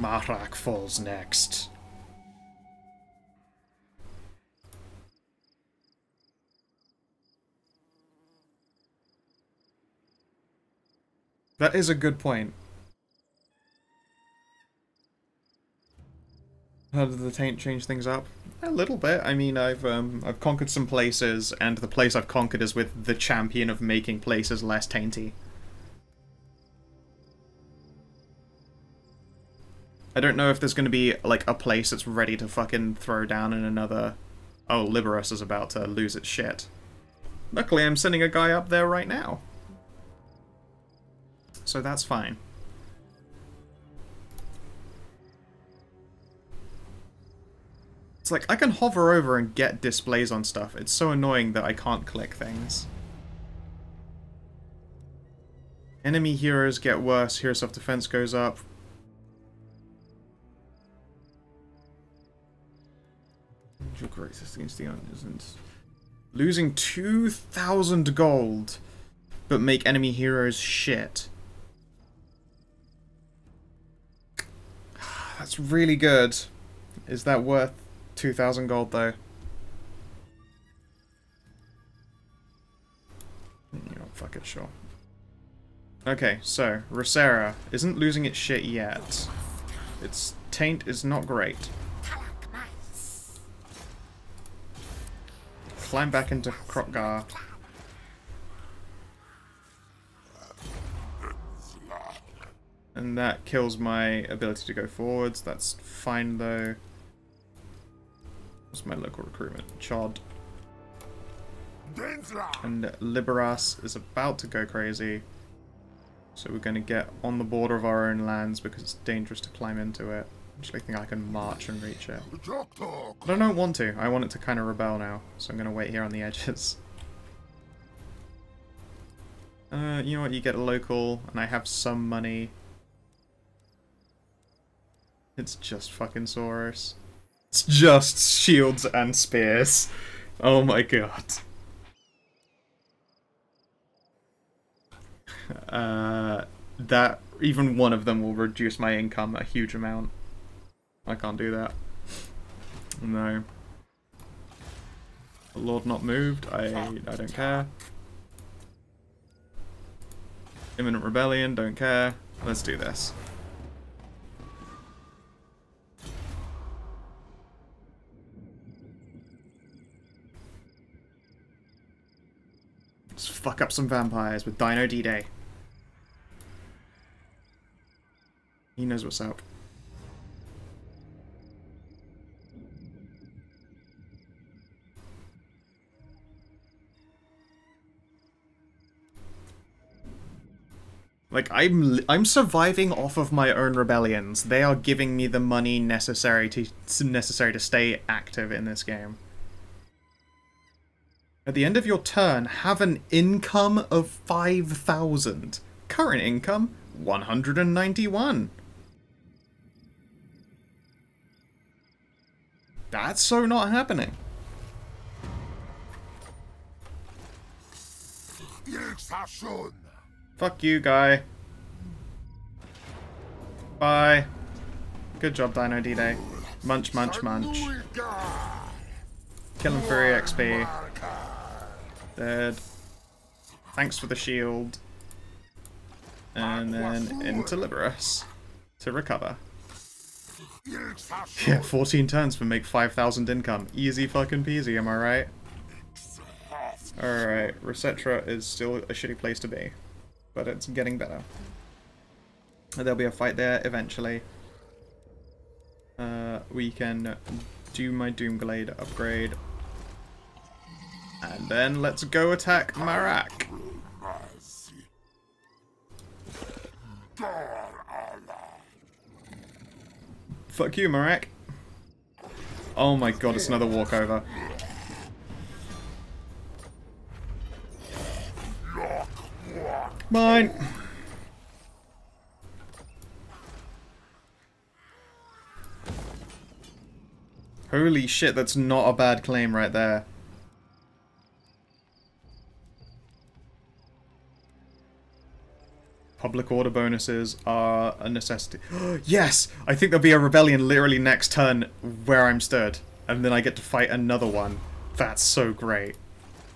Marak falls next. That is a good point. How did the taint change things up? A little bit. I mean, I've um, I've conquered some places, and the place I've conquered is with the champion of making places less tainty. I don't know if there's going to be, like, a place that's ready to fucking throw down in another... Oh, Liberus is about to lose its shit. Luckily, I'm sending a guy up there right now. So that's fine. It's like, I can hover over and get displays on stuff. It's so annoying that I can't click things. Enemy heroes get worse. Hero self-defense goes up. Your greatest against the isn't losing two thousand gold, but make enemy heroes shit. That's really good. Is that worth two thousand gold though? You're not fucking sure. Okay, so Rosera isn't losing its shit yet. Its taint is not great. Climb back into Krokgar. And that kills my ability to go forwards. That's fine, though. What's my local recruitment? Chod. And Liberas is about to go crazy. So we're going to get on the border of our own lands because it's dangerous to climb into it. I actually think I can march and reach it. But I don't want to. I want it to kind of rebel now. So I'm going to wait here on the edges. Uh, you know what? You get a local, and I have some money. It's just fucking Saurus. It's just shields and spears. Oh my god. Uh, that, even one of them will reduce my income a huge amount. I can't do that. No. The Lord not moved. I I don't care. Imminent rebellion. Don't care. Let's do this. Let's fuck up some vampires with Dino D-Day. He knows what's up. Like, I'm I'm surviving off of my own rebellions. They are giving me the money necessary to necessary to stay active in this game. At the end of your turn, have an income of five thousand. Current income, one hundred ninety-one. That's so not happening. Fuck you, guy. Bye. Good job, Dino D-Day. Munch, munch, munch. Kill him for X P. Dead. Thanks for the shield. And then into Liberus to recover. Yeah, fourteen turns for make five thousand income. Easy fucking peasy, am I right? Alright, Rosera is still a shitty place to be. But it's getting better. There'll be a fight there eventually. Uh, we can do my Doomglade upgrade. And then let's go attack Marak. Fuck you, Marak. Oh my god, it's another walkover. Mine! Holy shit, that's not a bad claim right there. Public order bonuses are a necessity. Yes! I think there'll be a rebellion literally next turn where I'm stirred. And then I get to fight another one. That's so great.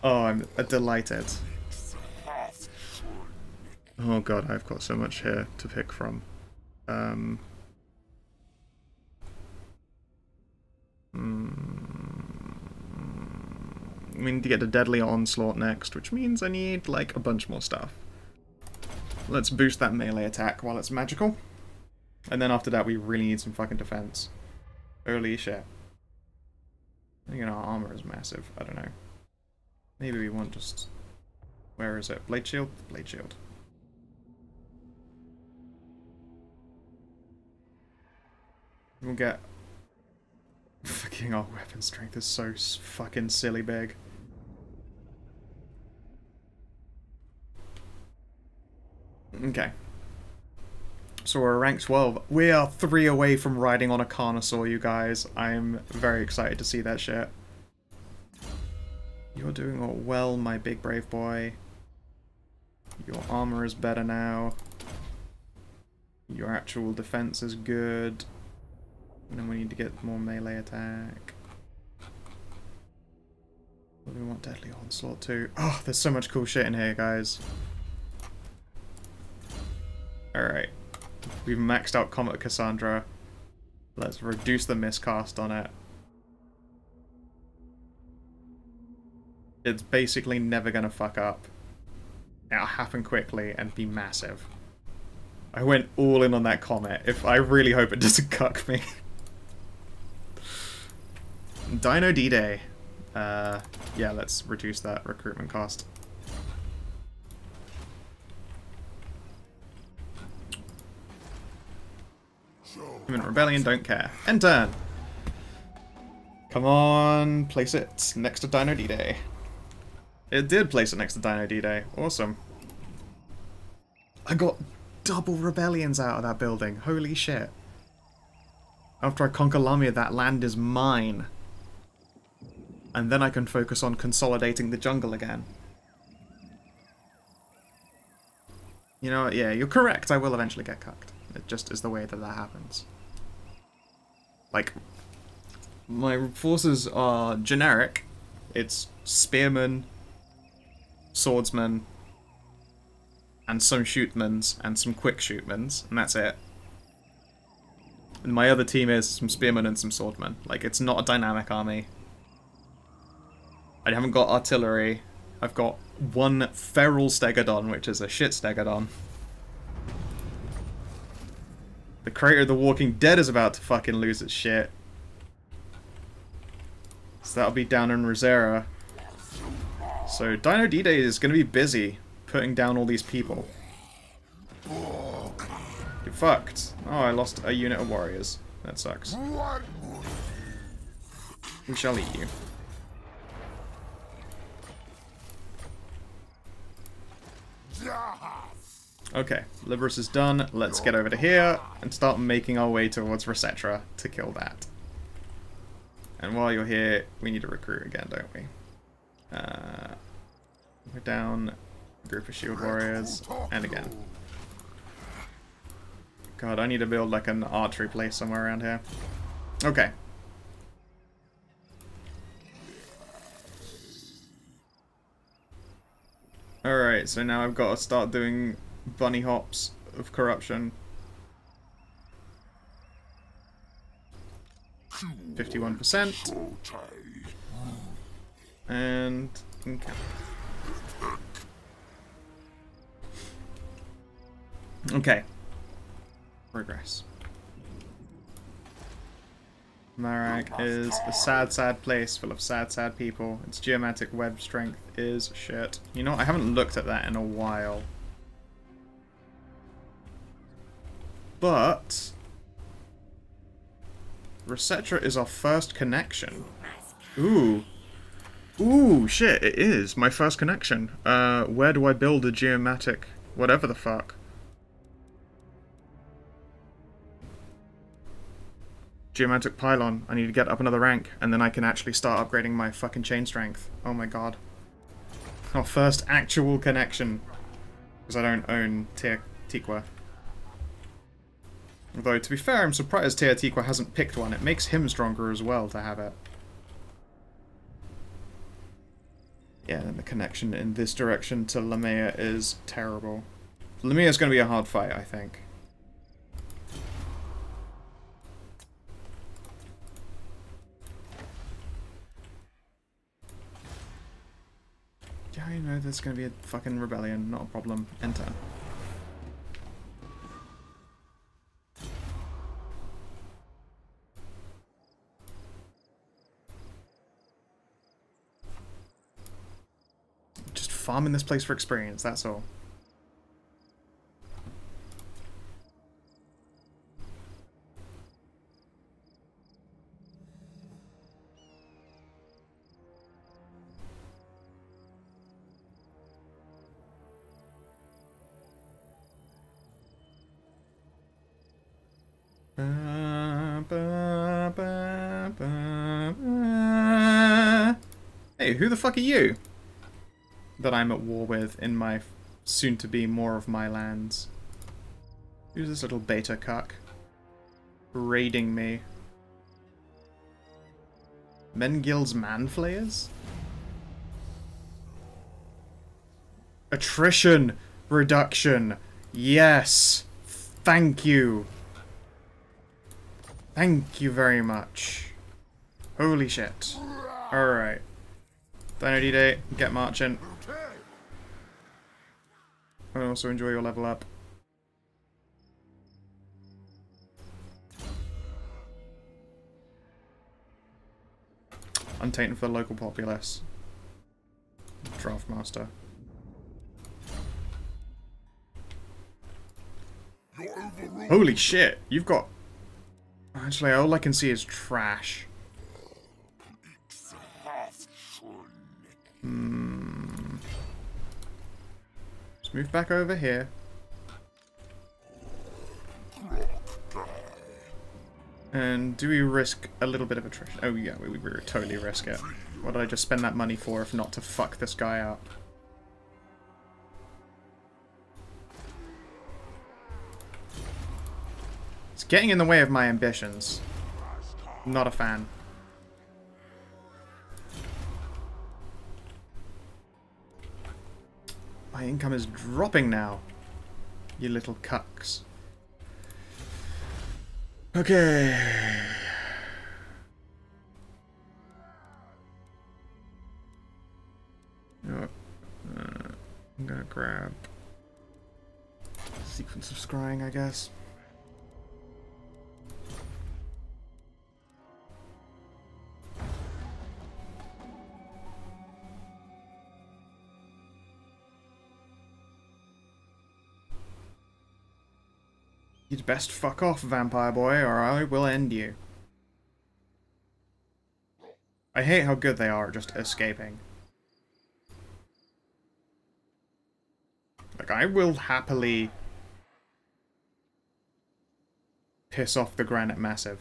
Oh, I'm uh, delighted. Oh god, I've got so much here to pick from. Um... Mm, we need to get to Deadly Onslaught next, which means I need, like, a bunch more stuff. Let's boost that melee attack while it's magical. And then after that, we really need some fucking defense. Holy shit. I think our armor is massive. I don't know. Maybe we want just... Where is it? Blade shield? Blade shield. We'll get... Fucking our weapon strength is so fucking silly big. Okay. So we're rank twelve. We are three away from riding on a Carnosaur, you guys. I'm very excited to see that shit. You're doing all well, my big brave boy. Your armor is better now. Your actual defense is good. And then we need to get more melee attack. What do we want? Deadly Onslaught too. Oh, there's so much cool shit in here, guys. Alright. We've maxed out Comet Cassandra. Let's reduce the miscast on it. It's basically never gonna fuck up. It'll happen quickly and be massive. I went all in on that comet. If I really hope it doesn't cuck me. Dino D-Day. Uh, yeah, let's reduce that recruitment cost. Human Rebellion don't care. End turn! Come on, place it next to Dino D-Day. It did place it next to Dino D-Day. Awesome. I got double rebellions out of that building. Holy shit. After I conquer Lamia, that land is mine. And then I can focus on consolidating the jungle again. You know what? Yeah, you're correct. I will eventually get cucked. It just is the way that that happens. Like, my forces are generic. It's spearmen, swordsmen, and some shootmans, and some quick shootmans, and that's it. And my other team is some spearmen and some swordmen. Like, it's not a dynamic army. I haven't got artillery. I've got one feral stegodon, which is a shit stegodon. The creator of The Walking Dead is about to fucking lose its shit. So that'll be down in Rosera. So Dino D-Day is going to be busy putting down all these people. You're fucked. Oh, I lost a unit of warriors. That sucks. We shall eat you. Okay, Liberus is done. Let's get over to here and start making our way towards Rosetta to kill that. And while you're here, we need to recruit again, don't we? Uh, we're down a group of shield warriors, and again. God, I need to build like an archery place somewhere around here. Okay. Alright, so now I've got to start doing bunny hops of corruption. fifty-one percent. And... Okay. Okay. Progress. Marag is a sad, sad place full of sad, sad people. Its geomantic web strength is shit. You know, I haven't looked at that in a while. But Resetra is our first connection. Ooh. Ooh, shit, it is. My first connection. Uh, where do I build a geomatic whatever the fuck? Geomantic pylon. I need to get up another rank, and then I can actually start upgrading my fucking chain strength. Oh my god. Our first actual connection. Because I don't own Teotihuacan. Although, to be fair, I'm surprised Teotihuacan hasn't picked one. It makes him stronger as well to have it. Yeah, and the connection in this direction to Lamia is terrible. Lamia's going to be a hard fight, I think. Yeah, you know, there's going to be a fucking rebellion. Not a problem. Enter. Farming this place for experience, that's all. Hey, who the fuck are you? That I'm at war with in my soon-to-be more of my lands. Who's this little beta cuck? Raiding me. Mengil's Manflayers? Attrition reduction. Yes! Thank you! Thank you very much. Holy shit. Alright. Dino D-Day, get marching. I also enjoy your level up. Untainted for the local populace. Draftmaster. Holy shit! You've got... Actually, all I can see is trash. Hmm. Let's move back over here. And do we risk a little bit of attrition? Oh yeah, we, we would totally risk it. What did I just spend that money for if not to fuck this guy up? It's getting in the way of my ambitions. Not a fan. My income is dropping now, you little cucks. Okay. Oh, uh, I'm gonna grab Sequence of Scrying, I guess. You'd best fuck off, vampire boy, or I will end you. I hate how good they are at just escaping. Like, I will happily piss off the Granite Massive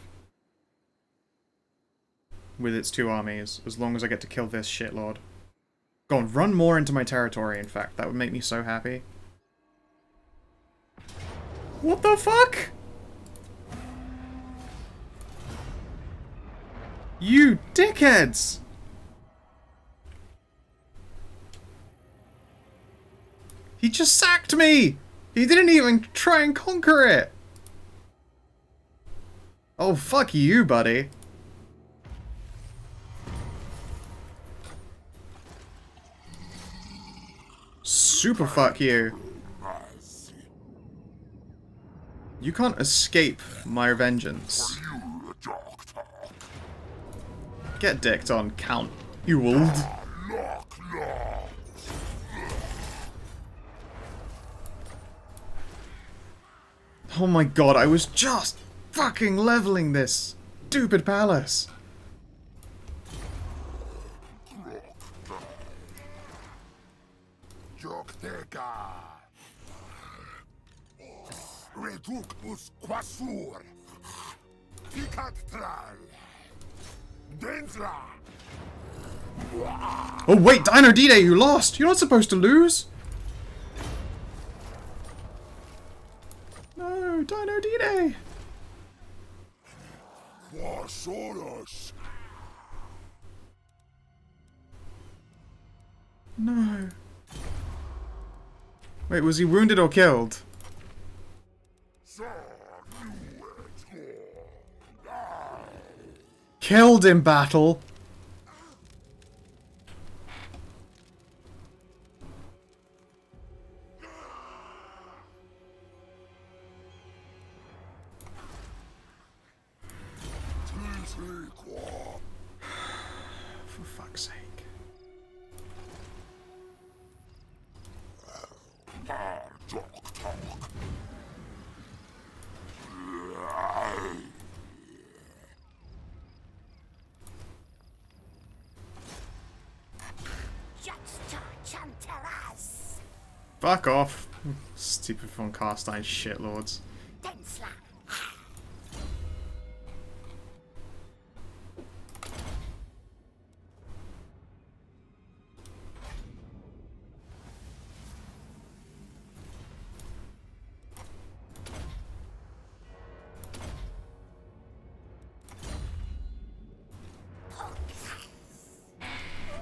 with its two armies, as long as I get to kill this shitlord. Go on, run more into my territory, in fact. That would make me so happy. What the fuck? You dickheads! He just sacked me! He didn't even try and conquer it! Oh, fuck you, buddy. Super fuck you. You can't escape my vengeance. Get dicked on, Count Ewald. Oh my god, I was just fucking leveling this stupid palace. Oh wait, Dino D-Day, you lost! You're not supposed to lose! No, Dino D-Day! No. Wait, was he wounded or killed? Killed in battle! For fuck's sake. Fuck off, stupid von Karstein shitlords.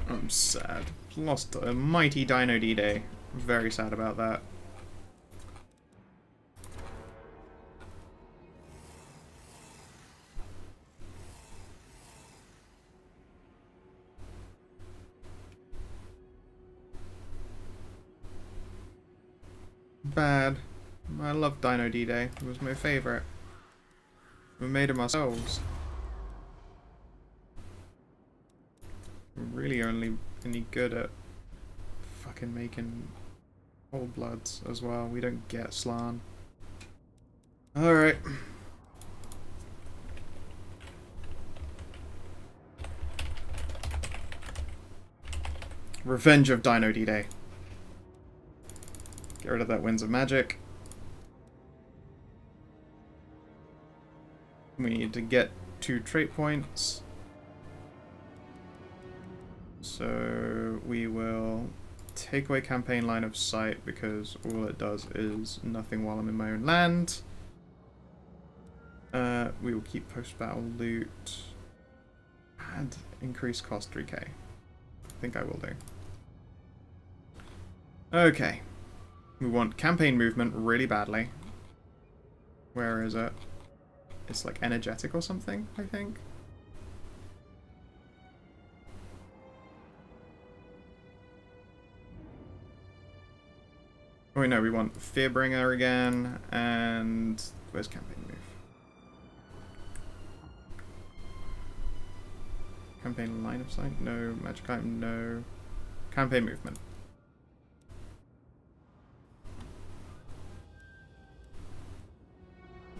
I'm sad. Lost a mighty Dino D-Day. Very sad about that. Bad. I love Dino D-Day. It was my favorite. We made it ourselves. Really only any good at fucking making Old Bloods as well. We don't get Slan. Alright. Revenge of Dino D-Day. Get rid of that Winds of Magic. We need to get two trait points. So we will take away campaign line of sight because all it does is nothing while I'm in my own land. Uh, we will keep post-battle loot and increase cost three K. I think I will do. Okay. We want campaign movement really badly. Where is it? It's like energetic or something, I think. Oh wait, no, we want Fearbringer again, and where's campaign move? Campaign line of sight? No. Magic item? No. Campaign movement.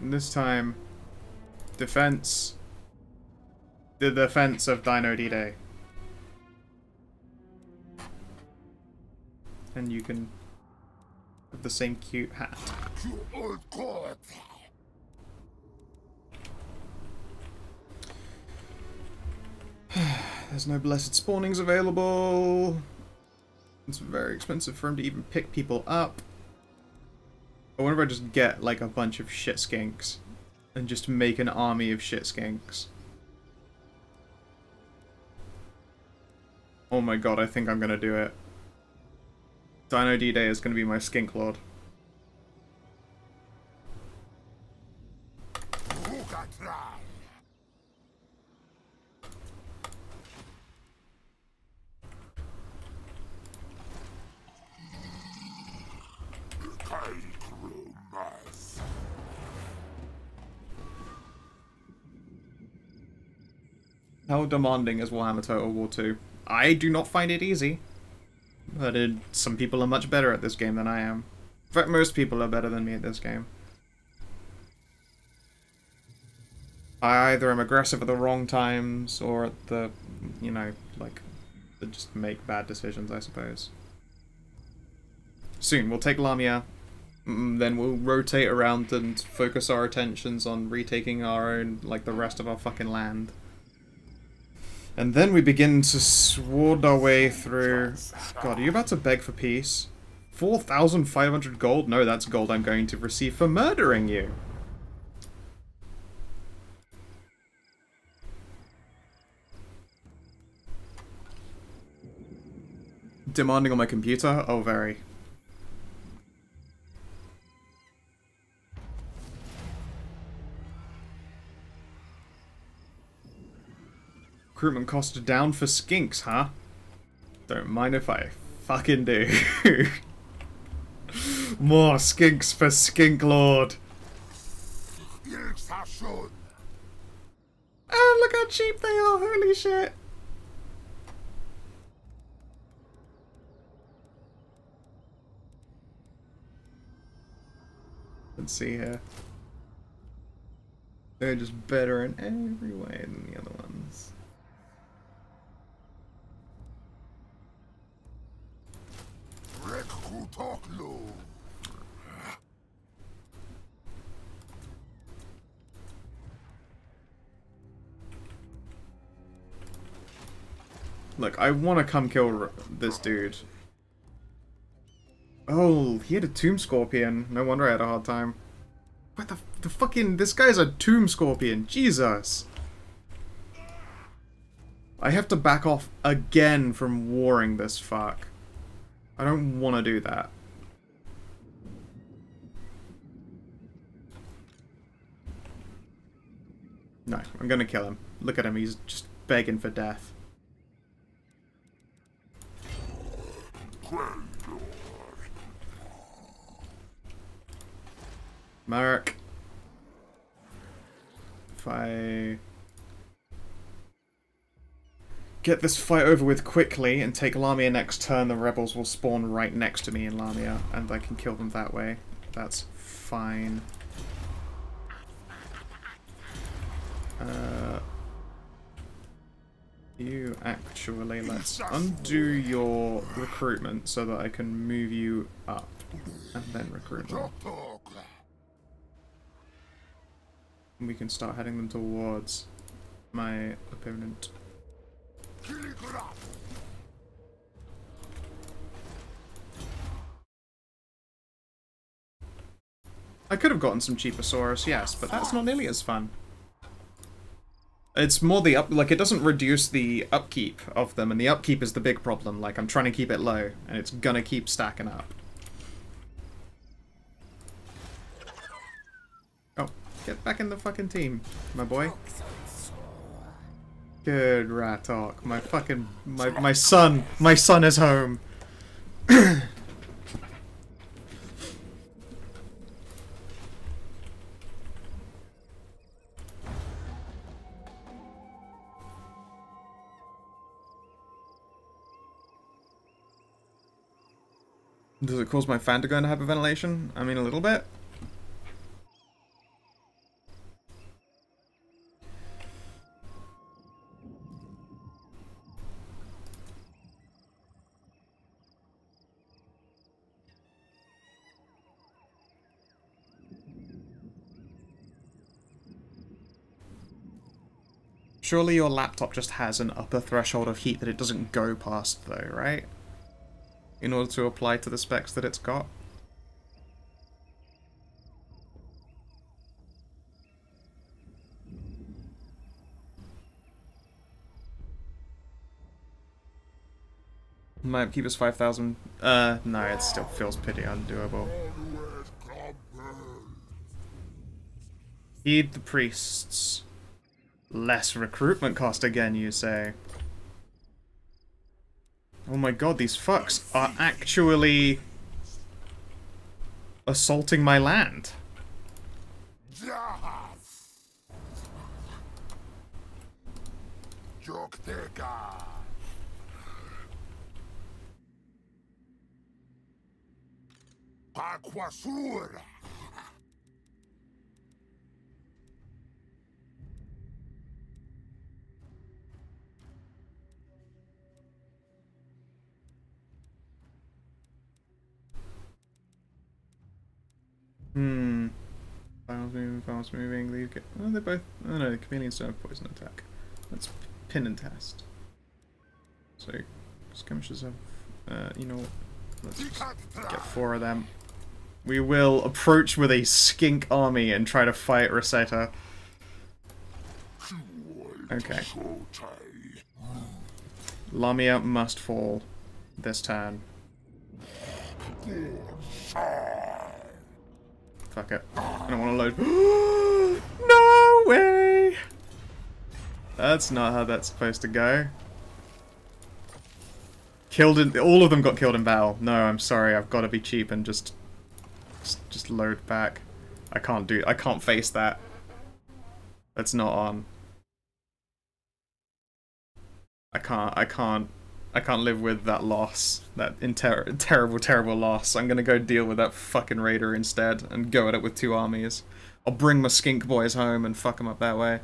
And this time, defense. The defense of Dino D-Day. And you can of the same cute hat. There's no blessed spawnings available. It's very expensive for him to even pick people up. I wonder if I just get like a bunch of shit skinks and just make an army of shit skinks. Oh my god, I think I'm gonna do it. Dino D-Day is going to be my skink lord. How demanding is Warhammer Total War two? I do not find it easy. But it, some people are much better at this game than I am. In fact, most people are better than me at this game. I either am aggressive at the wrong times, or at the, you know, like, just make bad decisions, I suppose. Soon, we'll take Lamia, then we'll rotate around and focus our attentions on retaking our own, like, the rest of our fucking land. And then we begin to sword our way through... God, are you about to beg for peace? four thousand five hundred gold? No, that's gold I'm going to receive for murdering you. Demanding on my computer? Oh, very. Recruitment costs are down for skinks, huh? Don't mind if I fucking do. More skinks for Skink Lord. Oh, look how cheap they are, holy shit. Let's see here. They're just better in every way than the other ones. Look, I want to come kill this dude. Oh, he had a Tomb Scorpion. No wonder I had a hard time. What the, the fucking... This guy's a Tomb Scorpion. Jesus. I have to back off again from warring this fuck. I don't want to do that. No, I'm going to kill him. Look at him, he's just begging for death. Merrick. If I... get this fight over with quickly and take Lamia next turn, the rebels will spawn right next to me in Lamia, and I can kill them that way. That's fine. Uh, you actually, let's undo your recruitment so that I can move you up, and then recruitment. And we can start heading them towards my opponent. I could have gotten some Cheaposaurus, yes, but that's not nearly as fun. It's more the up, like, it doesn't reduce the upkeep of them, and the upkeep is the big problem. Like, I'm trying to keep it low, and it's gonna keep stacking up. Oh, get back in the fucking team, my boy. Good Ratok, my fucking, my, my son, my son is home. Does it cause my fan to go into hyperventilation? I mean, a little bit. Surely your laptop just has an upper threshold of heat that it doesn't go past, though, right? In order to apply to the specs that it's got. My upkeep is five thousand. Uh, no, it still feels pretty undoable. Heed the priests. Less recruitment cost again, you say? Oh my god, these fucks are actually assaulting my land. Jokteka! Aquasura! Hmm. Finals moving, finals moving, leave. Oh, they both. Oh no, the chameleons don't have poison attack. That's pin and test. So, skirmishes have. Uh, you know what? Let's just get four of them. We will approach with a skink army and try to fight Rosetta. Okay. Lamia must fall this turn. Fuck it. I don't want to load. No way! That's not how that's supposed to go. Killed in... All of them got killed in battle. No, I'm sorry. I've got to be cheap and just... Just, just load back. I can't do... I can't face that. That's not on. I can't... I can't... I can't live with that loss, that inter terrible, terrible loss. I'm gonna go deal with that fucking raider instead and go at it with two armies. I'll bring my skink boys home and fuck them up that way.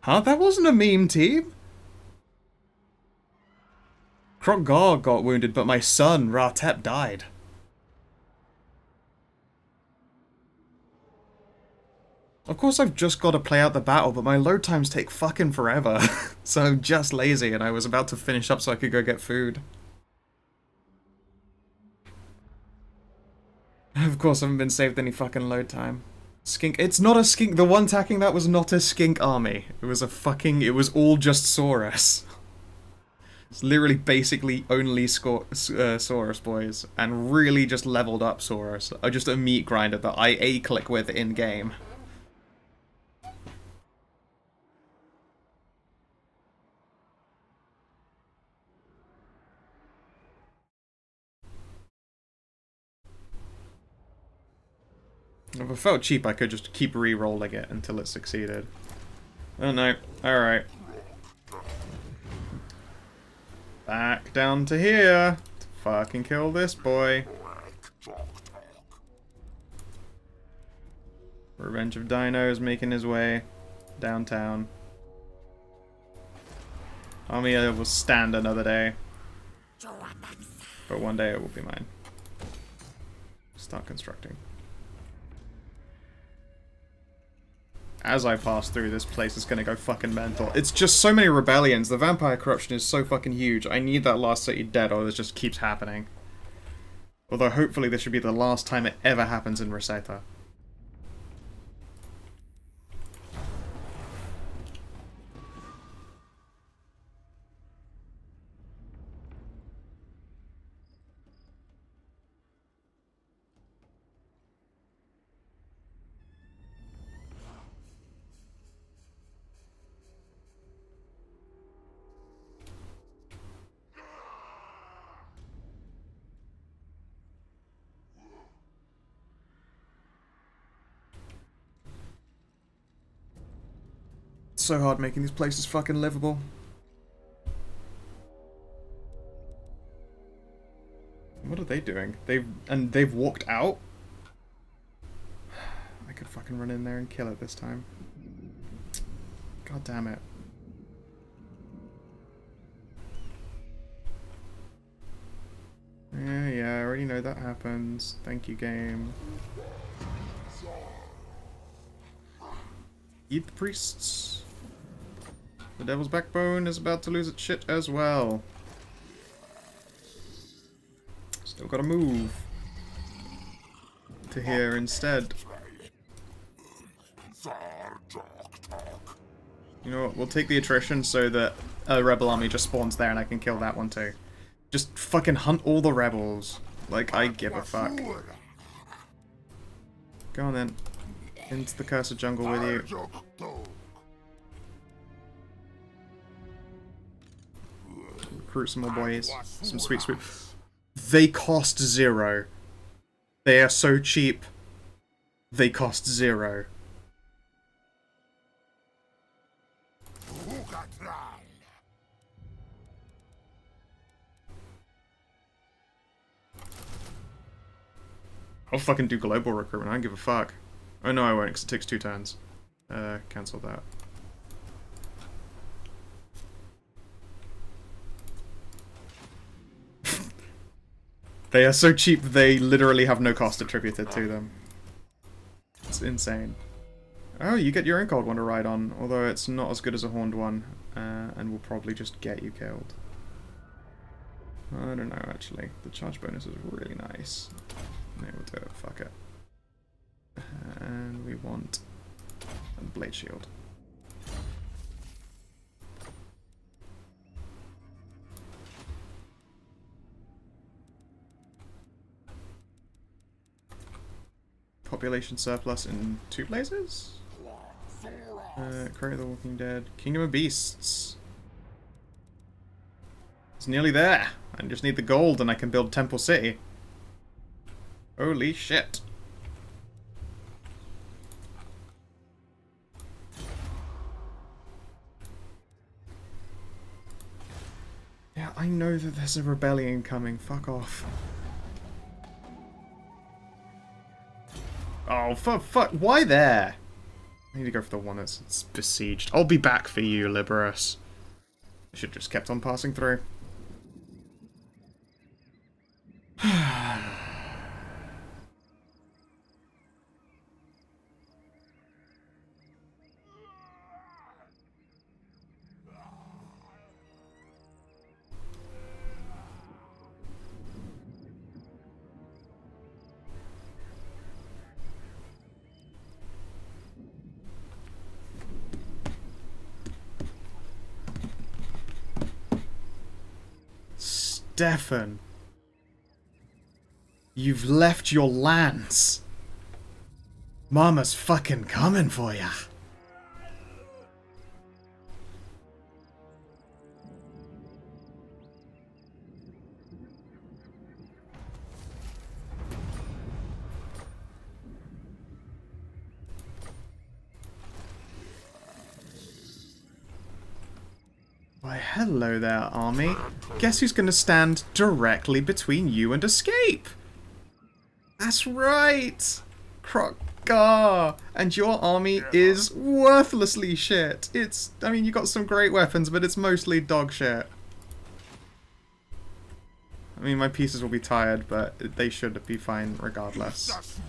Huh? That wasn't a meme team? Kroggar got wounded, but my son, Ratep, died. Of course I've just got to play out the battle, but my load times take fucking forever. So I'm just lazy and I was about to finish up so I could go get food. Of course I haven't been saved any fucking load time. Skink- it's not a skink- the one attacking that was not a skink army. It was a fucking- it was all just Saurus. It's literally basically only score, uh, Saurus boys, and really just leveled up Saurus. I just a meat grinder that I A-click with in-game. If I felt cheap, I could just keep re-rolling it until it succeeded. Oh no. Alright. Back down to here to fucking kill this boy. Revenge of Dino is making his way downtown. Army will stand another day. But one day it will be mine. Start constructing. As I pass through, this place is gonna go fucking mental. It's just so many rebellions. The vampire corruption is so fucking huge. I need that last city dead or this just keeps happening. Although hopefully this should be the last time it ever happens in Rosetta. So hard making these places fucking livable. What are they doing? They've and they've walked out. I could fucking run in there and kill it this time. God damn it. Yeah, yeah, I already know that happens. Thank you, game. Eat the priests. The Devil's Backbone is about to lose its shit as well. Still gotta move to here instead. You know what, we'll take the attrition so that a rebel army just spawns there and I can kill that one too. Just fucking hunt all the rebels. Like, I give a fuck. Go on then. Into the cursed jungle with you. Recruit some more boys. Some sweet, sweet. They cost zero. They are so cheap. They cost zero. Run! I'll fucking do global recruitment, I don't give a fuck. Oh no I won't, because it takes two turns. Uh, cancel that. They are so cheap they literally have no cost attributed to them. It's insane. Oh, you get your own cold one to ride on, although it's not as good as a horned one, uh, and will probably just get you killed. I don't know, actually. The charge bonus is really nice. No, we'll do it. Fuck it. And we want a blade shield. Population surplus in two places? Uh, Curry of the Walking Dead. Kingdom of Beasts. It's nearly there. I just need the gold and I can build Temple City. Holy shit. Yeah, I know that there's a rebellion coming. Fuck off. Oh, fuck, fuck, why there? I need to go for the one that's it's besieged. I'll be back for you, Liberus. I should have just kept on passing through. Stefan, you've left your lands. Mama's fucking coming for ya. Why, hello there, army. Guess who's gonna stand directly between you and escape? That's right! Krokgar! And your army is worthlessly shit. It's, I mean, you got some great weapons, but it's mostly dog shit. I mean, my pieces will be tired, but they should be fine regardless.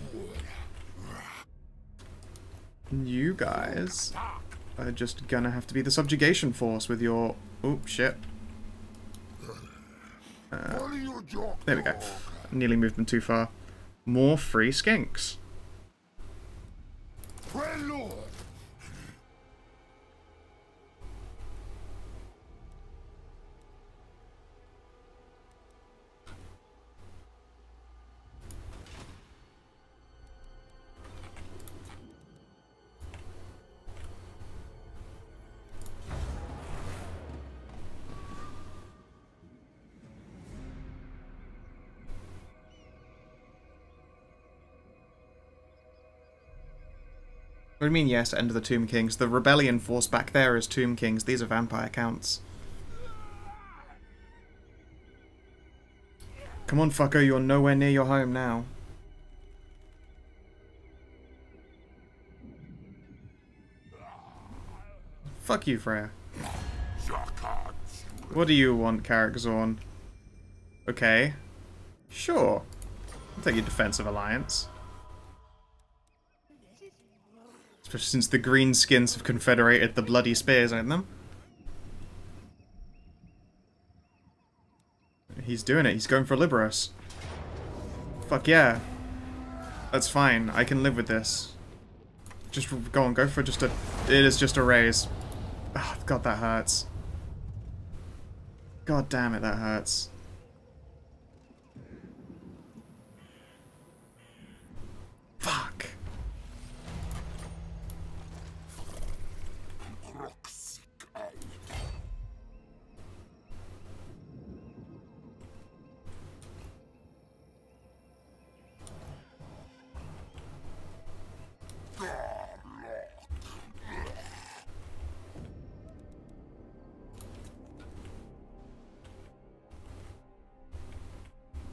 You guys are just gonna have to be the subjugation force with your... Oh, shit. Uh, there we go. Nearly moved them too far. More free skinks. What do you mean, yes, end of the Tomb Kings? The rebellion force back there is Tomb Kings. These are vampire counts. Come on, fucko, you're nowhere near your home now. Fuck you, Freya. What do you want, Carrick Zorn? Okay. Sure. I'll take your defensive alliance. Since the greenskins have confederated the bloody spears on them. He's doing it. He's going for Liberus. Fuck yeah. That's fine. I can live with this. Just go on. Go for just a... It is just a raise. Oh, God, that hurts. God damn it, that hurts. Fuck.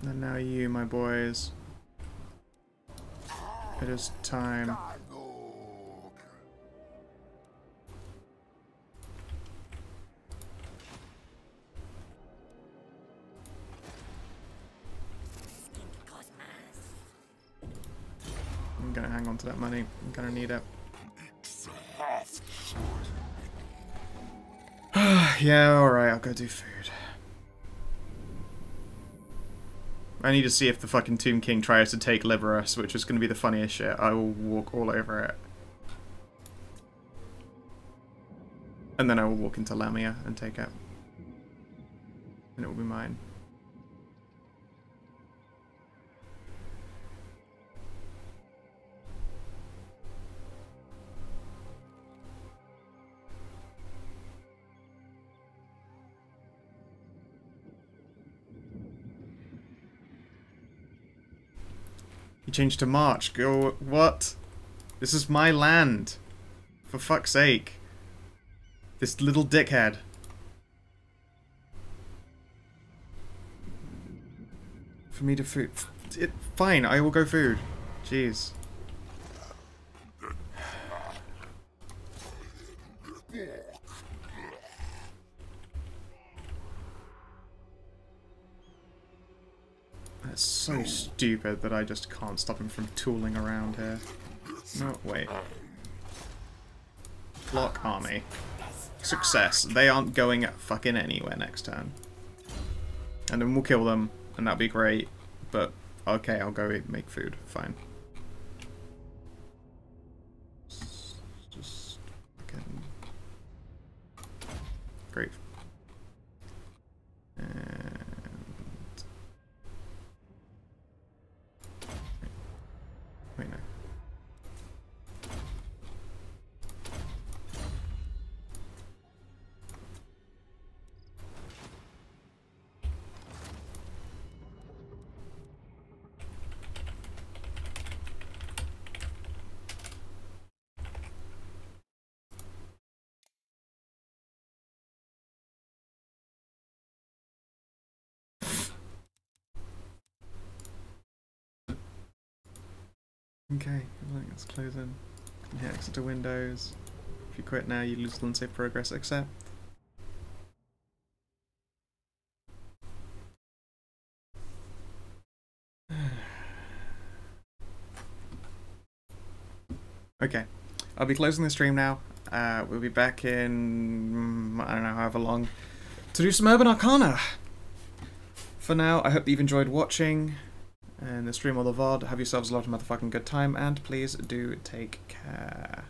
And now you, my boys. It is time. I'm gonna hang on to that money. I'm gonna need it. Yeah, alright, I'll go do food. I need to see if the fucking Tomb King tries to take Liberus, which is going to be the funniest shit. I will walk all over it. And then I will walk into Lamia and take it. And it will be mine. He changed to March. Go, what? This is my land. For fuck's sake. This little dickhead. For me to food. It, fine, I will go food. Jeez. That's so stupid that I just can't stop him from tooling around here. No, wait. Block army. Success. They aren't going fucking anywhere next turn. And then we'll kill them, and that'll be great. But, okay, I'll go eat, make food. Fine. Just fucking... Great. And... Okay, let's close in. Hit exit to Windows. If you quit now, you lose the unsafe progress. Accept. Okay, I'll be closing the stream now. Uh, we'll be back in, I don't know, however long, to do some Urban Arcana. For now, I hope that you've enjoyed watching. And the stream or the V O D, have yourselves a lot of motherfucking good time, and please do take care.